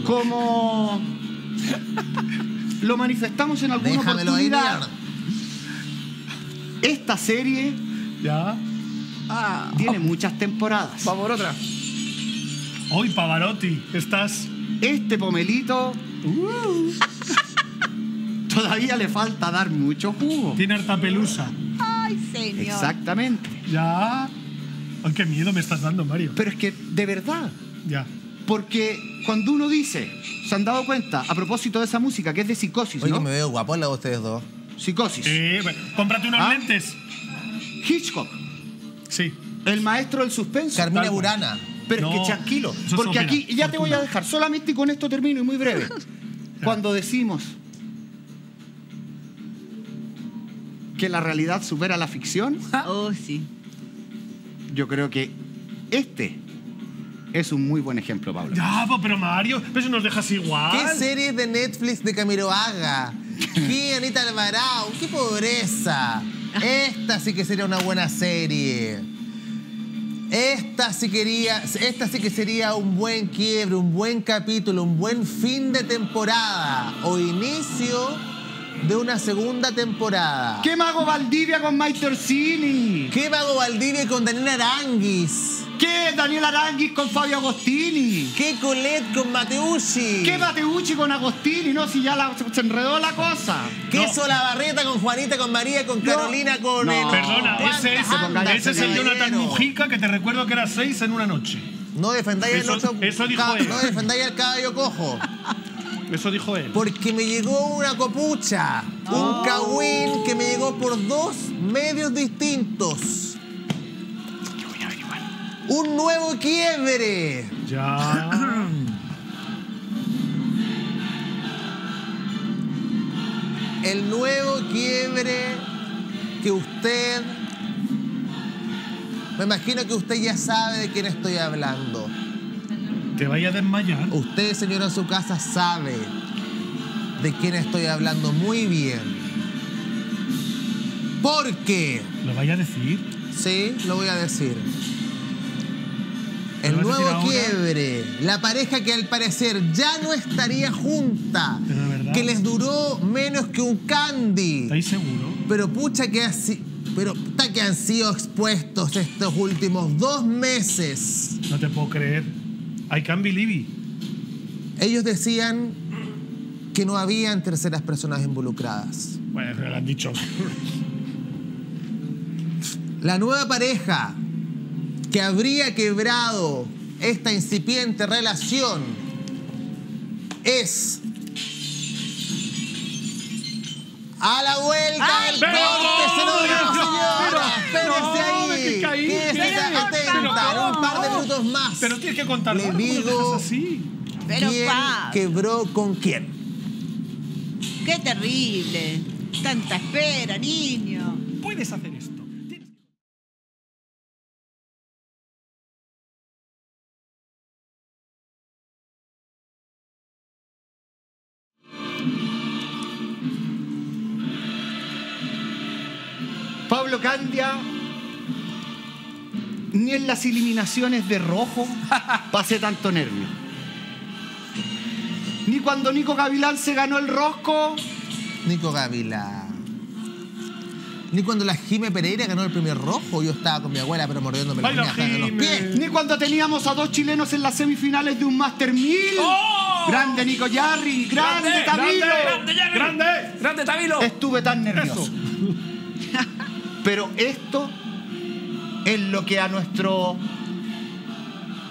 como lo manifestamos en alguna oportunidad, esta serie tiene muchas temporadas. Vamos por otra. Hoy, Pavarotti, estás... Este pomelito... Todavía le falta dar mucho jugo. Tiene harta pelusa. Ay, señor. Exactamente. Ya... Ay, qué miedo me estás dando, Mario. Pero es que, de verdad. Ya. Porque cuando uno dice, se han dado cuenta, a propósito de esa música, que es de Psicosis, oye, ¿no? Que me veo guapo en la de ustedes dos. Psicosis. Bueno, cómprate unos lentes. Hitchcock. Sí. El maestro del suspenso. Carmina Burana. Pero no, es que tranquilo. Porque aquí, ya te voy a dejar, solamente con esto termino y muy breve. Cuando decimos que la realidad supera la ficción. Oh, sí. Yo creo que este es un muy buen ejemplo, Pablo. Ya, pero Mario, pero eso nos dejas igual. ¿Qué serie de Netflix de Camiroaga? ¿Qué Anita Alvarado? ¡Qué pobreza! Esta sí que sería una buena serie. Esta sí que sería un buen quiebre, un buen capítulo, un buen fin de temporada o inicio de una segunda temporada. ¡Qué Mago Valdivia con Maite Orsini! ¡Qué Mago Valdivia con Daniela Aránguiz! ¡Qué Daniela Aránguiz con Fabio Agostini! ¡Qué Colette con Mateucci! ¡Qué Mateucci con Agostini! No, si ya se enredó la cosa. ¡Qué Solabarrieta con Juanita, con María, con Carolina, con... No. Perdona, ese es el Jonathan Mujica, que te recuerdo que era 6 en una noche. No defendáis el ocho... Eso dijo él. No defendáis el caballo cojo. Eso dijo él. Porque me llegó una copucha, un cahuín que me llegó por 2 medios distintos. Yo voy a averiguar. Un nuevo quiebre. Ya. El nuevo quiebre que usted... Me imagino que usted ya sabe de quién estoy hablando. Te vaya a desmayar. Usted, señora, en su casa sabe de quién estoy hablando muy bien. Porque... ¿Lo vaya a decir? Sí, lo voy a decir. El nuevo quiebre, la pareja que al parecer ya no estaría junta, que les duró menos que un candy. ¿Estáis seguro? Pero pucha que así... Pero puta que han sido expuestos estos últimos 2 meses. No te puedo creer. I can't believe it. Ellos decían que no habían terceras personas involucradas. Bueno, pero lo han dicho. La nueva pareja que habría quebrado esta incipiente relación es... ¡A la vuelta del corte! ¡Se lo digo, señora! ¡Pero Pero tienes que contar. Le digo así. Pero quién quebró con quién. Qué terrible. Tanta espera, niño. Puedes hacer esto. Pablo Candia, ni en las eliminaciones de rojo pasé tanto nervio. Ni cuando Nico Gavilán se ganó el rosco. Nico Gavilán. Ni cuando la Jime Pereira ganó el primer rojo. Yo estaba con mi abuela, pero mordiéndome las uñas de los pies. Ni cuando teníamos a dos chilenos en las semifinales de un Master 1000. ¡Oh! Grande Nico Yarri, grande Tabilo. Grande Tabilo. Estuve tan nervioso. Eso. Pero esto es lo que a nuestro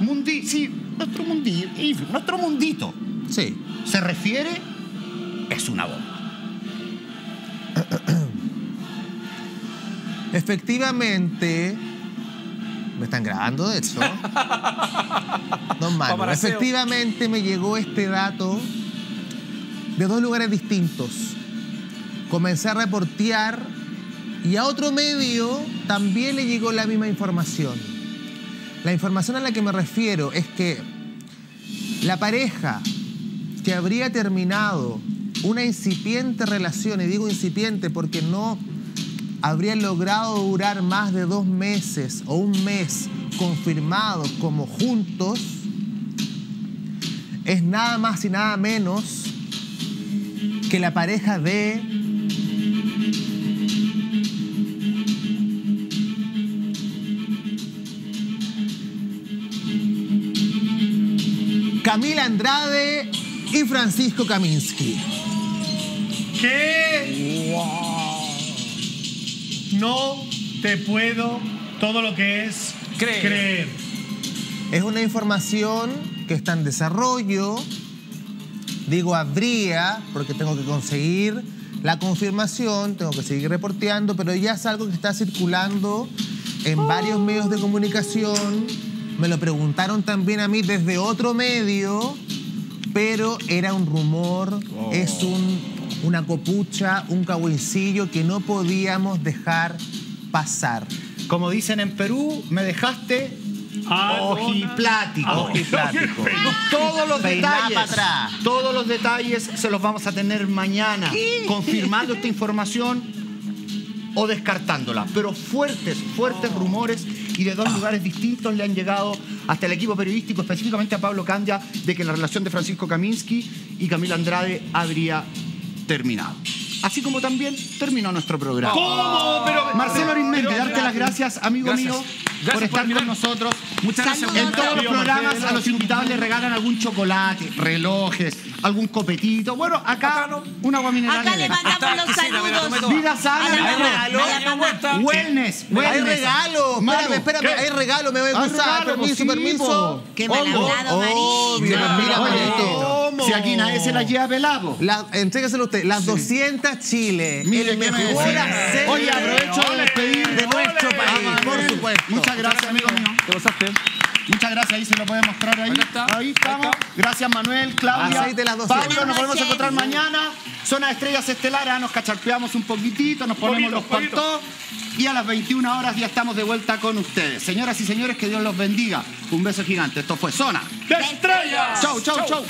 mundi, sí, nuestro mundito, sí, se refiere, es una bomba. Efectivamente, me están grabando de eso. Don Mario, efectivamente me llegó este dato de dos lugares distintos. Comencé a reportear. Y a otro medio también le llegó la misma información. La información a la que me refiero es que la pareja que habría terminado una incipiente relación, y digo incipiente porque no habría logrado durar más de 2 meses o un mes confirmados como juntos, es nada más y nada menos que la pareja de... Camila Andrade y Francisco Kaminski. ¿Qué? Wow. No te puedo todo lo que es creer. Es una información que está en desarrollo. Digo habría, porque tengo que conseguir la confirmación, tengo que seguir reporteando, pero ya es algo que está circulando en varios medios de comunicación. Me lo preguntaron también a mí desde otro medio, pero era un rumor, es una copucha, un cagüincillo que no podíamos dejar pasar. Como dicen en Perú, me dejaste ojiplático. Todos los detalles, se los vamos a tener mañana, confirmando esta información o descartándola. Pero fuertes rumores. Y de dos lugares distintos le han llegado hasta el equipo periodístico, específicamente a Pablo Candia, de que la relación de Francisco Kaminski y Camila Andrade habría terminado. Así como también terminó nuestro programa. ¿Cómo? Pero, Marcelo Arizmendi, darte las gracias, amigo mío, por estar con nosotros. Muchas gracias. En todos los programas a los invitados les regalan algún chocolate, relojes, algún copetito. Bueno, acá un agua mineral. Acá le mandamos los saludos. Vida sana. Wellness. Hay regalo. Espérame, hay regalo. Me voy a cruzar. Permiso, permiso. Qué mal hablado, Marito. Si aquí nadie se la lleva pelado. Entrégaselo usted. Las 200 Chile. El mejor acceso. Oye, aprovecho de despedir de nuestro país. Por supuesto. Muchas gracias, amigo mío. Te lo sabes. Muchas gracias, ahí se lo puede mostrar ahí. Ahí estamos. Gracias, Manuel, Claudia, Pablo. Nos volvemos a encontrar mañana. Zona de Estrellas Estelares. Nos cacharpeamos un poquitito, nos ponemos los pantos. Y a las 21 horas ya estamos de vuelta con ustedes. Señoras y señores, que Dios los bendiga. Un beso gigante. Esto fue Zona de Estrellas. Chau, chau, chau.